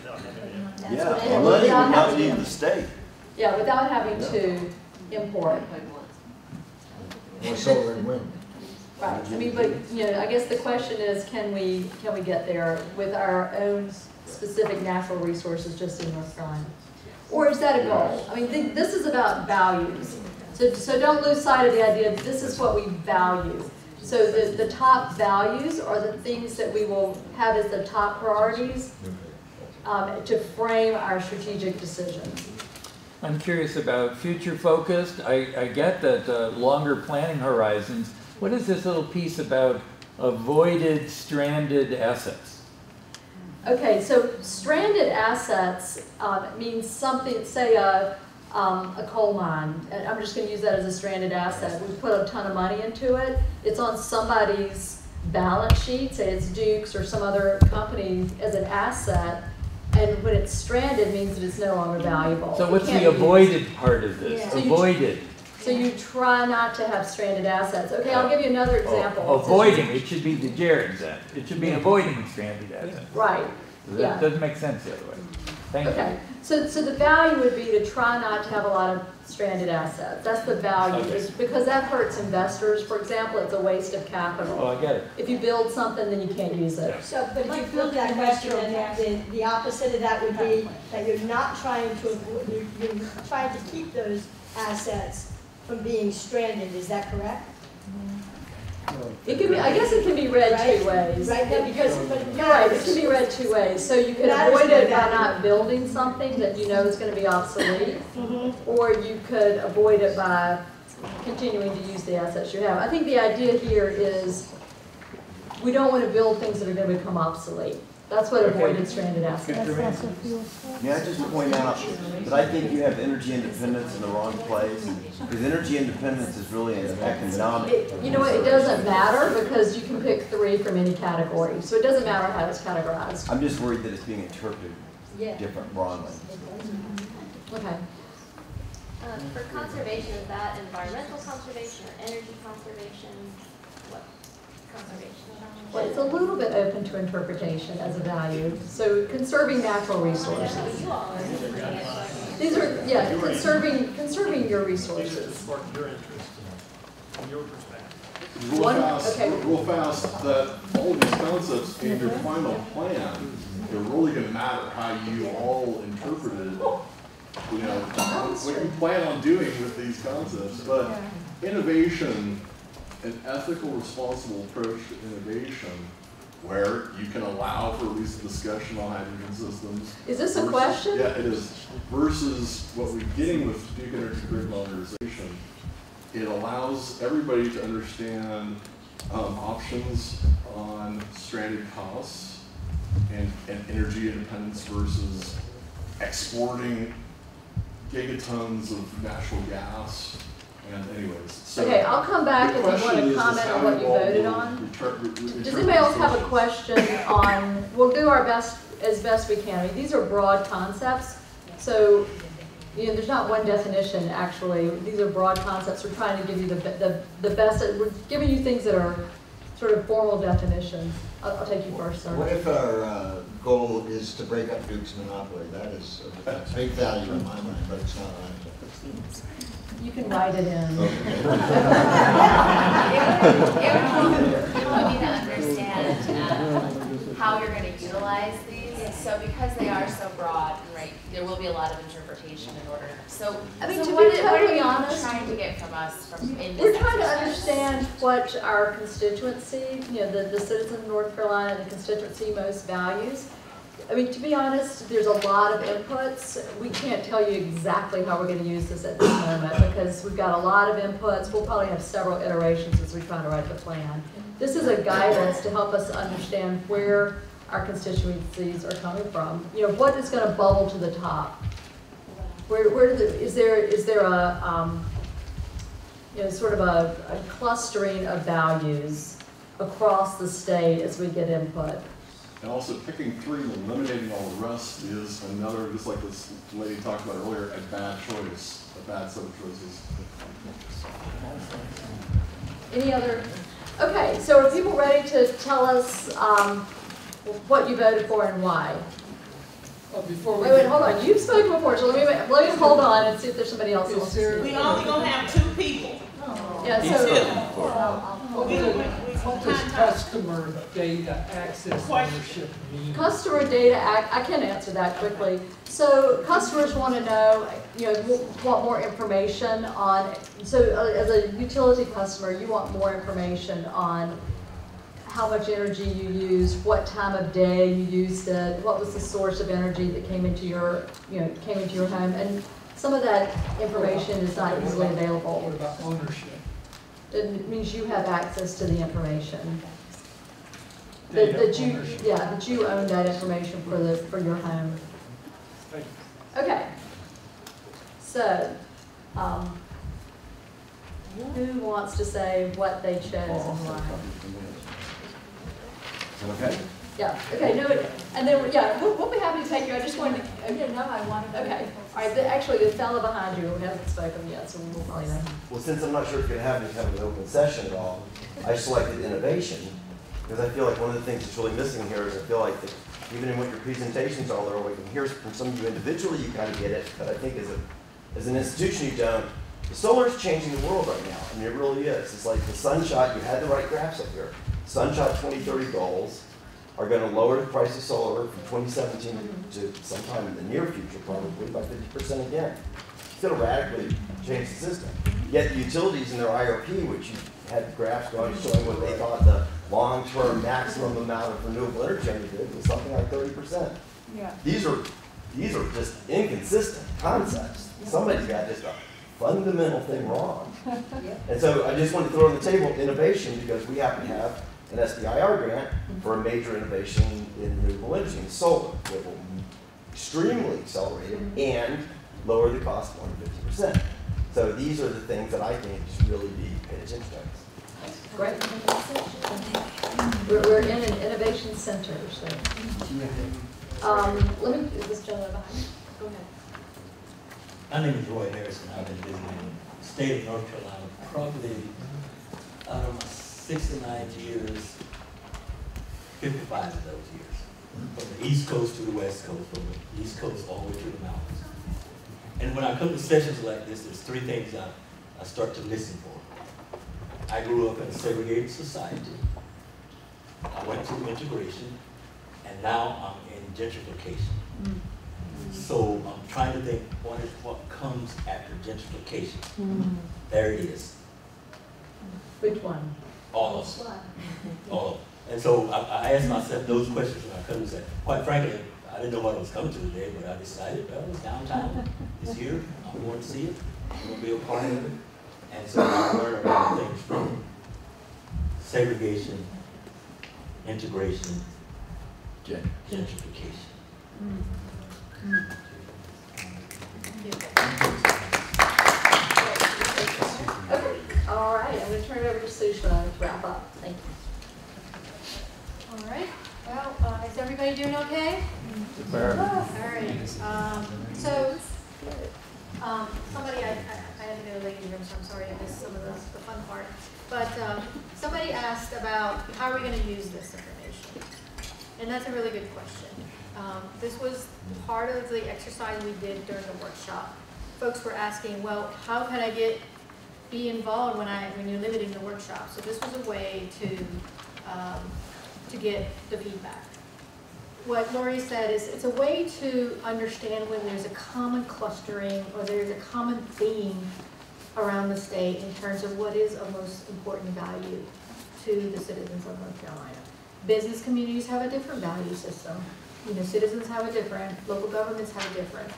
That's yeah, what well, without, without having need the state. Yeah, without having no. to import. Or solar and wind. Right. I mean, but you know, I guess the question is, can we can we get there with our own specific natural resources just in North Carolina, or is that a goal? I mean, th this is about values. So so don't lose sight of the idea that this is what we value. So the the top values are the things that we will have as the top priorities um, to frame our strategic decisions. I'm curious about future focused. I, I get that uh, longer planning horizons. What is this little piece about avoided stranded assets? Okay, so stranded assets um, means something, say a, um, a coal mine. I'm just going to use that as a stranded asset. We put a ton of money into it. It's on somebody's balance sheet, say it's Duke's or some other company as an asset. And when it's stranded, means that it's no longer valuable. So what's the avoided part of this? Yeah. So avoided. So you try not to have stranded assets. Okay, I'll give you another example. Oh, avoiding, it should be the Jared's end. It should be avoiding stranded assets. Right. That yeah. doesn't make sense the other way. Thank okay. you. Okay. So, so the value would be to try not to have a lot of stranded assets. That's the value. Okay. Because that hurts investors. For example, it's a waste of capital. Oh, I get it. If you build something, then you can't use it. Yeah. So, but if you build that question, the, the opposite of that would be that you're not trying to avoid, you're, you're trying to keep those assets from being stranded. Is that correct? It can be, I guess it can be read right? two ways. Right, yeah, because, but right, it can be read two ways. So you can avoid it by not building something that you know is going to be obsolete, mm-hmm. or you could avoid it by continuing to use the assets you have. I think the idea here is we don't want to build things that are going to become obsolete. That's what okay. avoided stranded assets. May I just point out that I think you have energy independence in the wrong place, because energy independence is really an economic. It, you know what? It doesn't matter because you can pick three from any category, so it doesn't matter how it's categorized. I'm just worried that it's being interpreted yeah. different wrongly. Okay. Uh, for conservation, is that environmental conservation or energy conservation? What conservation? Well, it's a little bit open to interpretation as a value. So conserving natural resources. These are, yeah, conserving conserving your resources. Spark your interest and your perspective. Real fast, okay. real fast that all these concepts in your final plan, they're really going to matter how you all interpreted, you know, what you plan on doing with these concepts. But innovation, an ethical, responsible approach to innovation where you can allow for at least discussion on hydrogen systems. Is this versus, a question? Yeah, it is. Versus what we're getting with Duke Energy grid modernization, it allows everybody to understand um, options on stranded costs and, and energy independence versus exporting gigatons of natural gas. And anyways, so okay, I'll come back if you want to comment on what you voted on. Does anybody else have a question on, we'll do our best, as best we can. I mean, these are broad concepts, so you know, there's not one definition actually. These are broad concepts. We're trying to give you the, the, the best, we're giving you things that are sort of formal definitions. I'll, I'll take you first, sir. What if our uh, goal is to break up Duke's monopoly? That is a big value in my mind, but it's not on it. You can write it in. It would help me to understand um, how you're going to utilize these. So because they are so broad, right, there will be a lot of interpretation in order. So, I mean, so to what, be totally what are you honest, trying to get from us? From in this we're trying to understand what our constituency, you know, the, the citizen of North Carolina, the constituency most values. I mean, to be honest, there's a lot of inputs. We can't tell you exactly how we're going to use this at this moment because we've got a lot of inputs. We'll probably have several iterations as we try to write the plan. This is a guidance to help us understand where our constituencies are coming from. You know, what is going to bubble to the top? Where, where do the, is there is there a um, you know sort of a, a clustering of values across the state as we get input? And also picking three and eliminating all the rest is another, just like this lady talked about earlier, a bad choice, a bad set of choices. Any other? Okay, so are people ready to tell us um, what you voted for and why? Well, before we wait, wait, hold on. You've spoken before, so let me, let me hold on and see if there's somebody else who wants to. We only going to have two people. Yeah, so. Well, What does customer data access ownership mean? Customer data, I, I can answer that quickly. So customers want to know, you know, want more information on, so as a utility customer, you want more information on how much energy you used, what time of day you used it, what was the source of energy that came into your, you know, came into your home. And some of that information is not easily available. What about ownership? It means you have access to the information. That, that you, yeah, that you own that information for the for your home. Okay. So, um, who wants to say what they chose and why? Okay. Yeah. Okay. No. It, and then yeah, we'll, we'll be happy to take you. I just wanted to. Okay. No, I wanted. Okay. All right, the, actually, the fellow behind you hasn't spoken yet, so we'll probably know. Well, since I'm not sure if you're having an open session at all, I selected innovation because I feel like one of the things that's really missing here is I feel like that even in what your presentations are, or we can hear from some of you individually, you kind of get it, but I think as a as an institution, you don't. The solar is changing the world right now. I mean, it really is. It's like the SunShot. You had the right graphs up here. SunShot twenty thirty goals are going to lower the price of solar from twenty seventeen to sometime in the near future, probably by fifty percent again. It's going to radically change the system. Yet the utilities in their I R P, which you had graphs going showing what they thought the long-term maximum amount of renewable energy did, was something like thirty percent. Yeah. These are these are just inconsistent concepts. Somebody's got just a fundamental thing wrong. And so I just wanted to throw on the table innovation because we happen to have an S B I R grant for a major innovation in renewable energy and solar that will extremely accelerate it and lower the cost more than fifty percent. So these are the things that I think should really be paid attention to. Great. We're, we're in an innovation center. So. Um, let me do this gentleman behind you. Go ahead. My name is Roy Harrison. I've been visiting the state of North Carolina probably, I don't know, sixty-nine years, fifty-five of those years, from the East Coast to the West Coast, from the East Coast all the way to the mountains. And when I come to sessions like this, there's three things I, I start to listen for. I grew up in a segregated society. I went through integration, and now I'm in gentrification. Mm-hmm. So I'm trying to think what is what comes after gentrification. Mm-hmm. There it is. Which one? All of them. All of them. And so I, I asked myself those questions when I come to say, quite frankly, I didn't know what I was coming to today, but I decided, well, it's downtown. It's here. I want to see it. I'm going to be a part of it. And so I learned about things from segregation, integration, gentrification. Okay. All right, I'm going to turn it over to Sushma to wrap up. Thank you. All right. Well, uh, is everybody doing okay? Mm-hmm. Oh, all right. Um, so, um, somebody, I, I, I had to go to the ladies' room, so I'm sorry I missed some of the, the fun part. But um, somebody asked about how are we going to use this information? And that's a really good question. Um, this was part of the exercise we did during the workshop. Folks were asking, well, how can I get be involved when I when you're limiting the workshop. So this was a way to um, to get the feedback. What Lori said is it's a way to understand when there's a common clustering or there's a common theme around the state in terms of what is of most important value to the citizens of North Carolina. Business communities have a different value system. You know, citizens have a different, local governments have a different.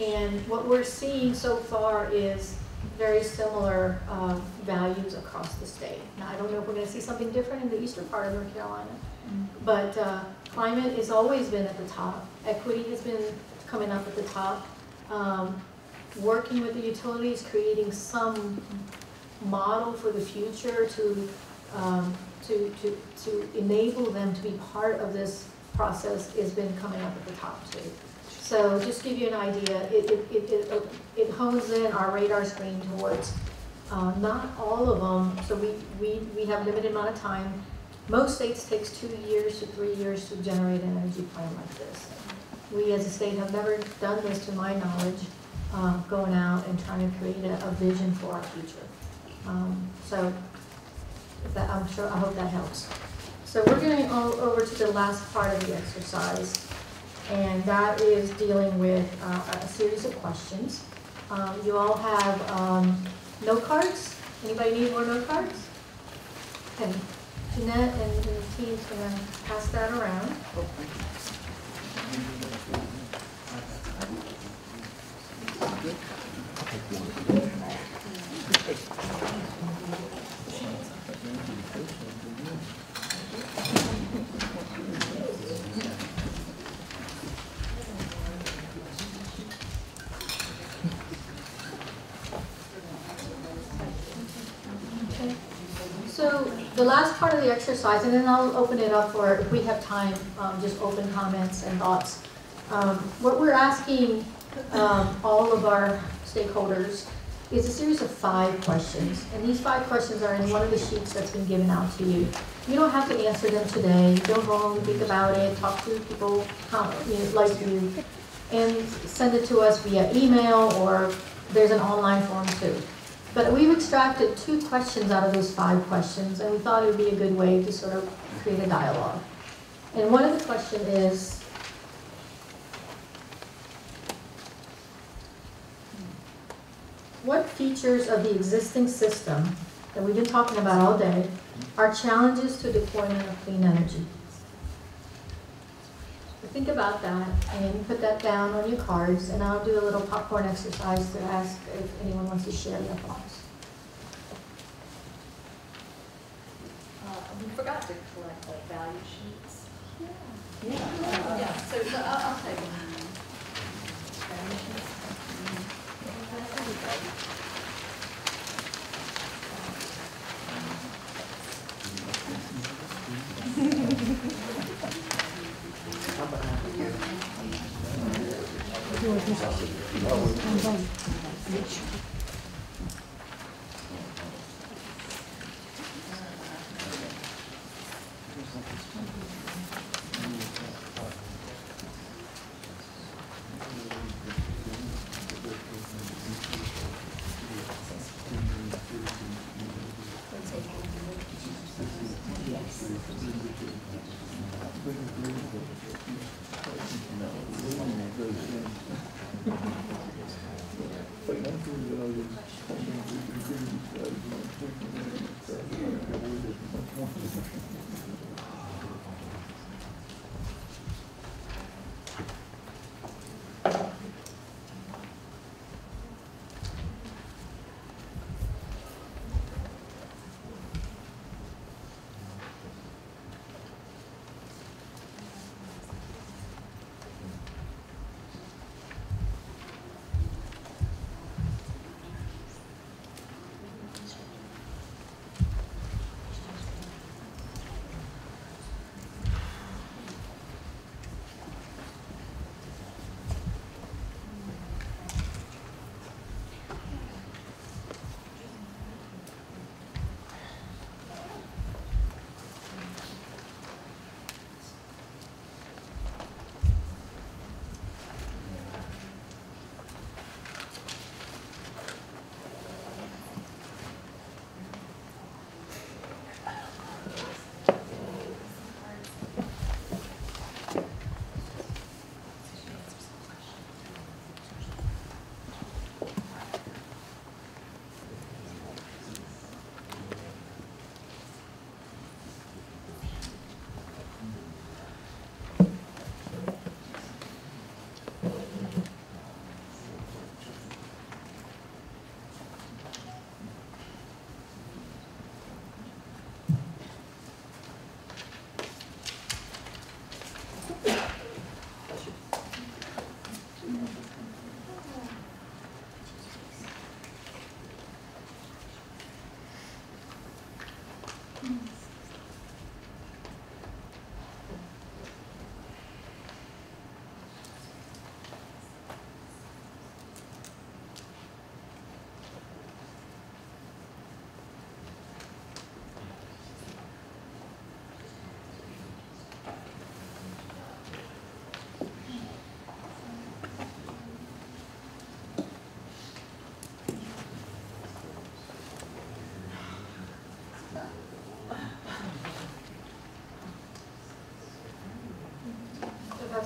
And what we're seeing so far is very similar uh, values across the state. Now, I don't know if we're going to see something different in the eastern part of North Carolina, mm-hmm. but uh, climate has always been at the top. Equity has been coming up at the top. Um, working with the utilities, creating some model for the future to, um, to, to, to enable them to be part of this process has been coming up at the top too. So just to give you an idea, it, it, it, it, it hones in our radar screen towards uh, not all of them. So we, we, we have a limited amount of time. Most states takes two years to three years to generate an energy plan like this. We as a state have never done this, to my knowledge, uh, going out and trying to create a, a vision for our future. Um, so If that, I'm sure, I hope that helps. So we're going over to the last part of the exercise, and that is dealing with uh, a series of questions. Um, you all have um, note cards. Anybody need more note cards? Okay, Jeanette and, and the team's going to pass that around. The last part of the exercise, and then I'll open it up for, if we have time, um, just open comments and thoughts. Um, what we're asking um, all of our stakeholders is a series of five questions. And these five questions are in one of the sheets that's been given out to you. You don't have to answer them today. Don't go home, think about it, talk to people you know, like you, and send it to us via email, or there's an online form too. But we've extracted two questions out of those five questions, and we thought it would be a good way to sort of create a dialogue. And one of the questions is, what features of the existing system that we've been talking about all day are challenges to deployment of clean energy? So think about that and put that down on your cards, and I'll do a little popcorn exercise to ask if anyone wants to share their thoughts. Uh, we forgot to collect like value sheets. Yeah. Yeah. Uh, yeah. So, so I'll, I'll take them. Value sheets. Mm-hmm.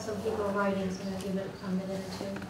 some people writing, so I'll give it a minute or two.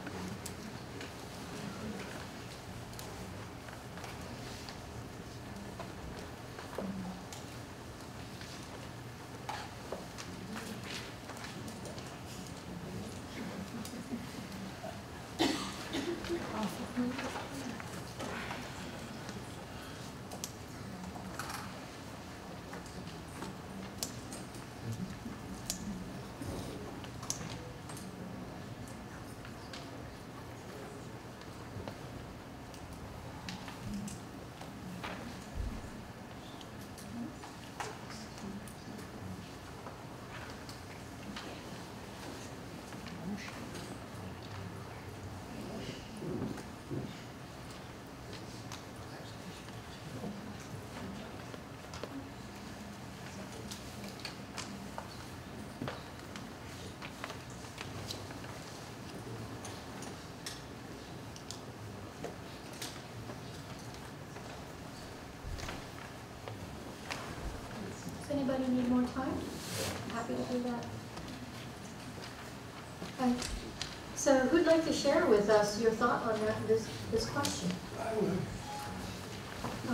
Anybody need more time? I'm happy to do that. Okay. So who'd like to share with us your thought on that, this, this question? I would.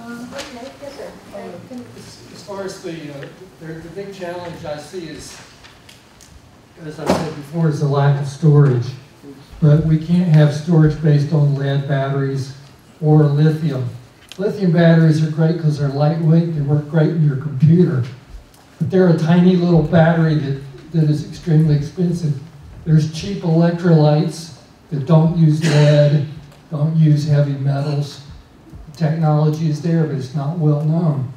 Um, okay, yes sir. Uh, as far as the, uh, the, the big challenge I see is, as I said before, is the lack of storage. But we can't have storage based on lead batteries or lithium. Lithium batteries are great because they're lightweight, they work great in your computer. But they're a tiny little battery that, that is extremely expensive. There's cheap electrolytes that don't use lead, don't use heavy metals. The technology is there, but it's not well known.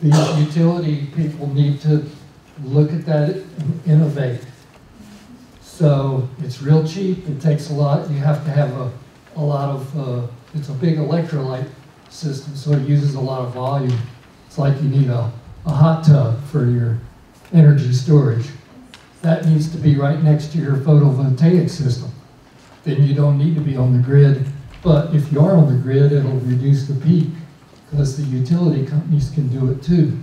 The utility people need to look at that and innovate. So it's real cheap, it takes a lot, you have to have a, a lot of, uh, it's a big electrolyte system, so it uses a lot of volume. It's like you need a a hot tub for your energy storage. That needs to be right next to your photovoltaic system. Then you don't need to be on the grid, but if you are on the grid, it'll reduce the peak because the utility companies can do it too.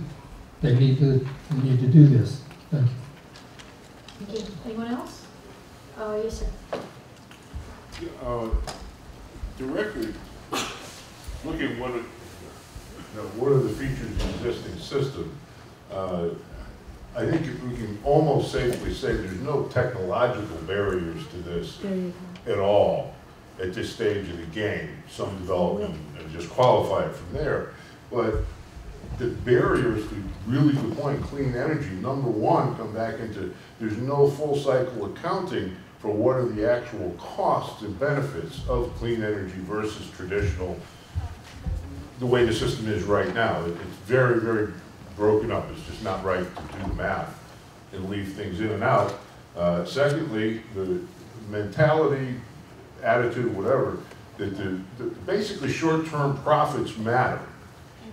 They need to, they need to do this. Thank you. Thank you. Anyone else? Oh, yes, sir. Uh, directly, look at what it Now, what are the features of the existing system? Uh, I think if we can almost safely say there's no technological barriers to this at all at this stage of the game. Some development and just qualify it from there. But the barriers to really deploying clean energy, number one, come back into there's no full cycle accounting for what are the actual costs and benefits of clean energy versus traditional the way the system is right now. It's very, very broken up. It's just not right to do the math and leave things in and out. Uh, secondly, the mentality, attitude, whatever, that the, the basically short-term profits matter.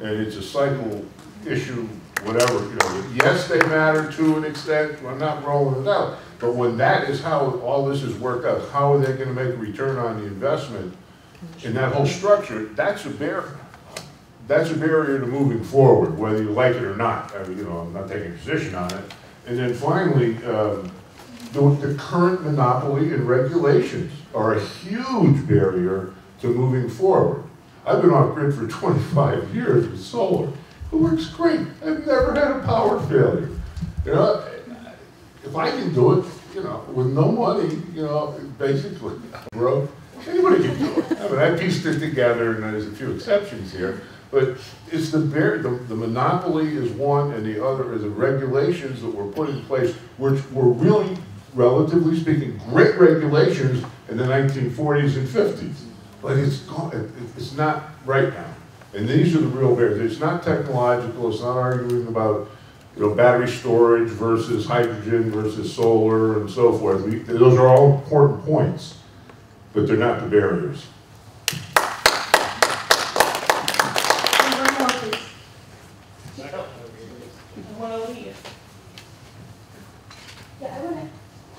And it's a cycle issue, whatever. You know, yes, they matter to an extent. I'm not rolling it out. But when that is how all this is worked out, how are they going to make a return on the investment in that whole structure? That's a bear. That's a barrier to moving forward, whether you like it or not. I mean, you know, I'm not taking a position on it. And then finally, um, the, the current monopoly and regulations are a huge barrier to moving forward. I've been off grid for twenty-five years with solar. It works great. I've never had a power failure. You know, if I can do it, you know, with no money, you know, basically, bro, anybody can do it. I mean, I pieced it together, and there's a few exceptions here. But it's the, very, the the monopoly is one, and the other is the regulations that were put in place, which were really, relatively speaking, great regulations in the nineteen forties and fifties. But it's it's not right now, and these are the real barriers. It's not technological. It's not arguing about you know battery storage versus hydrogen versus solar and so forth. We, those are all important points, but they're not the barriers.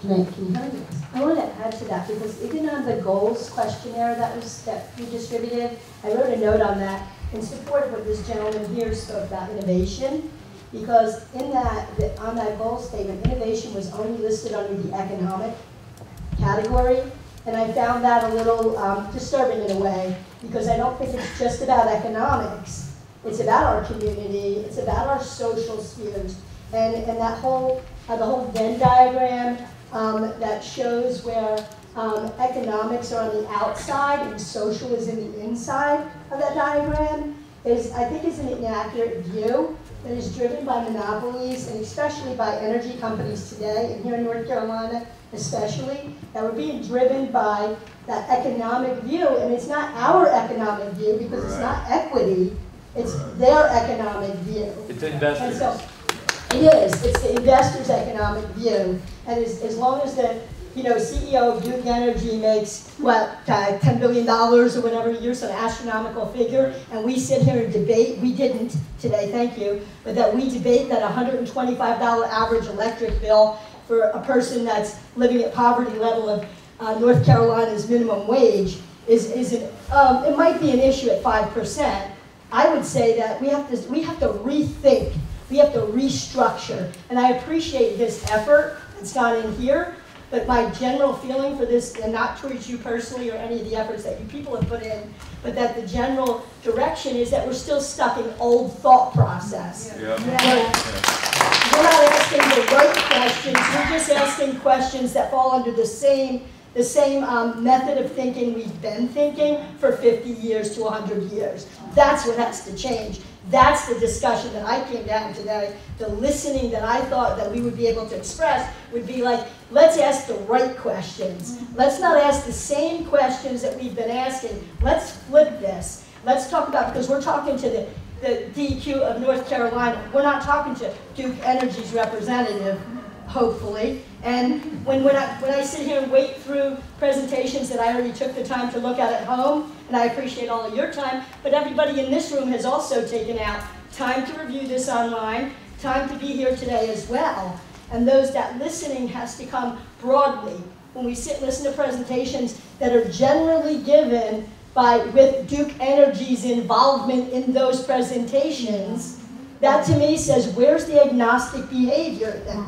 Thank you. I want to add to that because even on the goals questionnaire that was that you distributed, I wrote a note on that in support of what this gentleman here spoke about innovation. because in that, the, on that goal statement, innovation was only listed under the economic category, and I found that a little um, disturbing in a way, because I don't think it's just about economics. It's about our community, it's about our social spheres, and, and that whole, uh, the whole Venn diagram um, that shows where um, economics are on the outside and social is in the inside of that diagram, is, I think, is an inaccurate view that is driven by monopolies, and especially by energy companies today, and here in North Carolina especially, that we're being driven by that economic view, and it's not our economic view, because right. It's not equity, it's right. Their economic view. It's investors. So it is, it's the investors' economic view, and as, as long as the you know, C E O of Duke Energy makes, what, uh, ten billion dollars or whatever a year, some astronomical figure, and we sit here and debate, we didn't today, thank you, but that we debate that one hundred twenty-five dollar average electric bill for a person that's living at poverty level of uh, North Carolina's minimum wage is, is an, um, it might be an issue at five percent. I would say that we have to, we have to rethink, we have to restructure, and I appreciate his effort that's gone in here, but my general feeling for this, and not towards you personally or any of the efforts that you people have put in, but that the general direction is that we're still stuck in old thought process. Yeah. Yeah. Yeah. Yeah. We're not asking the right questions, we're just asking questions that fall under the same, the same um, method of thinking we've been thinking for fifty years to one hundred years. That's what has to change. That's the discussion that I came down today. The listening that I thought that we would be able to express would be like, let's ask the right questions. Let's not ask the same questions that we've been asking. Let's flip this. Let's talk about, because we're talking to the, the D E Q of North Carolina. We're not talking to Duke Energy's representative, hopefully. And when, when, I, when I sit here and wait through presentations that I already took the time to look at at home, and I appreciate all of your time, but everybody in this room has also taken out time to review this online, time to be here today as well. And those that listening has to come broadly. When we sit and listen to presentations that are generally given by, with Duke Energy's involvement in those presentations, that to me says, where's the agnostic behavior then?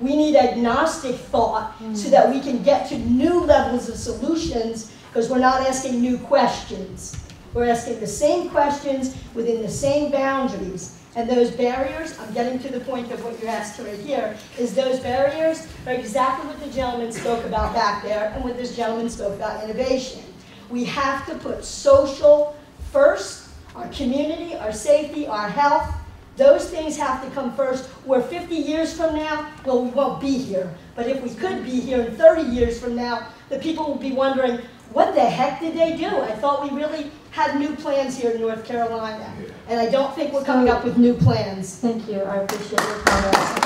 We need agnostic thought so that we can get to new levels of solutions, because we're not asking new questions. We're asking the same questions within the same boundaries. And those barriers, I'm getting to the point of what you asked right here, is those barriers are exactly what the gentleman spoke about back there and what this gentleman spoke about innovation. We have to put social first, our community, our safety, our health. Those things have to come first, where fifty years from now, well, we won't be here. But if we could be here in thirty years from now, the people will be wondering, what the heck did they do? I thought we really had new plans here in North Carolina. And I don't think we're coming up with new plans. Thank you. I appreciate your comments.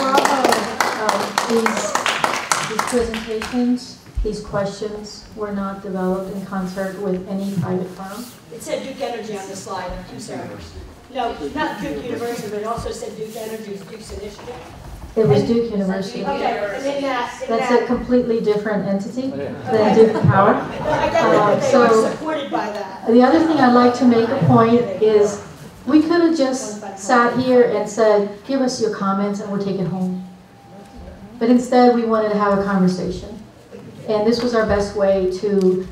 Bravo. Um, these, these presentations, these questions were not developed in concert with any private firm. It said Duke Energy on the slide. I'm sorry. No, not Duke University, but it also said Duke Energy was Duke's initiative. It was and Duke University. Okay, and in that, in that's that, a completely different entity okay. than Duke Power. Well, I got uh, that they so were supported by that. The other thing I'd like to make a point is we could have just sat here and said, give us your comments and we'll take it home. But instead, we wanted to have a conversation. And this was our best way to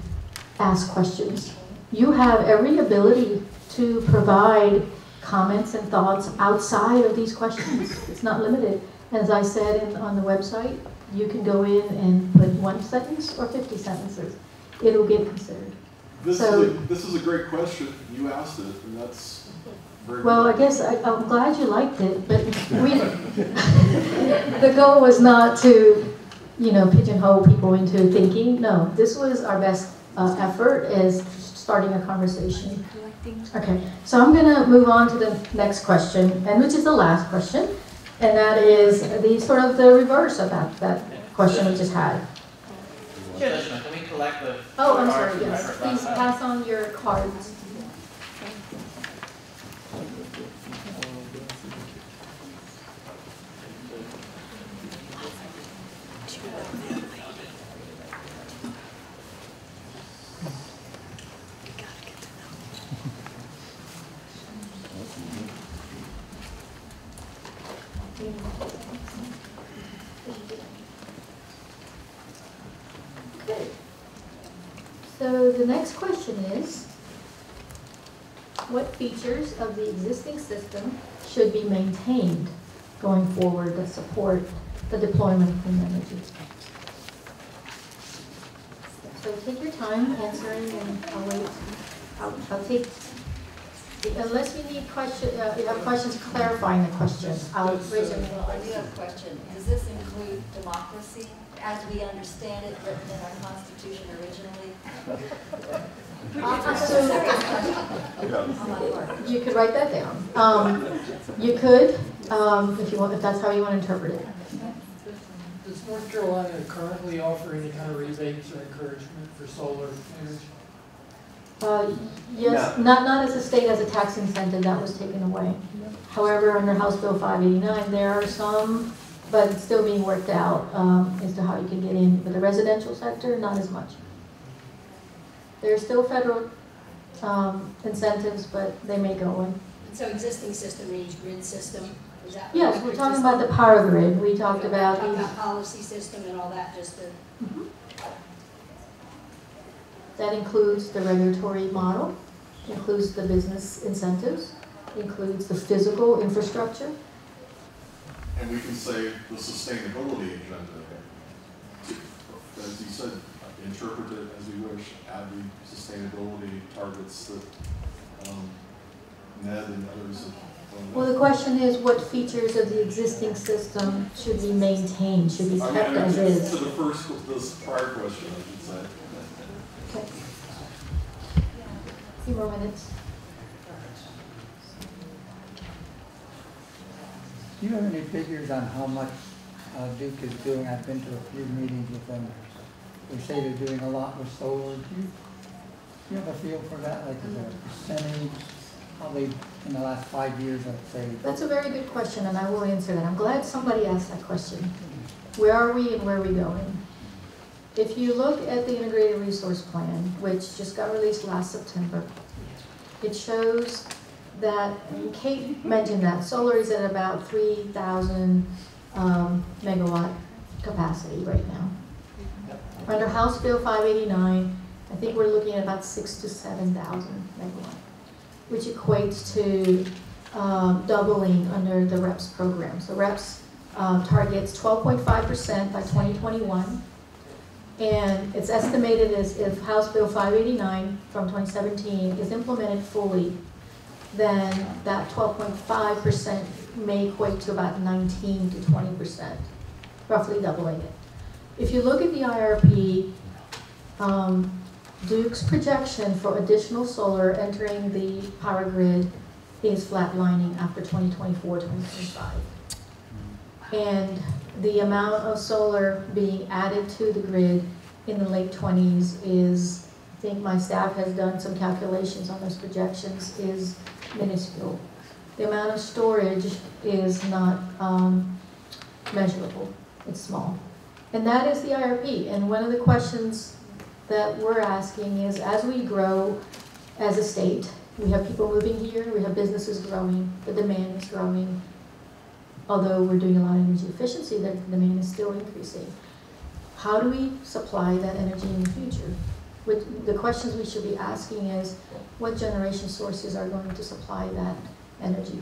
ask questions. You have every ability to provide comments and thoughts outside of these questions. It's not limited. As I said in, on the website, you can go in and put one sentence or fifty sentences. It'll get considered. This, so, is, a, this is a great question. You asked it, and that's very well, good. I guess I, I'm glad you liked it, but we, the goal was not to, you know, pigeonhole people into thinking. No, this was our best uh, effort as starting a conversation. Okay, so I'm going to move on to the next question, and which is the last question, and that is the sort of the reverse of that, that question we just had. Sushma, can we collect the oh, I'm sorry, yes. Please pass on your cards. Okay. So the next question is, what features of the existing system should be maintained going forward to support the deployment of clean energy? So take your time answering, and I'll wait. I'll, I'll take, unless you need question, uh, you have questions clarifying the question. I'll raise your hand. Well, I do have a question. Does this include democracy as we understand it written in our Constitution originally? Uh, so, you could write that down. Um, you could, um, if you want, if that's how you want to interpret it. Does North Carolina currently offer any kind of rebates or encouragement for solar energy? Uh, yes, no. not not as a state, as a tax incentive. That was taken away. No. However, under House Bill five eighty-nine, there are some, but it's still being worked out um, as to how you can get in. But the residential sector, not as much. There's still federal um, incentives, but they may go away. So existing system means grid system? Is that yes, we're talking system? about the power grid. We talked okay, about... Talking about policy system and all that, just the... Mm-hmm. That includes the regulatory model, includes the business incentives, includes the physical infrastructure. And we can say the sustainability agenda, as you said, interpret it as we wish, add the sustainability targets that um, Ned and others have done. Well, the question is, what features of the existing system should be maintained, should be kept as is? To the first, this prior question, I should say. Okay. A few more minutes. Do you have any figures on how much uh, Duke is doing? I've been to a few meetings with them. They say they're doing a lot with solar. Do you, do you have a feel for that? Like the percentage, probably in the last five years, I'd say. That's a very good question, and I will answer that. I'm glad somebody asked that question. Where are we and where are we going? If you look at the Integrated Resource Plan, which just got released last September, it shows that, and Kate mentioned that, solar is at about three thousand um, megawatt capacity right now. Under House Bill five eighty-nine, I think we're looking at about six to seven thousand megawatt, which equates to um, doubling under the REPS program. So REPS uh, targets twelve point five percent by twenty twenty-one, and it's estimated as if House Bill five eighty-nine from twenty seventeen is implemented fully, then that twelve point five percent may equate to about nineteen to twenty percent, roughly doubling it. If you look at the I R P, um, Duke's projection for additional solar entering the power grid is flatlining after twenty twenty-four, twenty twenty-five. And the amount of solar being added to the grid in the late twenties is, I think my staff has done some calculations on those projections, is minuscule. The amount of storage is not um, measurable, it's small. And that is the I R P. And one of the questions that we're asking is, as we grow as a state, we have people moving here, we have businesses growing, the demand is growing. Although we're doing a lot of energy efficiency, the demand is still increasing. How do we supply that energy in the future? With the questions we should be asking is, what generation sources are going to supply that energy?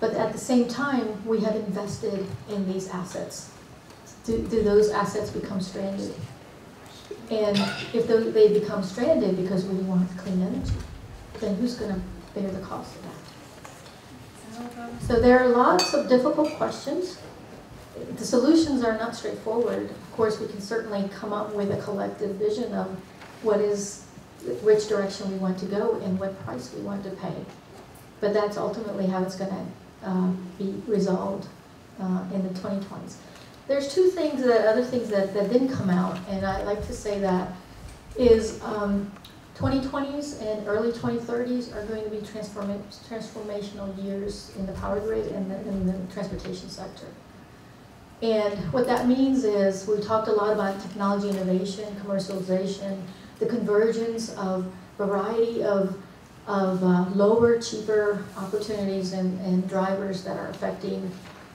But at the same time, we have invested in these assets. Do, do those assets become stranded? And if those, they become stranded because we want clean energy, then who's going to bear the cost of that? So there are lots of difficult questions. The solutions are not straightforward. Of course, we can certainly come up with a collective vision of what is, which direction we want to go and what price we want to pay. But that's ultimately how it's going to um, be resolved uh, in the twenty twenties. There's two things that other things that, that didn't come out, and I like to say that is um, twenty twenties and early twenty thirties are going to be transform transformational years in the power grid and the, in the transportation sector. And what that means is we talked a lot about technology innovation, commercialization, the convergence of variety of of uh, lower, cheaper opportunities and, and drivers that are affecting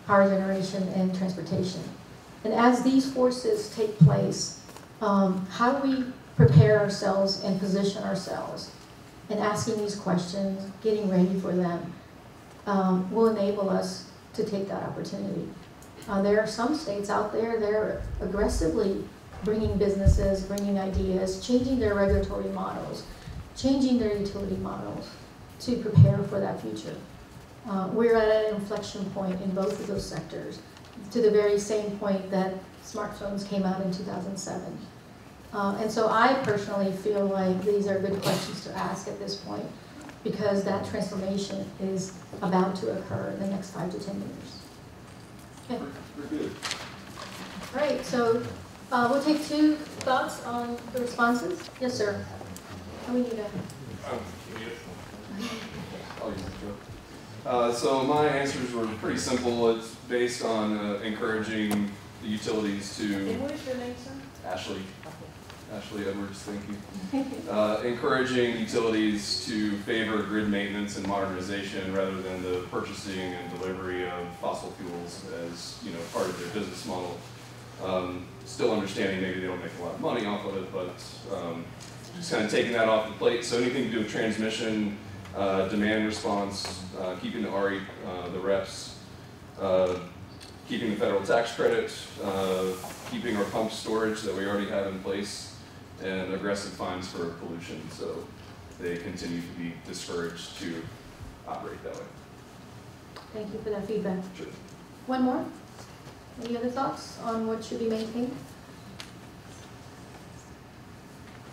power generation, and transportation. And as these forces take place, um, how do we prepare ourselves and position ourselves? And asking these questions, getting ready for them, um, will enable us to take that opportunity. Uh, there are some states out there, they're aggressively bringing businesses, bringing ideas, changing their regulatory models, changing their utility models to prepare for that future. Uh, we're at an inflection point in both of those sectors, to the very same point that smartphones came out in two thousand seven. Uh, and so I personally feel like these are good questions to ask at this point, because that transformation is about to occur in the next five to ten years. Okay. All right, so uh, we'll take two thoughts on the responses. Yes, sir. How many do you got? Uh, so my answers were pretty simple. It's based on uh, encouraging the utilities to... And what is your name, sir? Ashley. Ashley Edwards, thank you. Uh, encouraging utilities to favor grid maintenance and modernization rather than the purchasing and delivery of fossil fuels as, you know, part of their business model. Um, still understanding maybe they don't make a lot of money off of it, but um, just kind of taking that off the plate. So anything to do with transmission, uh, demand response, uh, keeping the R E, uh, the REPS, uh, keeping the federal tax credit, uh, keeping our pump storage that we already have in place, and aggressive fines for pollution, so they continue to be discouraged to operate that way. Thank you for that feedback. Sure. One more? Any other thoughts on what should be maintained?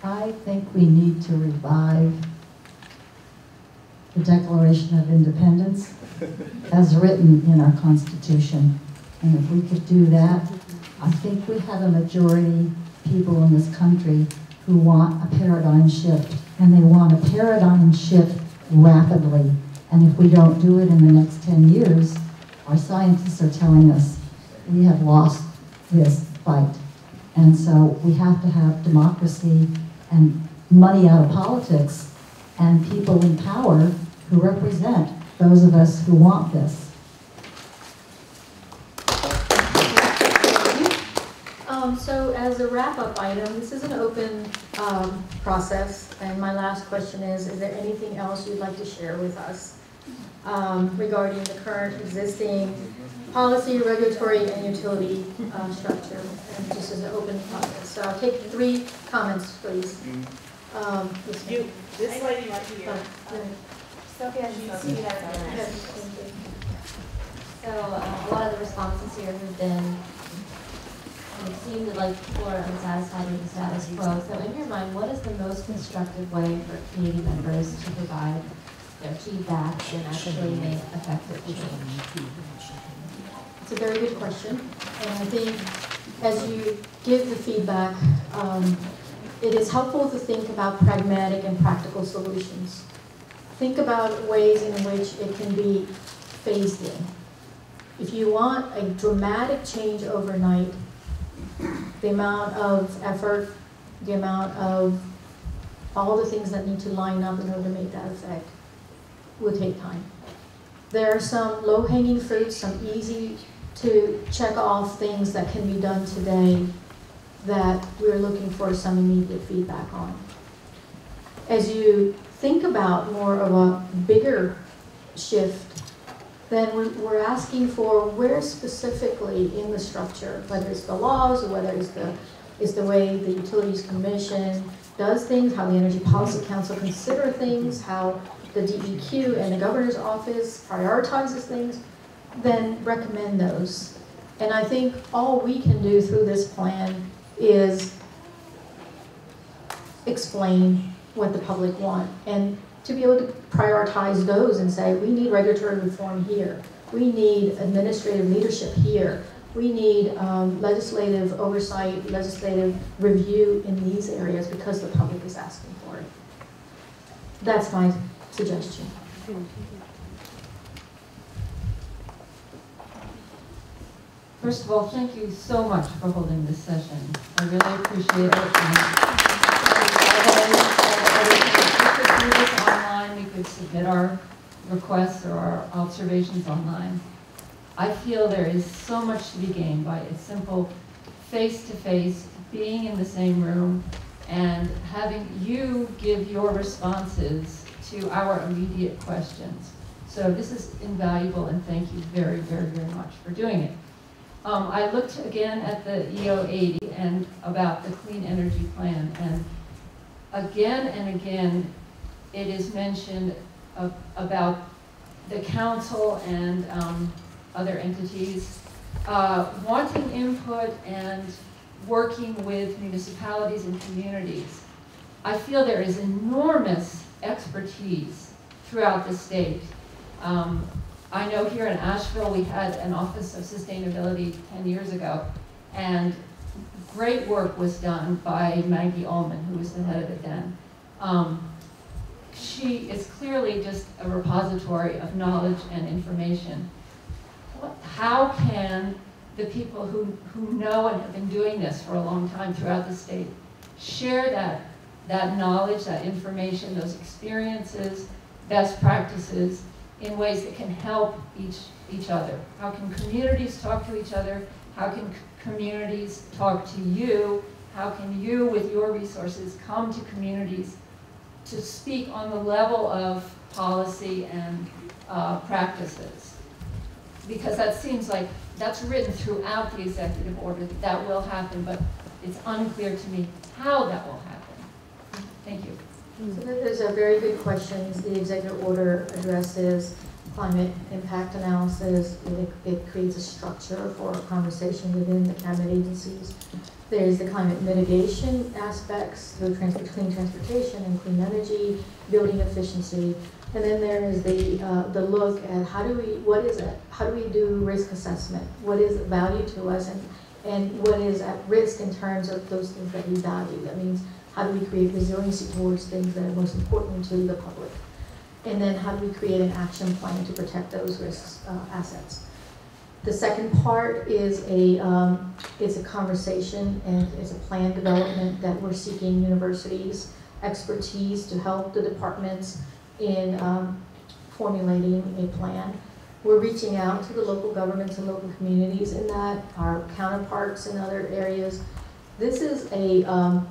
I think we need to revive the Declaration of Independence as written in our Constitution. And if we could do that, I think we have a majority people in this country who want a paradigm shift, and they want a paradigm shift rapidly. And if we don't do it in the next ten years, our scientists are telling us we have lost this fight. And so we have to have democracy and money out of politics and people in power who represent those of us who want this. So as a wrap-up item, this is an open um, process, and my last question is, is there anything else you'd like to share with us um, regarding the current existing policy, regulatory, and utility uh, structure, and just as an open process? So I'll take three comments, please. Um, this you, this lady right here. Sophia, as you see that. So uh, a lot of the responses here have been, it seemed that like people are unsatisfied with the status quo. So in your mind, what is the most constructive way for community members to provide their feedback and actually make effective change? It's a very good question. And I think as you give the feedback, um, it is helpful to think about pragmatic and practical solutions. Think about ways in which it can be phased in. If you want a dramatic change overnight, the amount of effort, the amount of all the things that need to line up in order to make that effect will take time. There are some low-hanging fruits, some easy to check off things that can be done today that we're looking for some immediate feedback on. As you think about more of a bigger shift, then we're asking for where specifically in the structure, whether it's the laws or whether it's the, it's the way the Utilities Commission does things, how the Energy Policy Council considers things, how the D E Q and the Governor's Office prioritizes things, then recommend those. And I think all we can do through this plan is explain what the public want, and to be able to prioritize those and say, we need regulatory reform here. We need administrative leadership here. We need um, legislative oversight, legislative review in these areas because the public is asking for it. That's my suggestion. First of all, thank you so much for holding this session. I really appreciate it. Online, we could submit our requests or our observations online. I feel there is so much to be gained by a simple face-to-face, being in the same room, and having you give your responses to our immediate questions. So this is invaluable, and thank you very, very, very much for doing it. Um, I looked again at the E O eighty and about the clean energy plan, and again and again it is mentioned of, about the council and um, other entities uh, wanting input and working with municipalities and communities. I feel there is enormous expertise throughout the state. Um, I know here in Asheville we had an Office of Sustainability ten years ago, and great work was done by Maggie Ullman, who was the head of it then. Um, she is clearly just a repository of knowledge and information. What, how can the people who, who know and have been doing this for a long time throughout the state share that, that knowledge, that information, those experiences, best practices, in ways that can help each, each other? How can communities talk to each other? How can communities talk to you? How can you, with your resources, come to communities to speak on the level of policy and uh, practices? Because that seems like that's written throughout the executive order that that will happen, but it's unclear to me how that will happen. Thank you. So those are very good questions. The executive order addresses climate impact analysis. It, it creates a structure for a conversation within the climate agencies. There's the climate mitigation aspects through trans clean transportation and clean energy, building efficiency, and then there is the uh, the look at how do we what is it how do we do risk assessment? What is value to us, and and what is at risk in terms of those things that we value? That means, how do we create resiliency towards things that are most important to the public? And then how do we create an action plan to protect those risks uh, assets? The second part is a, um, it's a conversation and it's a plan development that we're seeking universities' expertise to help the departments in um, formulating a plan. We're reaching out to the local governments and local communities in that, our counterparts in other areas. This is a, um,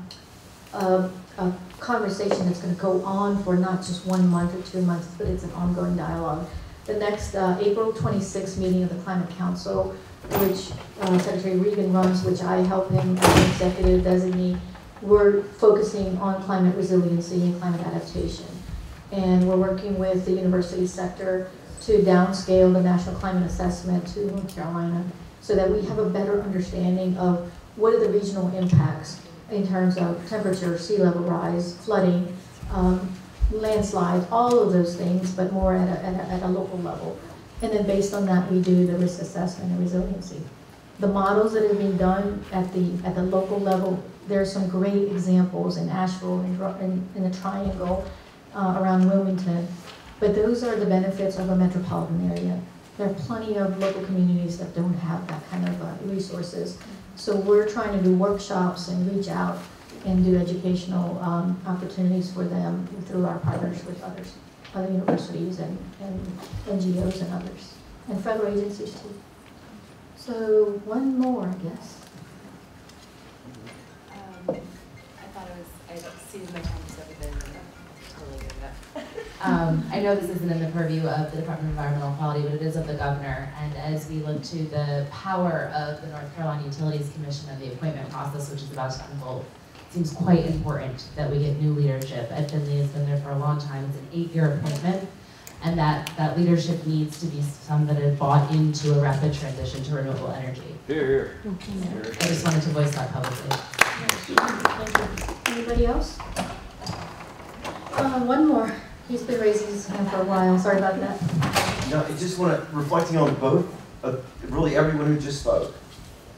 A, a conversation that's going to go on for not just one month or two months, but it's an ongoing dialogue. The next uh, April twenty-sixth meeting of the Climate Council, which uh, Secretary Regan runs, which I help him as an executive designee, we're focusing on climate resiliency and climate adaptation. And we're working with the university sector to downscale the National Climate Assessment to North Carolina so that we have a better understanding of what are the regional impacts in terms of temperature, sea level rise, flooding, um, landslides, all of those things, but more at a, at, a, at a local level. And then based on that, we do the risk assessment and resiliency. The models that have been done at the, at the local level, there are some great examples in Asheville and in, in the triangle uh, around Wilmington, but those are the benefits of a metropolitan area. There are plenty of local communities that don't have that kind of uh, resources. So we're trying to do workshops and reach out and do educational um, opportunities for them through our partners with others, other universities and, and N G Os and others, and federal agencies too. So one more, I guess. Um, I thought I was, I see my time is over there, totally giving up. Um, I know this isn't in the purview of the Department of Environmental Quality, but it is of the governor. And as we look to the power of the North Carolina Utilities Commission and the appointment process, which is about to unfold, it seems quite important that we get new leadership. Ed Finley has been there for a long time. It's an eight-year appointment. And that, that leadership needs to be some that have bought into a rapid transition to renewable energy. Here, here. Yeah. here. I just wanted to voice that publicly. Thank you. Anybody else? Uh, one more. He's been raising his hand for a while. Sorry about that. No, I just want to, reflecting on both, uh, really everyone who just spoke,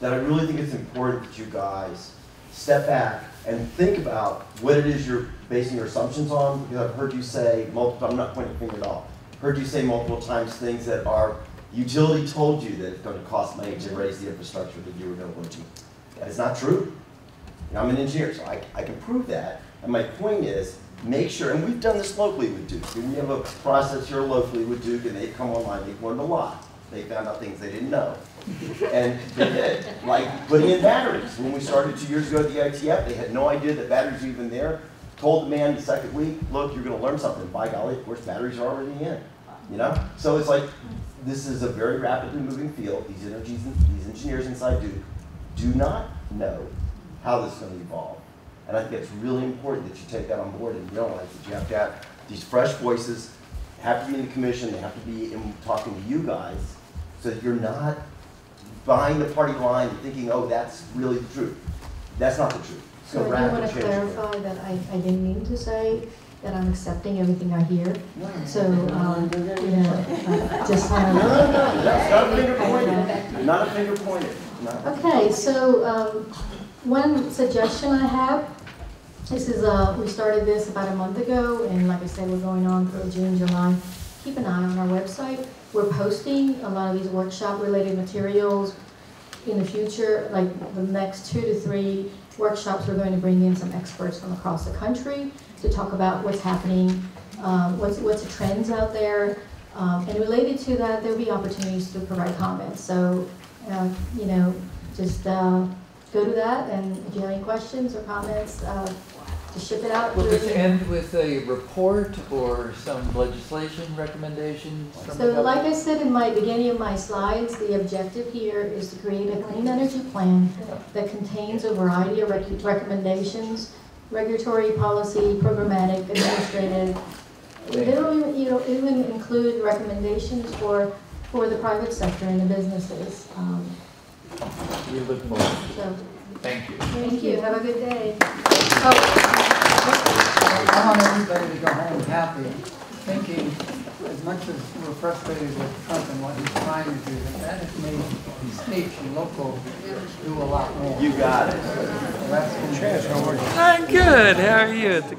that I really think it's important that you guys step back and think about what it is you're basing your assumptions on, because I've heard you say multiple, I'm not pointing a finger at all, heard you say multiple times things that our utility told you that it's going to cost money to raise the infrastructure that you were going to want to. That is not true. And I'm an engineer, so I, I can prove that. And my point is, make sure, and we've done this locally with Duke, and we have a process here locally with Duke, and they've come online, they've learned a lot. They found out things they didn't know. And they did, like putting in batteries. When we started two years ago at the I T F, they had no idea that batteries were even there. Told the man the second week, look, you're going to learn something. By golly, of course, batteries are already in. You know? So it's like, this is a very rapidly moving field. These energies, these engineers inside Duke do not know how this is going to evolve. And I think it's really important that you take that on board and realize that you have to have these fresh voices, have to be in the commission, they have to be in talking to you guys, so that you're not behind the party line and thinking, oh, that's really the truth. That's not the truth. It's so I do want to clarify that I, I didn't mean to say that I'm accepting everything I hear. No, so, um, you know, uh, just want to... No, no, no, that's not a finger pointed. Not a finger pointed. Okay, so um, one suggestion I have, this is, uh, we started this about a month ago, and like I said, we're going on through June, July. Keep an eye on our website. We're posting a lot of these workshop-related materials in the future, like the next two to three workshops, we're going to bring in some experts from across the country to talk about what's happening, um, what's, what's the trends out there, um, and related to that, there'll be opportunities to provide comments. So, uh, you know, just uh, go to that, and if you have any questions or comments, uh, to ship it out. Will this end with a report or some legislation recommendations? So like I said in my beginning of my slides, the objective here is to create a clean energy plan that contains a variety of rec recommendations, regulatory, policy, programmatic, administrative. It'll, it'll even include recommendations for, for the private sector and the businesses. Um, we look forward to it. Thank you. Thank you. Have a good day. Oh. I want everybody to go home happy, thinking as much as we're frustrated with Trump and what he's trying to do, that that has made states and local do a lot more. You got it. So that's I'm good. How are you?